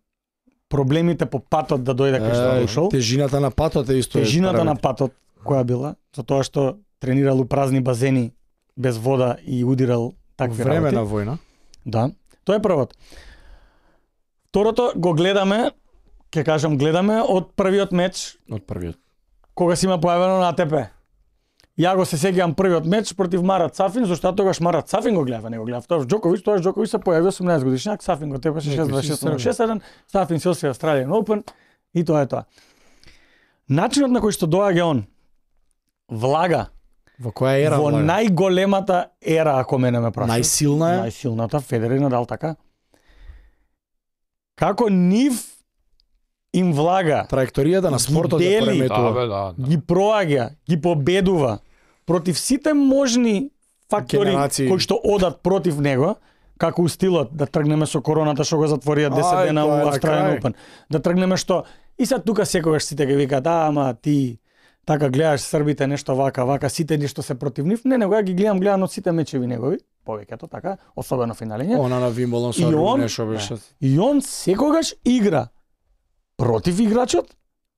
проблемите по патот да дојде кај што ушол? Тежината на патот е исто. Тежината на патот која била? Затоа што тренирал у празни базени без вода и удирал такви работи. Време на војна. Да. Тоа е првото. Второто го гледаме, ќе кажам гледаме од првиот меч, од првиот. Кога си има појавено на а те пе. Ја го се сеќавам првиот меч против Марат Сафин, зашто тогаш Марат Сафин го гледа, не го гледа Тош Џоковиќ, тоаш Џоковиќ се појави осумнаесет годишњак, Сафин го тепаше шест два шест седум шест еден, Сафин се освои Australian Open и тоа е тоа. Начинот на кој што доаѓа он влага во која ера? Во влага? Најголемата ера, ако мене ме прашува. Најсилна е? Најсилната, Федерер и Надал така. Како нив им влага. Траекторијата на спортот ги дели, да, бе, да, да. Ги проаѓа, ги победува против сите можни фактори Генерации. Кои што одат против него, како у стилот да тргнеме со короната што го затворија десет дена у Australian Open. Да тргнеме што и сад тука секогаш сите ги викаат, а, ама ти така гледаш србите нешто вака, вака, сите нешто се против нив. Не, него ја ги гледам, гледам од сите мечеви негови, повеќето така, особено финалење. Она на Wimbledon со Рубин нешто беше. И он секогаш игра против играчот,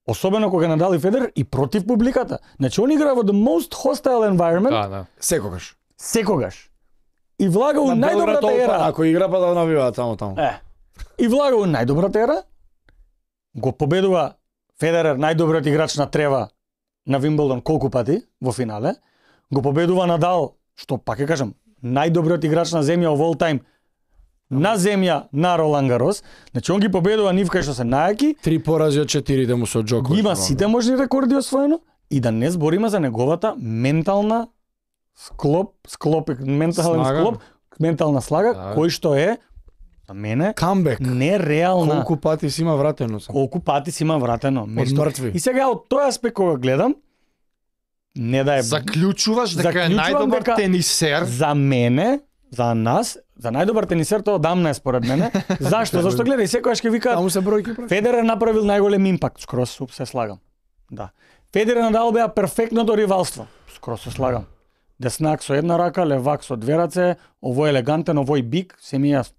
особено кога Надал и Федерер, и против публиката. Значи он игра во the most hostile environment. Да, да. Секогаш. Секогаш. И влага у на најдобрата опа, ера. Ако игра па да навива таму таму. Е. И влага у најдобрата ера. Го победува Федерер, најдобриот играч на трева на Wimbledon колку пати во финале. Го победува Надал, што пак ќе кажам, најдобриот играч на земја of all time. На земја на Ролан Гарос, значи он ги победува нив кај што се најаки. Три порази од четирите му со Џоковиќ. Има сите можни рекорди освоено и да не збориме за неговата ментална склоп, склоп ментален слага. склоп, ментална слага да, кој што е за мене камбек. Нереална. Колку пати си има вратено сам. Колку пати си има вратено. Мртви. И сега од тој аспект кога гледам, не да е заклучуваш дека е најдобар дека... тенисер за мене, за нас. За најдобар тенисер тоа одамна е според мене. Зашто? Зашто гледај секогаш ќе викаат Федерер направил најголем импакт, скрос се слагам. Да. Федерер и Надал беа перфектното ривалство. Скрос се слагам. Деснак со една рака, левак со две раце, овој елегантен, овој бик, се ми јасно.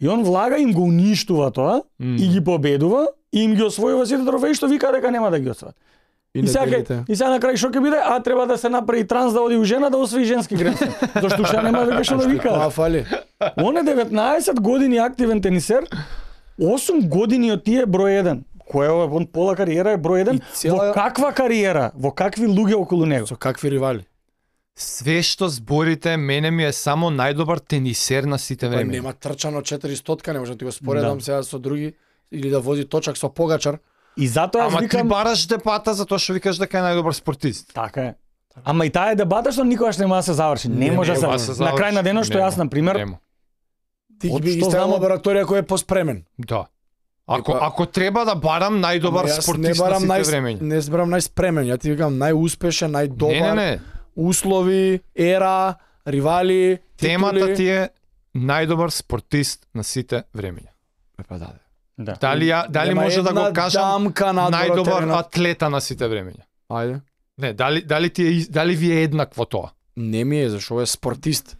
И он влага им го уништува тоа mm. и ги победува и им ги освојува сите трофеи што вика дека нема да ги освои. И, и сега на крај што ќе биде, а треба да се направи транс да оди у жена да освои женски грен. Зашто што нема веќе што да вика. Тоа фали. Он е деветнаесет години активен тенисер. осум години од тие број еден. Која е он пола кариера е број еден. Цела... Во каква кариера, во какви луѓе околу него, со какви ривали. Све што зборите, мене ми е само најдобар тенисер на сите време. Нема трчано четиристотка, не можам ти го споредам да. Сега со други или да вози точак со Погачар. И затоа ама викам... ти бараш дебата затоа што викаш дека е најдобар спортист. Така е. Ама и таа дебата што никогаш нема да се заврши. Не, не може да се... се на крај на денот што јас на пример ти би ги ставил лабораторија кој е поспремен. Да. Ако па... ако треба да барам најдобар спортист на сите нај... времења. Не зборам најспремен, ја ти викам најуспешен, најдобар. Не, не, не. Услови, ера, ривали, титули. Темата ти е најдобар спортист на сите времења. Па да. Да. Дали ја, дали може да го кажам најдобар атлета на сите времења? Ајде. Не, дали дали ти е, дали ви е еднакво тоа? Не ми е, зашо е спортист.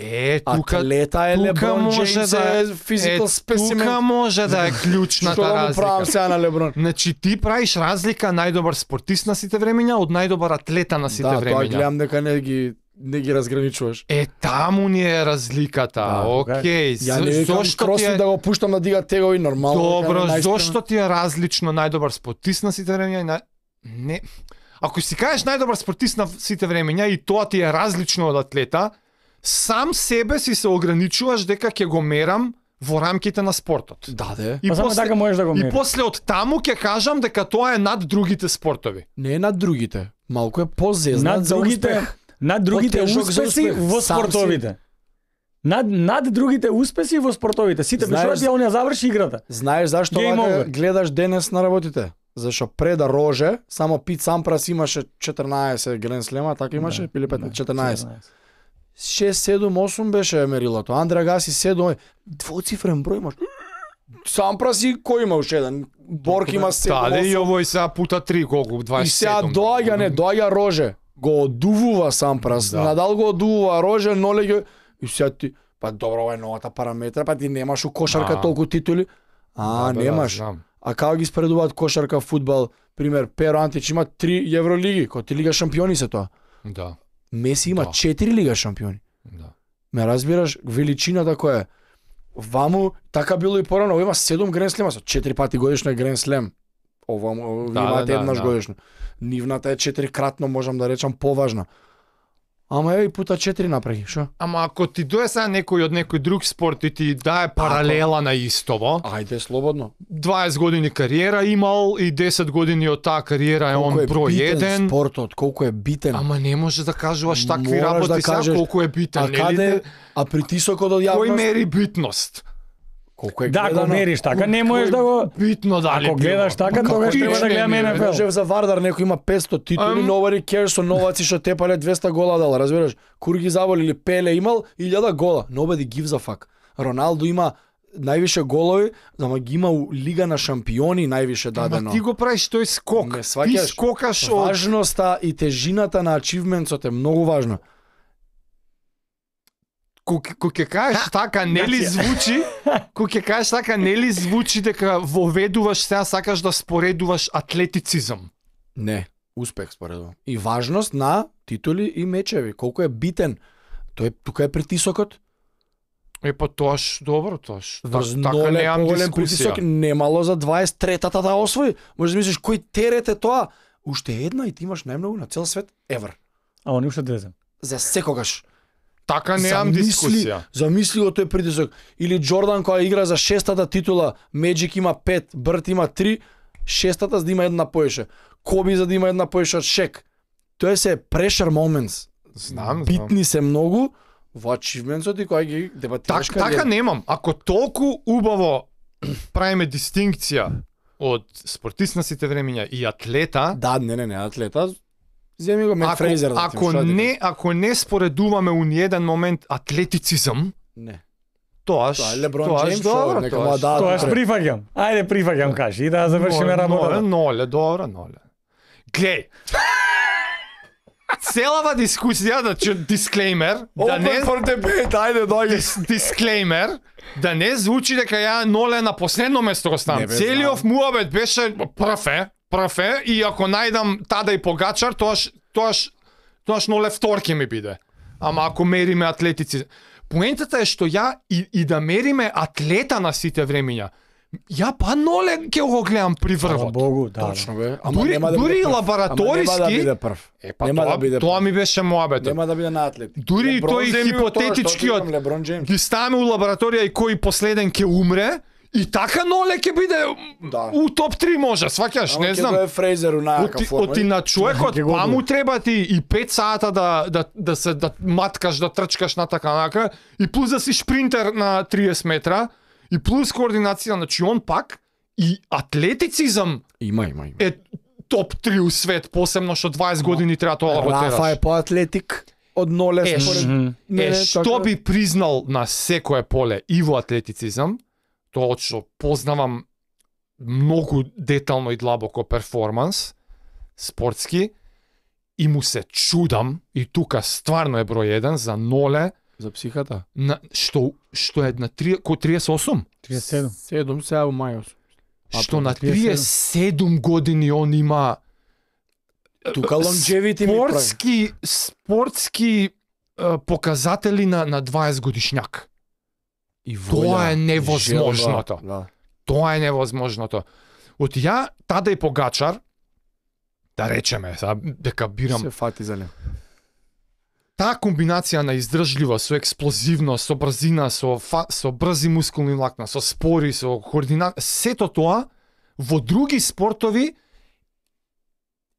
Е, тука атлета е LeBron James, да е physical specimen. Тука може да е клучната разлика. Што на LeBron? Значи ти правиш разлика најдобар спортист на сите времења од најдобар атлета на сите да, времења. Да, тоа гледам дека не ги не ги разграничуваш. Е, таму ни е разликата. Да, океј. Ја не зошто кросфит е... да го пуштам да дига тегови нормално. Добро, најспрем... зошто ти е различно најдобар спортист на сите времења и на... не. Ако си кажеш најдобар спортист на сите времења и тоа ти е различно од атлета, сам себе си се ограничуваш дека ќе го мерам во рамките на спортот. Да, да. И па после, така можеш да го мериш. И после од таму ќе кажам дека тоа е над другите спортови. Не е над другите, малку е позезнат за другите, над другите успеси во спортовите. Над над другите успеси во спортовите. Сите пишуваат ја онија заврши играта. Знаеш зашто вака гледаш денес на работите? Зашто пред да роже, само Пит Сампрас имаше четиринаесет гренслема, така имаше или четиринаесет. шест седум осум беше мерилото. Андре Агаси седум. Двоцифрен број имаш. Сампрас и кој има уште еден? Борг има седум осум. Тале и овој сега пута три колку дваесет и седум. И сега доаѓа не, доаѓа роже. Го одувува Сампрас. Да. Надал го одувува роже, Ноле ги... И сега ти... Па добро, ова е новата параметра, па ти немаш у кошарка да. Толку титули. А, да, немаш. Да, да, а како ги споредуваат кошарка, фудбал, пример, Перо Антич има три Евролиги, кој ти Лига шампиони се тоа. Да. Меси има да. четири лига шампиони. Да. Ме разбираш, величината која е. Ваму, така било и порано, ова има седум гренслема, со четири пати годишно е гренслем. Ова да, имате да, еднаш да. Годишно. Нивната е четирикратно, можам да речам, поважна. Ама е и пута четири напреги, шо? Ама ако ти дое сега некој од некој друг спорт и ти дае паралела ако... на истово... Ајде, слободно. дваесет години кариера имал и десет години од таа кариера е он број еден. Колку е битен спортот, колку е битен. Ама не можеш да кажуваш такви работи да кажеш... сега колку е битен. А, каде... а притисокот од јавност... Кој мери битност? Колку е гледано. Да, ако мериш така, не можеш да го битно дали. Ако гледаш така, тогаш треба да гледаме ен еф ел. Можев за Вардар некој има петстотини титули, nobody cares, со новаци што тепале двеста гола дал, разбираш? Курги заболили, Пеле имал илјада гола. Nobody gives a fuck. Роналдо има највише голови, ама ги има у Лига на шампиони највише дадено. Ама ти го правиш тој скок. Не, ти скокаш од... Важноста и тежината на ачивментот е многу важно. Кој ќе кажеш така, нели звучи, кој ќе кажеш така, нели звучи дека воведуваш сега сакаш да споредуваш атлетицизам. Не, успех споредувам. И важност на титули и мечеви, колку е битен. Тој тука е притисокот. Е па тоаш добро тоаш. Така немам голем притисок, немало за дваесет и третата да освои. Може да мислиш кој терет е тоа? Уште една и ти имаш најмногу на цел свет ever. А они уште дезен. За секогаш. Така немам дискусија. Замисли го тој притисок. Или Джордан која игра за шестата титула, Меджик има пет, Брт има три, шестата за да има една поеше. Коби за да има една поеше од Шек. Тоа се pressure moments. Знам, битни се многу во ачивментот и кој ги дебатираш. Так, така немам. Ако толку убаво правиме дистинкција од спортист на сите времења и атлета... Да, не, не, не, атлета... Земи го Мет Фрейзер. Ако не, ако не споредуваме у ниједен момент атлетицизм, не. Тоаш, тоа Леброн Джеймс, тоа да. Тоаш прифаќам. Ајде прифаќам кажи и да завршиме работа. Ноле, добро, ноле. Глеј. Целава дискусија, значи дисклеймер, да не ајде дојде дисклеймер, да не звучи дека ја ноле на последно место го ставам. Целиов муабет беше прв е. Прав е, и ако најдам Тадеј Погачар, тоаш, тоаш, тоаш Ноле вторки ми биде. Ама ако мериме атлетици... Поентата е што ја и, и да мериме атлета на сите времења, ја па Ноле ќе го гледам при врвот. Богу, да. Точно бе. Ама дури, нема да биде дури прв. Лабораториски... Ама нема да биде прв. Е, па нема тоа, да биде тоа ми беше муабетот. Нема да биде на атлет. Дури Леброн и тој хипотетичкиот... Ги ставаме у лабораторија и кој последен ќе умре, и така Ноле ќе биде да. У топ три може, сваќаш, не знам. Ама Фрейзер у најака форма. Оти на човекот, па му треба ти и пет сата да, да, да се да маткаш, да трчкаш на така нака, и плюс да си шпринтер на триесет метра, и плюс координација, значи он пак, и атлетицизам има, има, има. Е топ три у свет, посебно што дваесет години треба тоа да го тераш. Рафа е по-атлетик од Ноле. Е, според... е, е што би признал на секое поле и во атлетицизам, тоа што познавам многу детално и длабоко перформанс спортски и му се чудам и тука стварно е број еден за Ноле за психата на, што што е на три ко триесет и осум триесет и седум седум се во мајот што на триесет и седум години он има тука longevity спортски спортски uh, показатели на на дваесет годишњак. Тоа е невозможното. Да. Тоа е невозможното. Од ја, Тадеј Погачар, да речеме, дека бирам... Се фати за лем. Таа комбинација на издржливост, со експлозивност, со брзина, со, фа... со брзи мускулни влакна, со спори, со координација, сето тоа во други спортови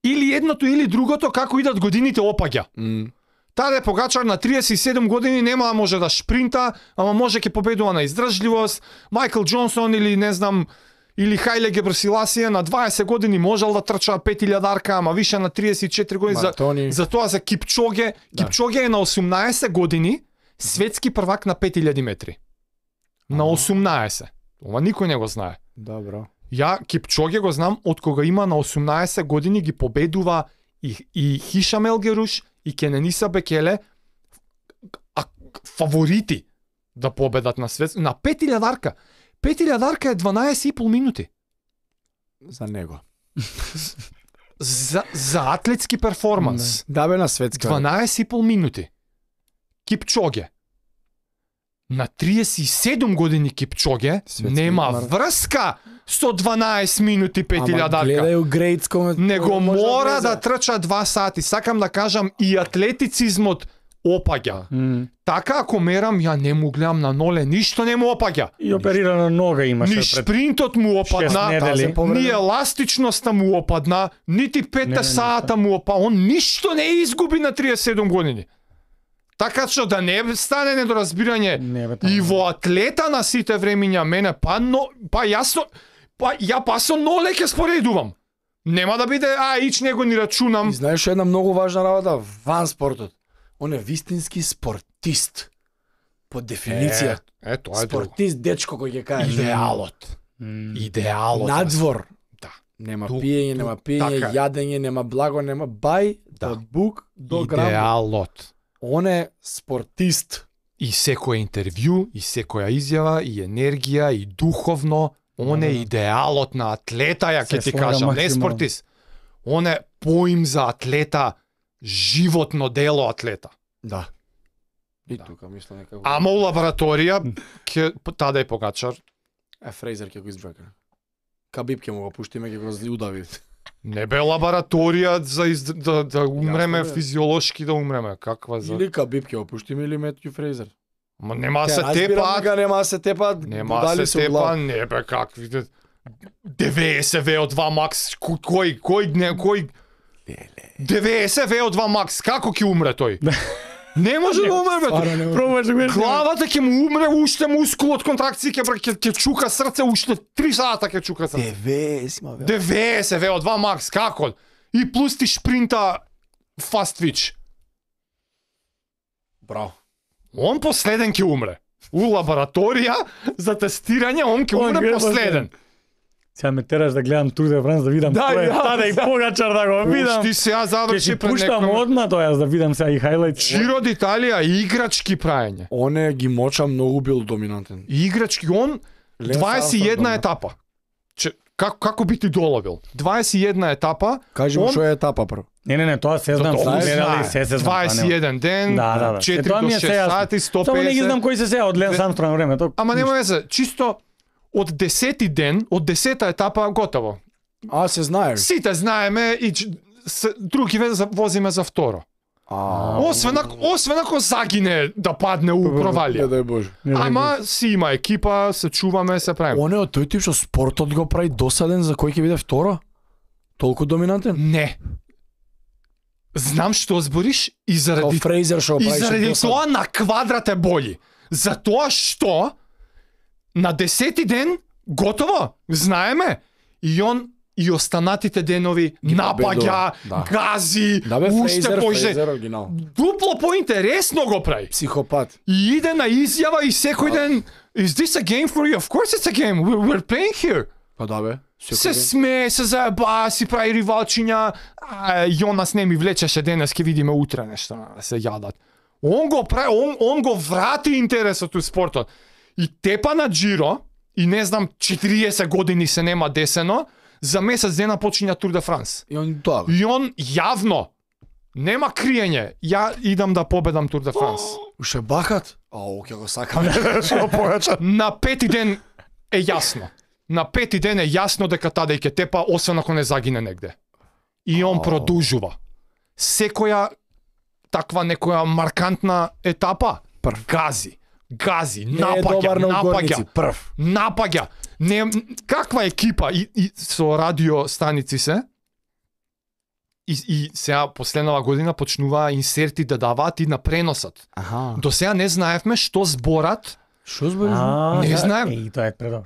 или едното или другото, како идат годините, опаѓа. Mm. Тадеј Погачар на триесет и седум години нема да може да шпринта, ама може ќе победува на издржливост. Майкл Джонсон или не знам, или Хајле Гебрсиласија на дваесет години можел да трча пет илјадарка, ама више на триесет и четири години. Матони. За, за тоа за Кип Чоге. Да. Кип Чоге е на осумнаесет години светски првак на пет илјади метри. На осумнаесет. Ова никој не го знае. Добро. Ја Кип Чоге го знам од кога има на осумнаесет години ги победува и, и Хишам Елгеруш, и Кенениса Бекеле, а фаворити да победат на свет на пет илјадарка. пет илјадарка е дванаесет и пол минути. За него. за, за атлетски перформанс. Да бе, на светски. дванаесет и пол минути. Кип Чоге. На триесет и седум години Кип Чоге нема мар... врска со дванаесет минути пет илјадарка. Него мора да трча два сати. Сакам да кажам и атлетицизмот опаѓа. Mm. Така ако мерам, ја не му гледам на Ноле, ништо не му опаѓа. И оперирана нога имаше пред. Ни шпринтот му опадна, ни еластичноста му опадна, нити петте сата му опа, он ништо не изгуби на триесет и седум години. Така што да не стане недоразбирање. Не, бе, и во атлета на сите времиња мене, па, но, па јасно, па ја па со Ноле ќе споредувам. Нема да биде, а ич него ни рачунам. И знаеш една многу важна работа ван спортот. Он е вистински спортист. По дефиниција. Е, е, тоа е спортист друго. Дечко кој ќе кажеш. Идеалот. Mm. Идеалот. Надвор. Да. Нема тук, пиење, тук, нема пиење, така. Јадење, нема благо, нема бај, да. Од бук до грам. Идеалот. Он е спортист. И секој интервју, и секоја изјава, и енергија, и духовно. Он е идеалот на атлета, ја ќе ти кажам. Не спортист. Он е поим за атлета, животно дело атлета. Да. И да. Тука мислам некако. Ама у лабораторија ќе Тадеј Погачар. Е Фрейзер ќе го избракаме. Кабиб ќе му го пуштиме, ќе го удави. Не бе лабораторија за из... да, да умреме физиолошки да умреме, каква за. Или Кабиб ќе го пуштиме или Метју Фрейзер. Ма нема се тепа, нема се тепа, нема се тепа, не бе какви девесет ве о два макс, кој кој не кој девесет ве о два макс, како ќе умре тој? Не може да умре. Пробаш да гледаш. Главата ќе му умре, уште мускул од контракција ќе ќе ќе чука срце, уште три сата ќе чука срце. девесет, девесет ве о два макс, како? И плюс ти шпринта fast twitch. Браво. Он последен ќе умре. У лабораторија за тестирање он ќе умре последен. Сега ме тераш да гледам Tour de France да видам кој е Тадеј Погачар да го видам. Пушти се, аз заврши пред некој. Ќе пуштам одма тоа да видам сега и хайлайт. Giro d'Italia играчки праење. Оне ги моча многу бил доминантен. Играчки он дваесет и една етапа. Како како би ти доловил? дваесет и една етапа. Кажи му што е етапа прв. Не, не, не, тоа се знам, се се знам. дваесет и еден ден, четири до шест сати, сто песет. Само не ги знам кои се се од Лен Самстрон време, тоа. Ама нема веќе, чисто од десети ден, од десета етапа готово. А се знае. Сите знаеме и други возиме за второ. Освен ако освен ако загине да падне у провалија. Ама си има екипа, се чуваме, се правиме. Оне од тој тип што спортот го прави досаден за кој ќе биде второ? Толку доминантен? Не. Знам што збориш и заради Фрейзер шо прави. И заради тоа на квадрат е боли. Затоа што на десети ден готово, знаеме, и он и останатите денови напаѓа, да. Гази, да, бе, уште поише. Дупло поинтересно го прави. Психопат. И иде на изјава и секој ден is this a game for you? Of course it's a game. We're, we're playing here. Па да бе. Се сме, се заеба, си прави ривалчиња, јон нас не ми влечеше денес, ке видиме утре нешто се јадат. Он го прави, он, он го врати интересот у спортот. И тепа на Giro, и не знам, четириесет години се нема десено, за месец дена почиња Tour de France. И он, да, и он јавно, нема криење, ја идам да победам Tour de France. Ше бакат? Ау, ќе го сакам. На пети ден е јасно. На пети ден е јасно дека Тадеј ќе тепа, освен ако не загине негде. И он продужува. Секоја таква некоја маркантна етапа, прв. Гази, гази, напаѓа, напаѓа, прв. Напаѓа. Не, каква екипа и, и со радио станици се? И, и сега последнава година почнува инсерти да даваат и на преносот. Аха. До сега не знаевме што зборат. Што зборат? Не знаев. И тоа е предобро.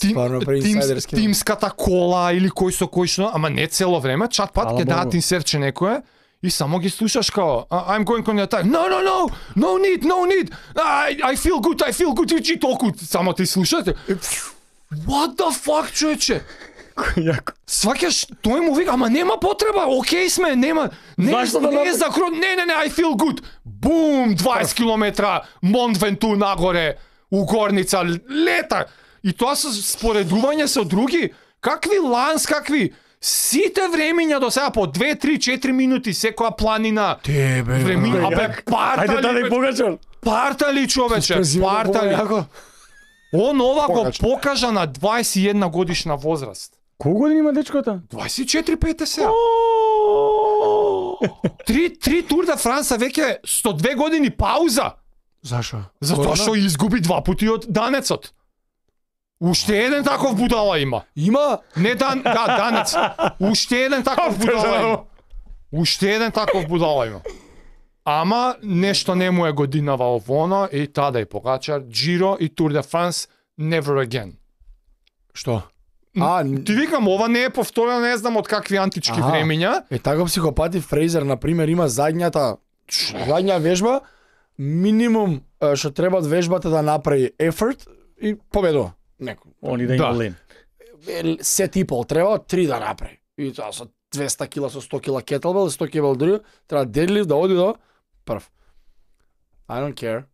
Тим, тимс, тимската кола или кој со кој што, ама не цело време, чат пат ќе дадат инсерче некое и само ги слушаш као I'm going on the attack. No, no, no. No need, no need. I, I feel good, I feel good. И толку само ти слушате. What the fuck, човече? Сваќаш, тој му вика, ама нема потреба. Океј сме, нема. Не, не е закрот. Не, не, не, I feel good. Бум, дваесет километра Монт Венту нагоре, у горница, лета. И тоа со споредување со други, какви ланс, какви сите времиња до сега по две, три, четири минути секоја планина. Тебе, времиња, абе партали. Ајде Тадеј Погачар. Партали човече, партали. Он ова го покажа на дваесет и една годишна возраст. Колку години има дечкото? дваесет и четири, пет сега. Три три Tour de France веќе сто две години пауза. Зашо? Затоа што изгуби два пути од данецот. Уште еден таков будала има. Има? Не дан, да, данец. Уште еден таков будала има. Уште еден таков будала има. Ама нешто не му е годинава овоно и Тадеј Погачар, Giro и Tour de France never again. Што? А, ти викам, ова не е повторено, не знам од какви антички а, времења. Е, така психопати Фрейзер, например, има задњата, задња вежба, минимум што треба од вежбата да направи ефорт и победува. Некој. Они да има лен. Се типол, треба три да направи. И тоа со двеста кила, со сто кила кетелбел, сто кила дрил, треба дедлифт да оди до прв. I don't care.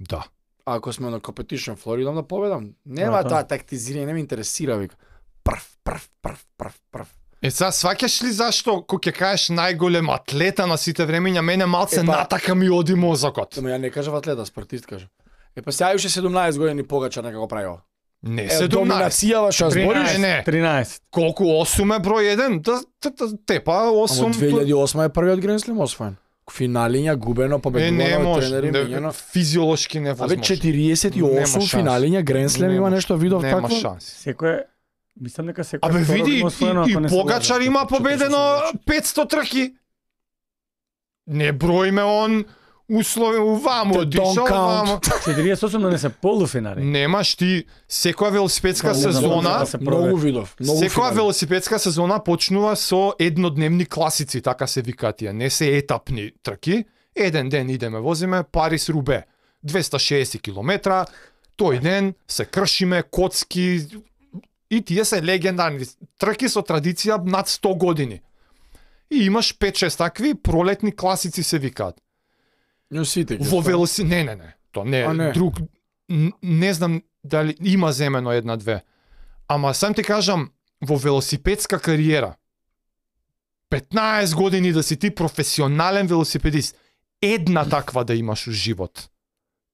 Да. Ако сме на competition floor, идам да победам. Нема тоа тактизирање, не ме интересира, вика. Прв, прв, прв, прв, прв. Е, сега сваќаш ли зашто, кој ќе кажеш најголем атлета на сите времења, мене малце натака ми оди мозокот. Ама ја не кажав атлета, спортист кажав. Е, па сега уште седумнаесет години Погачар некако правил. Не седумнаесет. Доминацијава што збориш? тринаесет. Колку осум е број еден? Тепа осум. Ама две илјади и осма е првиот Гренслем освоен. Финалиња губено, победувано од тренери мињено. Физиолошки невозможно. Абе четириесет и осум финалиња Гренслем има нешто видов такво. Нема шанс. Секој мислам дека секој. Абе види и Погачар има победено петсто трки. Не бројме он услови увамо дишал вамо. четириесет и осум на не се полуфинали. Немаш ти секоја велосипедска сезона, многу видов. Секоја велосипедска сезона почнува со еднодневни класици, така се викаат тие, не се етапни трки. Еден ден идеме возиме Париз Рубе, двеста шеесет километра. Тој ден се кршиме, коцки и тие се легендарни трки со традиција над сто години. И имаш пет шест такви пролетни класици се викаат. Во велоси... Не, не, не. Тоа не, не. Друг... Не знам дали има земено една-две. Ама сам ти кажам, во велосипедска кариера, петнаесет години да си ти професионален велосипедист, една таква да имаш у живот.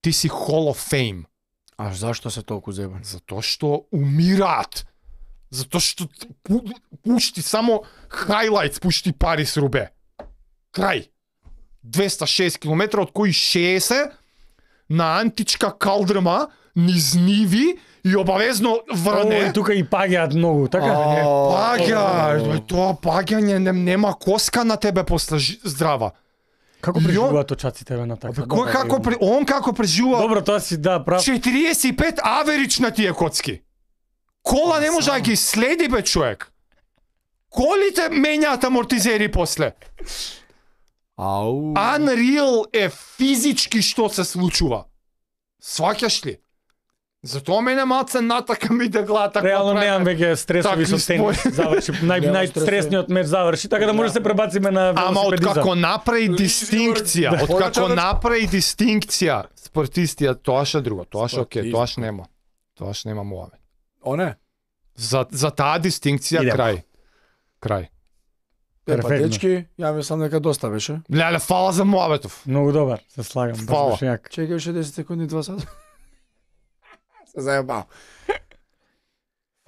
Ти си Hall of Fame. А зашто се толку зебен? Затоа што умираат. Затоа што пушти само highlights, пушти Парис Рубе. Крај. двесте шест километра, од кои шеесет на античка калдрма, низ ниви и обавезно врне. О, тука и паѓаат многу, така? Паѓа, тоа паѓање нема коска на тебе после здрава. Како преживува точаците на така? Кој како он како преживува? Добро, тоа си да прав. четириесет и пет аверич на тие коцки. Кола не може да ги следи бе човек. Колите менјаат амортизери после. Ау. Unreal е физички што се случува. Сваќаш ли? Затоа мене малце натака ми да глата. Реално немам веќе стресови со тенис. Заврши нај најстресниот меч заврши, така да може се пребациме на велосипедизам. Ама откако направи дистинкција, откако направи дистинкција спортистија, тоа е друго, тоа е окей, тоа е нема. Тоа е нема муаве. Оне. За за таа дистинкција крај. Крај. Дечки, ја мислам дека доста беше. Леле, фала за муабетов. Многу добар, се слагам. Фала. Чекај уште десет секунди, два сата. Се зајбав.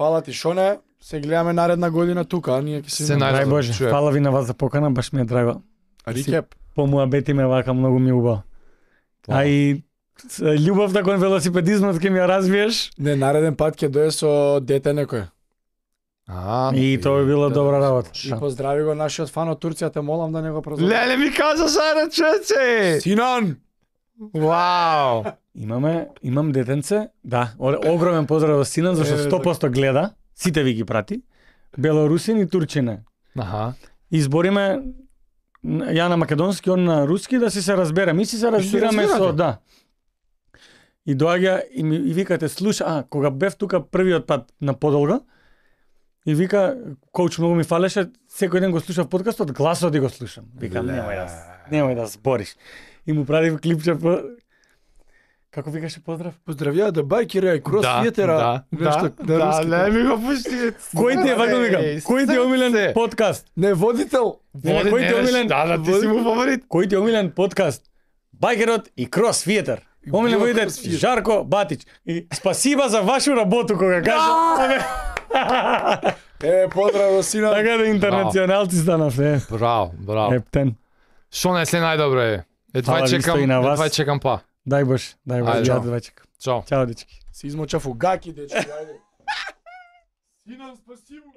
Фала ти, Шоне. Се гледаме наредна година тука, а ние ќе се најбоже. Фала ви на вас за покана, баш ми е драго. Рикеп. По муабетиме вака многу ми убаво. А и љубовта кон велосипедизмот ќе ми ја развиеш. Не, нареден пат ќе дое со дете некој. А, и тоа би било добра работа. И поздрави го нашиот фан од Турција, те молам да не го прозорам. Леле ми каза Сара Чече. Синан. Вау. Имаме, имам детенце. Да, огромен поздрав за Синан зашто сто проценти гледа. Сите ви ги прати. Белорусин и турчина. Аха. Избориме ја на македонски, он на руски да си се разбере. Ми си се разбираме со, да. И доаѓа и ми и викате слуша, а кога бев тука првиот пат на Подолга, и вика, коуч многу ми фалеше, секој ден го слушав подкастот, гласот и го слушам. Викам, немој да, немој да збориш. И му прави клипче по... Како викаше поздрав? Поздравја да бајкера и кросфитерот. Да, да, да, ми го пусти. Кој ти е, вака викам, кој ти е омилен подкаст? Не, водител. Кој ти е омилен? Да, да, ти си му фаворит. Кој ти е омилен подкаст? Бајкерот и кросфитер. Омилен водител Жарко Батич. И спасиба за вашу работу, кога кажа. Е, поздраво Синан. Така да интернационалци станавме. Браво, браво. Ептен. Што не се најдобро е. Едва чекам, едва чекам па. Дај Боже, дај Боже, ја едва чекам. Чао. Чао, дечки. Си измочав у гаки, дечки, ајде. Синан, спасибо.